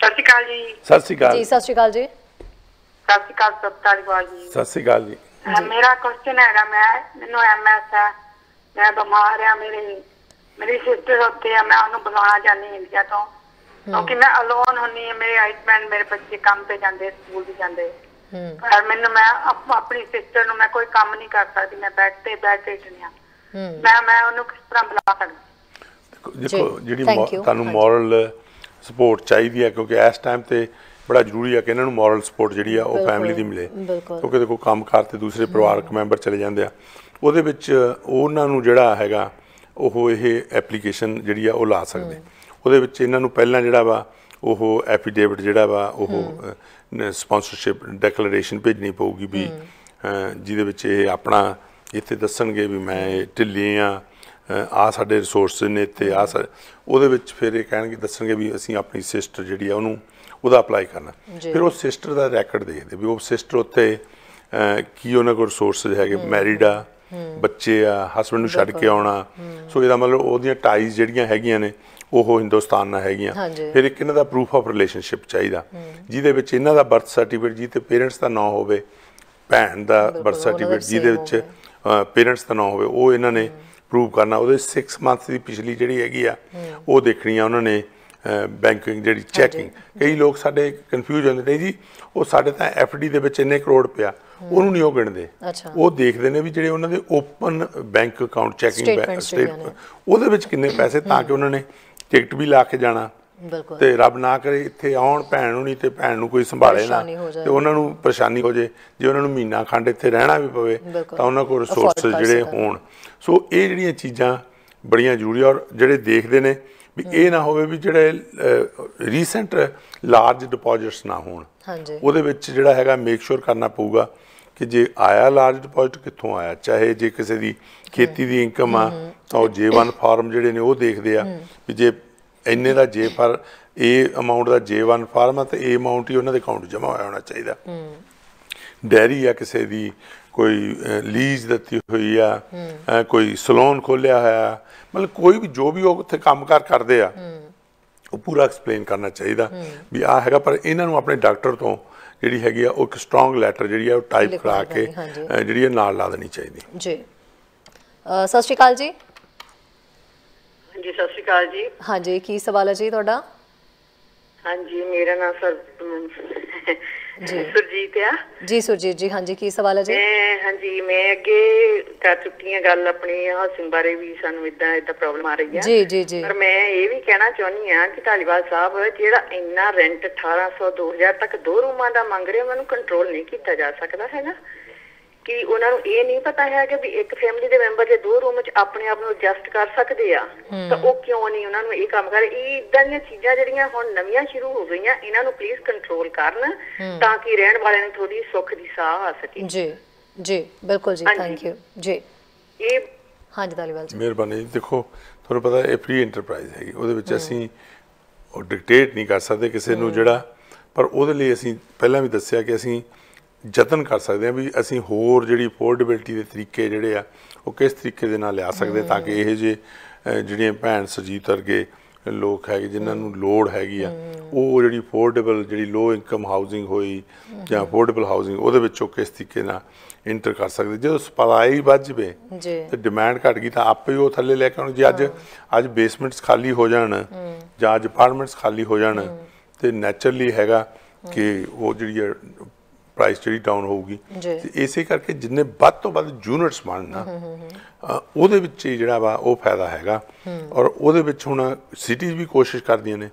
सत श्री अकाल जी। सत श्री अकाल जी। सत श्री अकाल जी। सत श्री अकाल सुख धालीवाल जी। सत श्री अकाल जी। मेरा क्वेश्चन है, मैनूं एमएस है, मैं बीमार है, मेरी सिस्टर होती है, मैं उन्होंने बुलाना चाहनी इंडिया तो, क्योंकि मैं अलोन होनी है, मेरे हस्बैंड मेरे बच्चे काम पे जाते, स्कूल भी जाते, पर मैनू मैं अपनी सिस्टर नूं मैं कोई काम नहीं कर सकती, मैं बैठते इतनी हां, मैं उन्होंने किस तरह बुला सकती? देखो जिहड़ी तुहानू मॉरल सपोर्ट चाहिदी है, क्योंकि इस टाइम ते बड़ा जरूरी है कि इन्हां नूं मॉरल सपोर्ट जिहड़ी आ ओह फैमिली दी मिले, क्योंकि देखो कामकार ते दूसरे परिवारक मैंबर चले जांदे आ, ਉਹਦੇ ਵਿੱਚ ਉਹਨਾਂ ਨੂੰ ਜਿਹੜਾ ਹੈਗਾ ਉਹ ਇਹ ਐਪਲੀਕੇਸ਼ਨ ਜਿਹੜੀ ਆ ਉਹ ਲਾ ਸਕਦੇ। ਉਹਦੇ ਵਿੱਚ ਇਹਨਾਂ ਨੂੰ ਪਹਿਲਾਂ ਜਿਹੜਾ ਵਾ ਉਹ ਐਫੀਡੇਵਿਟ ਜਿਹੜਾ ਵਾ ਉਹ ਸਪਾਂਸਰਸ਼ਿਪ ਡੈਕਲੇਰੇਸ਼ਨ ਭੇਜਣੀ ਪਊਗੀ ਵੀ ਜਿਹਦੇ ਵਿੱਚ ਇਹ ਆਪਣਾ ਇੱਥੇ ਦੱਸਣਗੇ ਵੀ ਮੈਂ ਢਿੱਲੀ ਆ, ਆ ਸਾਡੇ ਰਿਸੋਰਸ ਨੇ ਇੱਥੇ ਆ, ਉਹਦੇ ਵਿੱਚ ਫਿਰ ਇਹ ਕਹਿਣਗੇ ਦੱਸਣਗੇ ਵੀ ਅਸੀਂ ਆਪਣੀ ਸਿਸਟਰ ਜਿਹੜੀ ਆ ਉਹਨੂੰ ਉਹਦਾ ਅਪਲਾਈ ਕਰਨਾ, ਫਿਰ ਉਹ ਸਿਸਟਰ ਦਾ ਰੈਕਡ ਦੇਖਦੇ ਵੀ ਉਹ ਸਿਸਟਰ ਉੱਥੇ ਕੀ ਉਹਨਾਂ ਕੋਲ ਰਿਸੋਰਸਿਸ ਹੈਗੇ, ਮੈਰਿਡ ਆ, ਬੱਚੇ ਆ, ਹਸਬੈਂਡ ਨੂੰ ਛੱਡ ਕੇ ਆਉਣਾ, ਸੋ ਇਹਦਾ ਮਤਲਬ ਉਹਦੀਆਂ ਟਾਈਜ਼ ਜਿਹੜੀਆਂ ਹੈਗੀਆਂ ਨੇ ਉਹ ਹਿੰਦੁਸਤਾਨ ਨਾਲ ਹੈਗੀਆਂ। ਫਿਰ ਇੱਕ ਇਹਨਾਂ ਦਾ ਪ੍ਰੂਫ ਆਫ ਰਿਲੇਸ਼ਨਸ਼ਿਪ ਚਾਹੀਦਾ ਜਿਹਦੇ ਵਿੱਚ ਇਹਨਾਂ ਦਾ ਬਰਥ ਸਰਟੀਫਿਕੇਟ ਜਿਹਦੇ ਪੇਰੈਂਟਸ ਦਾ ਨਾਂ ਹੋਵੇ, ਭੈਣ ਦਾ ਬਰਥ ਸਰਟੀਫਿਕੇਟ ਜਿਹਦੇ ਵਿੱਚ ਪੇਰੈਂਟਸ ਦਾ ਨਾਂ ਹੋਵੇ, ਉਹ ਇਹਨਾਂ ਨੇ ਪ੍ਰੂਵ ਕਰਨਾ। ਉਹਦੇ 6 ਮੰਥ ਦੀ ਪਿਛਲੀ ਜਿਹੜੀ ਹੈਗੀ ਆ ਉਹ ਦੇਖਣੀ ਆ ਉਹਨਾਂ ਨੇ, ਬੈਂਕਿੰਗ ਜਿਹੜੀ ਚੈਕਿੰਗ। ਕਈ ਲੋਕ ਸਾਡੇ ਕਨਫਿਊਜ਼ ਹੁੰਦੇ ਨੇ ਜੀ, ਉਹ ਸਾਡੇ ਤਾਂ ਐਫ ਡੀ ਦੇ ਵਿੱਚ ਇੰਨੇ ਕਰੋੜ ਪਿਆ, ਉਹਨੂੰ ਨਹੀਂ ਉਹ ਗਿਣਦੇ, ਉਹ ਦੇਖਦੇ ਨੇ ਵੀ ਜਿਹੜੇ ਉਹਨਾਂ ਦੇ open bank account checking state ਉਹਦੇ ਵਿੱਚ ਕਿੰਨੇ ਪੈਸੇ, ਤਾਂ ਕਿ ਉਹਨਾਂ ਨੇ ਟਿਕਟ ਵੀ ਲਾ ਕੇ ਜਾਣਾ ਤੇ ਰੱਬ ਨਾ ਕਰੇ ਇੱਥੇ ਆਉਣ ਭੈਣ ਨੂੰ ਨਹੀਂ ਤੇ ਭੈਣ ਨੂੰ ਕੋਈ ਸੰਭਾਲੇ ਨਾ ਤੇ ਉਹਨਾਂ ਨੂੰ ਪਰੇਸ਼ਾਨੀ ਹੋ ਜੇ, ਜੇ ਉਹਨਾਂ ਨੂੰ ਮਹੀਨਾ ਖੰਡ ਇੱਥੇ ਰਹਿਣਾ ਵੀ ਪਵੇ ਤਾਂ ਉਹਨਾਂ ਕੋਲ ਰਿਸੋਰਸਿਸ ਜਿਹੜੇ ਹੋਣ। ਸੋ ਇਹ ਜਿਹੜੀਆਂ ਚੀਜ਼ਾਂ ਬੜੀਆਂ ਜ਼ਰੂਰੀ, ਔਰ ਜਿਹੜੇ ਦੇਖਦੇ ਨੇ ਵੀ ਇਹ ਨਾ ਹੋਵੇ ਵੀ ਜਿਹੜੇ ਰੀਸੈਂਟ ਲਾਰਜ ਡਿਪੋਜ਼ਿਟਸ ਨਾ ਹੋਣ, ਉਹਦੇ ਵਿੱਚ ਜਿਹੜਾ ਹੈਗਾ ਮੇਕ ਸ਼ੋਰ ਕਰਨਾ ਪਊਗਾ ਕਿ ਜੇ ਆਇਆ ਲਾਰਜ ਡਿਪੋਜ਼ਿਟ ਕਿੱਥੋਂ ਆਇਆ, ਚਾਹੇ ਜੇ ਕਿਸੇ ਦੀ ਖੇਤੀ ਦੀ ਇਨਕਮ ਆ ਤਾਂ ਉਹ J1 ਫਾਰਮ ਜਿਹੜੇ ਨੇ ਉਹ ਦੇਖਦੇ ਆ ਵੀ ਜੇ ਇੰਨੇ ਦਾ ਜੇ ਫਾਰ ਇਹ ਅਮਾਊਂਟ ਦਾ J1 ਫਾਰਮ ਆ ਤਾਂ ਇਹ ਅਮਾਊਂਟ ਹੀ ਉਹਨਾਂ ਦੇ ਅਕਾਊਂਟ ਜਮ੍ਹਾਂ ਹੋਇਆ ਹੋਣਾ ਚਾਹੀਦਾ। ਡੈਰੀ ਆ ਕਿਸੇ ਦੀ, ਕੋਈ ਲੀਜ਼ ਦਿੱਤੀ ਹੋਈ ਆ, ਕੋਈ ਸਲੂਨ ਖੋਲਿਆ ਹੋਇਆ, ਮਤਲਬ ਕੋਈ ਵੀ ਜੋ ਵੀ ਉਹ ਉੱਥੇ ਕੰਮਕਾਰ ਕਰਦੇ ਆ ਉਹ ਪੂਰਾ ਐਕਸਪਲੇਨ ਕਰਨਾ ਚਾਹੀਦਾ ਵੀ ਆ ਹੈਗਾ। ਪਰ ਇਹਨਾਂ ਨੂੰ ਆਪਣੇ ਡਾਕਟਰ ਤੋਂ ਜਿਹੜੀ ਹੈਗੀ ਆ ਉਹ ਇੱਕ ਸਟਰੋਂਗ ਲੈਟਰ ਜਿਹੜੀ ਆ ਉਹ ਟਾਈਪ ਕਰਾ ਕੇ ਜਿਹੜੀ ਇਹ ਨਾਲ ਲਾ ਦੇਣੀ ਚਾਹੀਦੀ ਜੀ। ਸਤਿ ਸ਼੍ਰੀ ਅਕਾਲ ਜੀ। ਹਾਂਜੀ ਸਤਿ ਸ਼੍ਰੀ ਅਕਾਲ ਜੀ। ਹਾਂਜੀ ਕੀ ਸਵਾਲ ਹੈ ਜੀ ਤੁਹਾਡਾ? ਹਾਂਜੀ ਮੇਰਾ ਨਾਮ ਸੁਰਜੀਤ ਆ ਜੀ। ਸੁਰਜੀਤ ਜੀ ਹਾਂਜੀ ਕੀ ਸਵਾਲ ਹੈ ਜੀ? ਹਾਂਜੀ ਮੈਂ ਅੱਗੇ ਕਰ ਚੁੱਕੀ ਹਾਂ ਗੱਲ ਆਪਣੀ ਹਾਊਸਿੰਗ ਬਾਰੇ ਵੀ, ਸਾਨੂੰ ਇਦਾਂ ਇਦਾਂ ਪ੍ਰੋਬਲਮ ਆ ਰਹੀ ਹੈ ਜੀ ਜੀ ਜੀ। ਪਰ ਮੈਂ ਇਹ ਵੀ ਕਹਿਣਾ ਚਾਹੁੰਦੀ ਹਾਂ ਕਿ ਧਾਲੀਵਾਲ ਸਾਹਿਬ ਜਿਹੜਾ ਇੰਨਾ ਰੈਂਟ 1800 2000 ਤੱਕ ਦੋ ਰੂਮਾਂ ਦਾ ਮੰਗ ਰਹੇ, ਉਹਨਾਂ ਨੂੰ ਕੰਟਰੋਲ ਨਹੀਂ ਕੀਤਾ ਜਾ ਸਕਦਾ ਹੈਗਾ, ਕਿ ਉਹਨਾਂ ਨੂੰ ਇਹ ਨਹੀਂ ਪਤਾ ਹੈਗਾ ਵੀ ਇੱਕ ਫੈਮਿਲੀ ਦੇ ਮੈਂਬਰ ਜੇ ਦੋ ਰੂਮ ਚ ਆਪਣੇ ਆਪ ਨੂੰ ਐਡਜਸਟ ਕਰ ਸਕਦੇ ਆ ਤਾਂ ਉਹ ਕਿਉਂ ਨਹੀਂ ਉਹਨਾਂ ਨੂੰ ਇਹ ਕੰਮ ਕਰ। ਇਹ ਇਦਾਂ ਦੀਆਂ ਚੀਜ਼ਾਂ ਜਿਹੜੀਆਂ ਹੁਣ ਨਵੀਆਂ ਸ਼ੁਰੂ ਹੋ ਗਈਆਂ, ਇਹਨਾਂ ਨੂੰ ਪਲੀਜ਼ ਕੰਟਰੋਲ ਕਰਨ ਤਾਂ ਕਿ ਰਹਿਣ ਵਾਲਿਆਂ ਨੂੰ ਥੋੜੀ ਸੁੱਖ ਦੀ ਸਾਹ ਆ ਸਕੇ ਜੀ ਜੀ। ਬਿਲਕੁਲ ਜੀ ਥੈਂਕ ਯੂ ਜੀ। ਇਹ ਹਾਂਜੀ ਧਾਲੀਵਾਲ ਜੀ ਮਿਹਰਬਾਨੀ। ਦੇਖੋ ਤੁਹਾਨੂੰ ਪਤਾ ਇਹ ਫ੍ਰੀ ਐਂਟਰਪ੍ਰਾਈਜ਼ ਹੈਗੀ, ਉਹਦੇ ਵਿੱਚ ਅਸੀਂ ਉਹ ਡਿਕਟੇਟ ਨਹੀਂ ਕਰ ਸਕਦੇ ਕਿਸੇ ਨੂੰ ਜਿਹੜਾ, ਪਰ ਉਹਦੇ ਲਈ ਅਸੀਂ ਪਹਿਲਾਂ ਵੀ ਦੱਸਿਆ ਕਿ ਅਸੀਂ ਯਤਨ ਕਰ ਸਕਦੇ ਹਾਂ ਵੀ ਅਸੀਂ ਹੋਰ ਜਿਹੜੀ ਅਫੋਰਡੇਬਿਲਟੀ ਦੇ ਤਰੀਕੇ ਜਿਹੜੇ ਆ ਉਹ ਕਿਸ ਤਰੀਕੇ ਦੇ ਨਾਲ ਲਿਆ ਸਕਦੇ ਤਾਂ ਕਿ ਇਹੋ ਜਿਹੇ ਜਿਹੜੀਆਂ ਭੈਣ ਸੁਰਜੀਤ ਵਰਗੇ ਲੋਕ ਹੈਗੇ ਜਿਨ੍ਹਾਂ ਨੂੰ ਲੋੜ ਹੈਗੀ ਆ ਉਹ ਜਿਹੜੀ ਅਫੋਰਡੇਬਲ ਜਿਹੜੀ ਲੋ ਇਨਕਮ ਹਾਊਸਿੰਗ ਹੋਈ ਜਾਂ ਅਫੋਰਡੇਬਲ ਹਾਊਸਿੰਗ ਉਹਦੇ ਵਿੱਚ ਉਹ ਕਿਸ ਤਰੀਕੇ ਨਾਲ ਇੰਟਰ ਕਰ ਸਕਦੇ। ਜਦੋਂ ਸਪਲਾਈ ਵੱਧ ਜਾਵੇ ਤੇ ਡਿਮਾਂਡ ਘੱਟ ਗਈ ਤਾਂ ਆਪੇ ਉਹ ਥੱਲੇ ਲੈ ਕੇ ਆਉਣ। ਜੇ ਅੱਜ ਬੇਸਮੈਂਟਸ ਖਾਲੀ ਹੋ ਜਾਣ ਜਾਂ ਅੱਜ ਅਪਾਰਟਮੈਂਟਸ ਖਾਲੀ ਹੋ ਜਾਣ ਤੇ ਨੈਚੁਰਲੀ ਹੈਗਾ ਕਿ ਉਹ ਜਿਹੜੀ ਆ प्राइस जी डाउन होगी। इसे करके जिन्ने बद तो बद यूनिट्स बनना वो जोड़ा वा वो फायदा हैगा। और हूँ सिटीज़ भी कोशिश कर दी ने,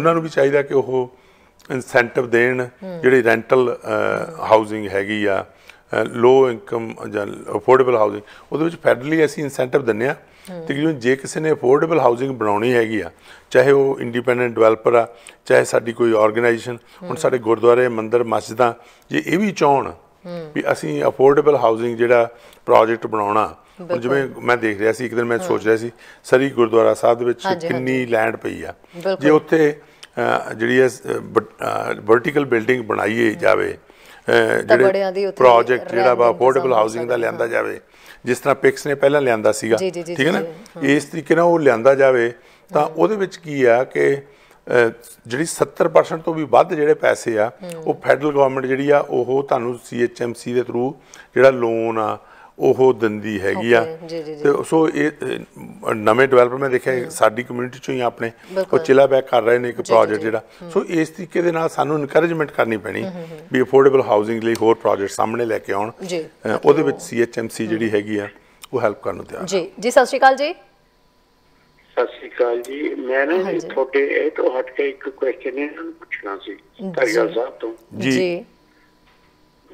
उन्होंने भी चाहिए कि वो इंसेंटिव देन जी रेंटल हाउसिंग हैगी आ लो इनकम ज अफोर्डेबल हाउसिंग वो फैडरली असी इंसेंटिव दिने तकरीबन जे किसी ने अफोर्डेबल हाउसिंग बनानी हैगी आ चाहे वो इंडिपेंडेंट डिवेलपर आ चाहे साड़ी कोई ऑर्गेनाइजेशन। हुण साडे गुरुद्वारे मंदिर मस्जिदां जे ये भी चाहण भी असीं अफोर्डेबल हाउसिंग जिहड़ा प्रोजेक्ट बनाउणा। हुण जिवें मैं देख रिहा सी एक दिन मैं सोच रिहा सी सरी गुरुद्वारा साहिब दे विच किन्नी लैंड पई आ, जे उत्थे जी वर्टिकल बिल्डिंग बनाई जाए, जो प्रोजेक्ट जो अफोर्डेबल हाउसिंग का लिया जाए, जिस तरह पिक्स ने पहला लिया, ठीक है ना, इस तरीके ना वो लिया जाए तो वो की आ कि जी 70% तो भी वध जो पैसे आ फैडरल गवर्नमेंट जी आनू CMHC के थ्रू जो लोन आ दी हैगी आ। सो नवें डिवेलपमेंट देखिए साडी कम्यूनिटी चो ही अपने चिला बैक कर रहे हैं एक प्रोजेक्ट जो। सो इस तरीके के नाल सानू इनकरेजमेंट करनी पैनी भी अफोर्डेबल हाउसिंग लिए होर प्रोजेक्ट सामने लैके आउण, उहदे विच CMHC जिहड़ी हैगी आ वो हेल्प करन तैयार। जी जी सत श्री अकाल जी। सत श्री अकाल जी, मैं ना थोड़े ए तो हट के एक क्वेश्चन पूछना सी धलीवाल साहब तो। जी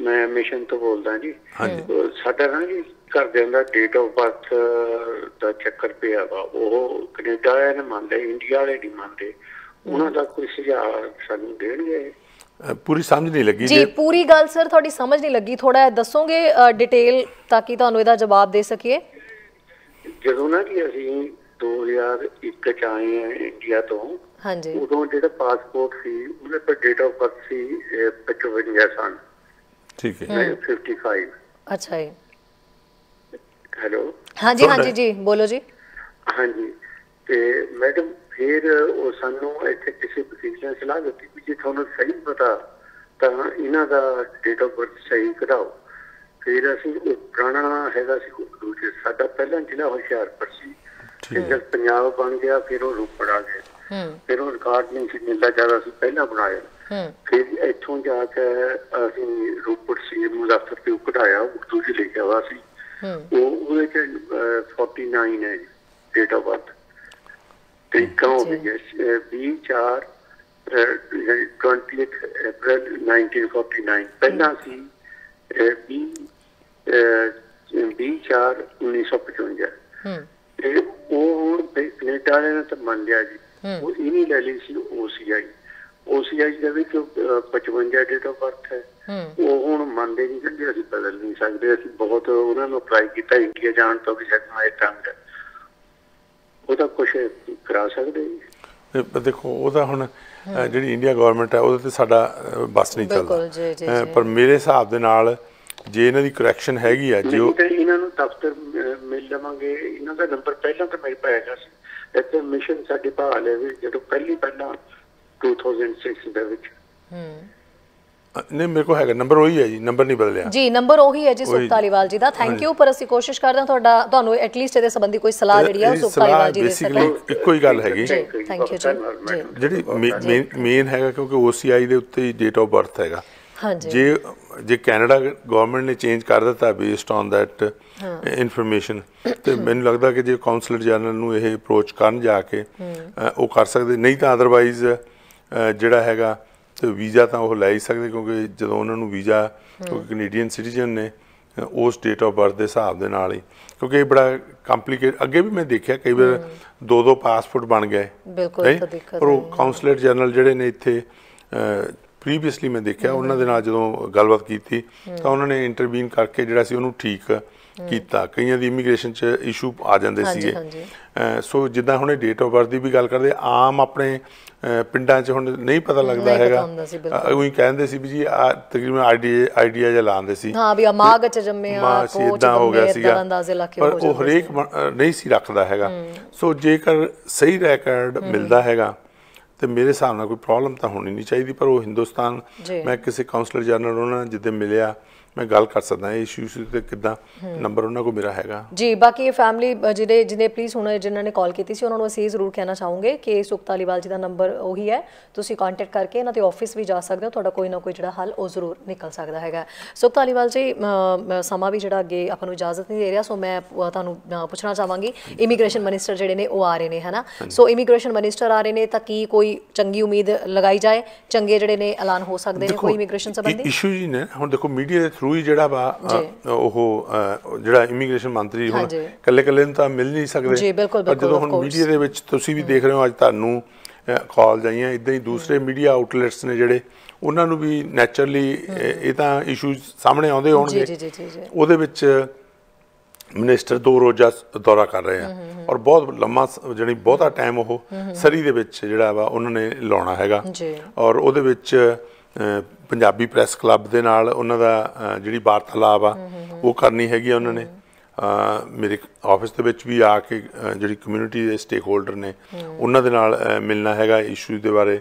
मैं मिशन तो बोलदा जी। साडा ना जी घरदियां दा डेट ऑफ बर्थ दा चक्कर पिया वा, ओह कनेडा वाले नहीं मानदे, इंडिया वाले नहीं मानदे, उन्हां दा कोई सुझाव सानू देणगे? पूरी समझ नहीं लगी जी, पूरी गल सर थोड़ी समझ नहीं लगी, थोड़ा दसोगे डिटेल ताकि तुहानू इहदा जवाब दे सकीए। जदों ना जी असीं 2001 ਚ ਆਏ ਆ ਇੰਡੀਆ ਤੋਂ, ਹਾਂਜੀ ਉਦੋਂ ਜਿਹੜਾ ਪਾਸਪੋਰਟ ਸੀ ਉਹਦੇ ਪਰ ਡੇਟ ਆਫ ਬਰਥ ਸੀ 55 ਸਾਲ, ठीक है 55। अच्छा है, हेलो हाँ जी, हाँ जी जी बोलो जी। हाँ जी ते मैडम फिर वो सानू इत्थे किसी प्रोफेसर ने सलाह दी कि जे थानू सही पता तां इन्हां दा डेट ऑफ बर्थ सही कराओ। फिर असीं पुराना हैगा सी दूजे साडा पहला जिला हुशियारपुर सी, फिर पंजाब बन गया, फिर वो रोपड़ आ गया, फिर वो रिकॉर्ड नहीं सी मिलदा ज्यादा सी पहला बनाया, फिर इथों जाके असीं रोपड़ सी मुजफ्फर पे कढाया उर्दू च लिखिया हुआ सी, वो उहदे च 49 है डेट ऑफ बर्थ, ते कौं हो गया 20 अप्रैल 1949 पहला सी 20 4 1955। कनेडा ने तो मान लिया जी, वो इन्हीं ले ली सी OCI ਦੇ ਵਿੱਚ 55 ਡੇਟ ਆਫ ਬਰਥ ਹੈ, ਉਹ ਹੁਣ ਮੰਨਦੇ ਨਹੀਂ ਕਿ ਅਸੀਂ ਬਦਲ ਨਹੀਂ ਸਕਦੇ, ਅਸੀਂ ਬਹੁਤ ਉਹਨਾਂ ਨੂੰ ਅਪਲਾਈ ਕੀਤਾ ਇੰਡੀਆ ਜਾਣ ਤੋਂ ਵੀ ਸਕਣਾ ਇਹ ਕੰਮ ਹੈ, ਉਹਦਾ ਕੁਝ ਕਰਾ ਸਕਦੇ ਜੀ। ਦੇਖੋ ਉਹਦਾ ਹੁਣ ਜਿਹੜੀ ਇੰਡੀਆ ਗਵਰਨਮੈਂਟ ਹੈ ਉਹਦੇ ਤੇ ਸਾਡਾ ਬਸ ਨਹੀਂ ਚੱਲਦਾ, ਪਰ ਮੇਰੇ ਹਿਸਾਬ ਦੇ ਨਾਲ ਜੇ ਇਹਨਾਂ ਦੀ ਕਰੈਕਸ਼ਨ ਹੈਗੀ ਆ ਜੀ ਉਹ ਇਹਨਾਂ ਨੂੰ ਦਫ਼ਤਰ ਮਿਲ ਲਵਾਂਗੇ, ਇਹਨਾਂ ਦਾ ਨੰਬਰ ਪਹਿਲਾਂ ਤਾਂ ਮੇਰੇ ਪਾਇਆ ਗਿਆ ਸੀ ਇੱਥੇ ਮਿਸ਼ਨ ਸਾਡੇ ਭਾਲ ਹੈ ਵੀ ਜਦੋਂ ਪਹਿਲਾਂ 2006 ਦੇ ਵਿੱਚ ਨਹੀਂ ਮੇਰੇ ਕੋਲ ਹੈਗਾ ਨੰਬਰ ਉਹੀ ਹੈ ਜੀ, ਨੰਬਰ ਨਹੀਂ ਬਦਲਿਆ ਜੀ, ਨੰਬਰ ਉਹੀ ਹੈ ਜੀ ਸੁਖ ਧਾਲੀਵਾਲ ਜੀ ਦਾ। ਥੈਂਕ ਯੂ, ਪਰ ਅਸੀਂ ਕੋਸ਼ਿਸ਼ ਕਰਦੇ ਹਾਂ ਤੁਹਾਡਾ ਤੁਹਾਨੂੰ ਐਟ ਲੀਸਟ ਇਹਦੇ ਸੰਬੰਧੀ ਕੋਈ ਸਲਾਹ ਜਿਹੜੀ ਆ ਸੁਖ ਧਾਲੀਵਾਲ ਜੀ ਦੇ ਸਕਦਾ ਹੈ। ਇੱਕੋ ਹੀ ਗੱਲ ਹੈਗੀ ਜਿਹੜੀ ਮੇਨ ਹੈਗਾ ਕਿਉਂਕਿ OCI ਦੇ ਉੱਤੇ ਡੇਟ ਆਫ ਬਰਥ ਹੈਗਾ, ਜੇ ਕੈਨੇਡਾ ਗਵਰਨਮੈਂਟ ਨੇ ਚੇਂਜ ਕਰ ਦਿੱਤਾ ਬੇਸਡ ਔਨ ਦੈਟ ਇਨਫੋਰਮੇਸ਼ਨ ਤੇ ਮੈਨੂੰ ਲੱਗਦਾ ਕਿ ਜੇ ਕਾਉਂਸਲਰ ਜਨਰਲ ਨੂੰ ਇਹ ਅਪਰੋਚ ਕਰਨ ਜਾ ਕੇ ਉਹ ਕਰ ਸਕਦੇ, ਨਹੀਂ ਤਾਂ ਅਦਰਵਾਈਜ਼ ਜਿਹੜਾ ਹੈਗਾ ਤੇ ਵੀਜ਼ਾ ਤਾਂ ਉਹ ਲੈ ਹੀ ਸਕਦੇ, ਕਿਉਂਕਿ ਜਦੋਂ ਉਹਨਾਂ ਨੂੰ ਵੀਜ਼ਾ ਕੈਨੇਡੀਅਨ ਸਿਟੀਜ਼ਨ ਨੇ ਉਸ ਡੇਟ ਆਫ ਬਰਥ ਦੇ ਹਿਸਾਬ ਦੇ ਨਾਲ ਹੀ, ਕਿਉਂਕਿ ਇਹ ਬੜਾ ਕੰਪਲੀਕੇਟ ਅੱਗੇ ਵੀ ਮੈਂ ਦੇਖਿਆ ਕਈ ਵਾਰ ਦੋ ਪਾਸਪੋਰਟ ਬਣ ਗਏ, ਪਰ ਉਹ ਕਾਉਂਸਲਰ ਜਨਰਲ ਜਿਹੜੇ ਨੇ ਇੱਥੇ प्रीवियसली मैं देखा उन्होंने जो गलबात की तो उन्होंने इंटरवीन करके जो ठीक किया, कई इमीग्रेशन च इशू आ जाते थे। सो जिदा हमने डेट ऑफ बर्थ की भी गल करते आम अपने पिंडा च हम नहीं पता लगता है, कहते भी जी तकरीबन आइडिया जहा लाते इदा हो गया, पर हरेक नहीं सी रखता है। सो जेकर सही रैकॉर्ड मिलता है तो मेरे हिसाब से कोई प्रॉब्लम तो होनी नहीं चाहिए, पर वो हिंदुस्तान मैं किसी काउंसलर जनरल उन्होंने जिद्दे मिलिया मैं गल कर सकता इशू से किदा नंबर उन्होंने को मेरा हैगा जी। बाकी फैमिली जिन्हें जिन्हें प्लीज़ हूँ जिन्होंने कॉल की थी उन्होंने असीं जरूर कहना चाहूँगे कि सुख धालीवाल जी का नंबर वही है, तुसीं कॉन्टैक्ट करके इन्हां दे ऑफिस भी जा सकते हो, तुहाडा कोई ना कोई जिहड़ा हल वो जरूर निकल सकता है। सुख धालीवाल जी समा भी जिहड़ा अगे आपां नूं इजाजत नहीं दे रहा, सो मैं तुहानूं पुछना चाहांगी इमीग्रेशन मिनिस्टर जिहड़े ने आ रहे हैं है ना, सो इमीग्रेशन मिनिस्टर आ रहे हैं तो की कोई चंगी उम्मीद लगाई जाए, चंगे जिहड़े ने ऐलान हो सकते हैं कोई इमीग्रेशन संबंधी इशू जी ने? हुण देखो मीडिया के थ्रू ही जिहड़ा वा ओह जिहड़ा इमीग्रेशन मंत्री हुण कल्ले-कल्ले नूं तां मिल नहीं सकदे, पर जदों हुण मीडिया दे विच तुसीं भी देख रहे हो अज तुहानूं कॉल जाइयां इदां ही दूसरे मीडिया आउटलैट्स ने जिहड़े उन्हां नूं भी नैचुरली इह तां इशूज सामने आउंदे होणगे, ਉਹਦੇ ਵਿੱਚ मिनिस्टर दो रोज़ा दौरा कर रहे हैं और बहुत लम्मा जानी बहुता टाइम वो सरी दे विच जिहड़ा वा उन्होंने लाउणा हैगा और उहदे विच पंजाबी प्रैस क्लब दे नाल उन्हां दा जिहड़ी वार्तालाप आ वो करनी हैगी उन्होंने मेरे ऑफिस दे विच भी आके जिहड़ी कम्यूनिटी दे स्टेक होल्डर ने उन्हां दे नाल मिलना हैगा इशू दे बारे।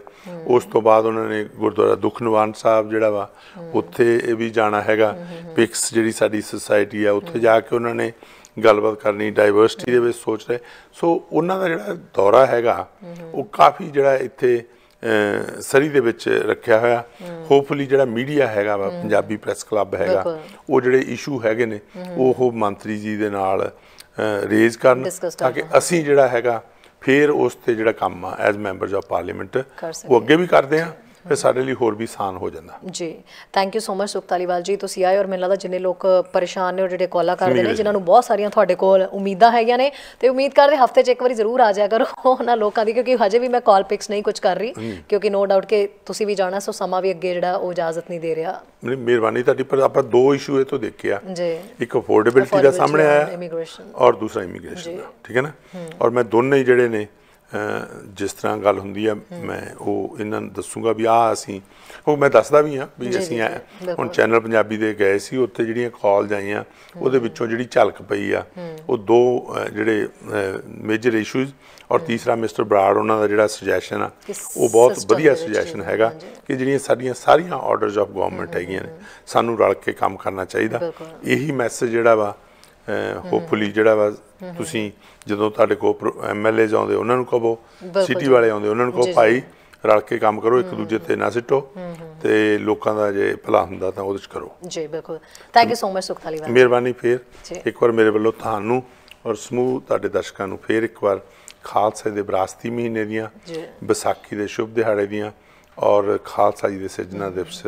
उस तो बाद उन्होंने गुरुद्वारा दुख निवारण साहब जिहड़ा वा उत्थे भी जाना हैगा। पिक्स जिहड़ी साडी सोसाइटी आ उत्थे जाके उन्होंने गलबात करनी डाइवर्सिटी दे विच सोच रहे। सो उन्हां दा जिहड़ा दौरा हैगा वो काफ़ी जिहड़ा इत्थे सरी दे विच रखिया होया। होपफुली जिहड़ा मीडिया हैगा वा पंजाबी प्रैस क्लब हैगा वो जिहड़े इशू हैगे ने वो मंत्री जी दे नाल रेज करन ताकि असी जिहड़ा हैगा फिर उस ते जिहड़ा काम आ एज मैंबरस ऑफ पार्लीमेंट वो अगे भी करदे आ फिर साढ़े लिए होर भी आसान हो जाता जी। Thank you so much Sukh Dhaliwal जी तुसीं आए और मैनूं लगदा जिन्ने लोग परेशान ने और जिहड़े कॉलां करदे ने जिन्हां नूं बहुत सारियां तुहाडे कोल उम्मीदां हैगियां ने ते उम्मीद करदे हफ्ते 'च एक वारी जरूर आ जाया करो उहनां लोकां दी क्योंकि हजे भी मैं कॉल पिक्स नहीं कुछ कर रही क्योंकि नो डाउट कि तुसीं भी जाना सो समां भी अगे जिहड़ा ओह इजाजत नहीं दे रिहा। मेहरबानी तुहाडी पर आपां दो इशू इह तों देखे आ जी एक अफोर्डेबिलिटी दा सामने आया इमीग्रेशन और दूसरा इमीग्रेशन दा ठीक है ना और मैं दोनों ही जिहड़े ने जिस तरह गल होंदी है मैं वो इन्हां दसूँगा भी आसी वो मैं दसदा भी हाँ भी असी हम चैनल पंजाबी दे गए सी उत्थे जिहड़ियां कॉल्स आईयां उहदे विचों जिहड़ी झलक पई आ वो दो जिहड़े मेजर इशूज और तीसरा मिस्टर बराड़ उन्हां दा जिहड़ा सुजैशन आ वो बहुत वधिया सुजैशन हैगा कि जिहड़ियां साडियां सारियां ऑर्डर्स ऑफ गवर्नमेंट हैगियां ने सानूं रल के काम करना चाहिदा। यही मैसेज जिहड़ा वा होपफुली जिहड़ा वा तुसीं जदों तुहाडे कोल MLAs आउंदे उन्हां नूं कहो सिटी वाले आउंदे उन्हां नूं कहो भाई रल के काम करो एक दूजे ते ना सिटो ते लोकां दा जे भला हुंदा तां ओहदे च करो जी बिल्कुल। Thank you so much Sukh Dhaliwal मेहरबानी फिर एक बार मेरे वल्लों तुहानूं और समूह तुहाडे दर्शकां नूं फिर एक बार खालसा दे विरासती महीने दियां बैसाखी दे शुभ दिहाड़े दियां और खालसा जी दे सिरजना दिवस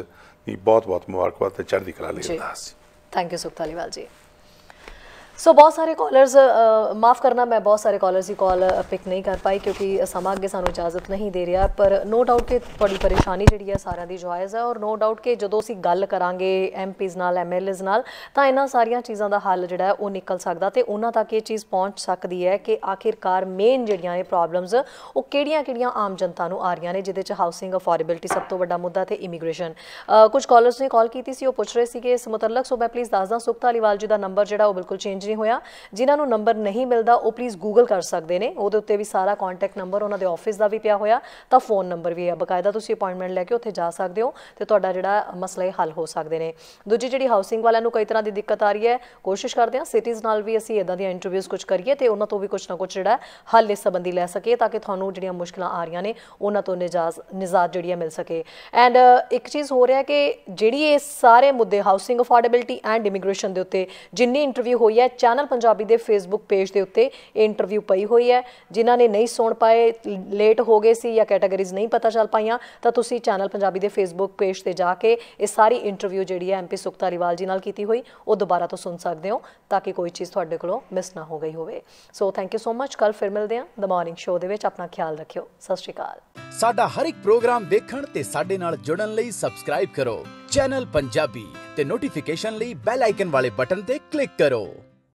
दी बहुत बहुत मुबारकबाद ते चढ़दी कला लई अरदास। थैंक यू सुख धालीवाल जी। सो बहुत सारे कॉलर्स माफ़ करना मैं बहुत सारे कॉलर्स ही कॉल पिक नहीं कर पाई क्योंकि समा अगे सानू इजाजत नहीं दे रहा पर नो डाउट कि बड़ी परेशानी जिहड़ी है सारा दी जायज़ है और नो डाउट कि जदों असीं गल करांगे MPs नाल MLAs नाल तां इन्हां सारियां चीज़ां दा हल जिहड़ा ओह निकल सकदा ते उन्हां तक ये चीज़ पहुँच सकदी है कि आखिरकार मेन जिहड़ियां एह प्रॉब्लम्स ओह किहड़ियां आम जनता नूं आ रहियां ने जिहदे च हाउसिंग अफोर्डेबिलिटी सब तो वड्डा मुद्दा ते इमीग्रेशन कुछ कॉलर्स ने कॉल कीती सी ओह पुछ रहे सी कि इस मुतलक सो मैं प्लीज़ दसदा सुख धालीवाल जी दा नंबर जिहड़ा ओह बिल्कुल चेंज नहीं होया जिन्होंने नंबर नहीं मिलता वह प्लीज़ गूगल कर सकते हैं वो उत्ते भी सारा कॉन्टैक्ट नंबर उन्होंने ऑफिस का भी पिया होया तो फोन नंबर भी है बकायदा तुम अपॉइंटमेंट लैके उत्थे जा सकते हो तो तुहाडा जिहड़ा मसला हल हो सकते हैं। दूजी जिहड़ी हाउसिंग वालों को कई तरह की दिक्कत आ रही है कोशिश करते हैं सिटीज़ नाल भी असीं इदां दियां इंटरव्यूज़ कुछ करिए तो उन्होंने तो भी कुछ ना कुछ जिहड़ा हल इस संबंधी लै सके ताकि तुहानूं जिहड़ियां मुश्किलां आ रहियां ने उन्हां तो निजात जिहड़ी मिल सके। एंड एक चीज़ हो रहा है कि जिहड़ी ये सारे मुद्दे हाउसिंग अफोर्डेबिलिटी एंड इमीग्रेशन के उत्ते जिन्नी इंटरव्यू हुई है चैनल पंजाबी के फेसबुक पेज के उत्ते इंटरव्यू पई हुई है जिन्हां ने नहीं सुन पाए लेट हो गए सी या कैटेगरीज नहीं पता चल पाइयां तो तुसीं चैनल पंजाबी के फेसबुक पेज पर जाके ये सारी इंटरव्यू जिहड़ी है MP सुख धालीवाल जी नाल कीती हुई वो दोबारा तो सुन सकते हो ताकि कोई चीज़ तुहाडे कोलों मिस ना हो गई होवे। So thank you so much कल फिर मिलदे आं द मॉर्निंग शो दे विच अपना ख्याल रखियो सत श्री अकाल। साडा हर एक प्रोग्राम देखण ते साडे नाल जुड़न लई सबसक्राइब करो चैनल पंजाबी ते नोटिफिकेशन लई बेल आइकन वाले बटन ते क्लिक करो।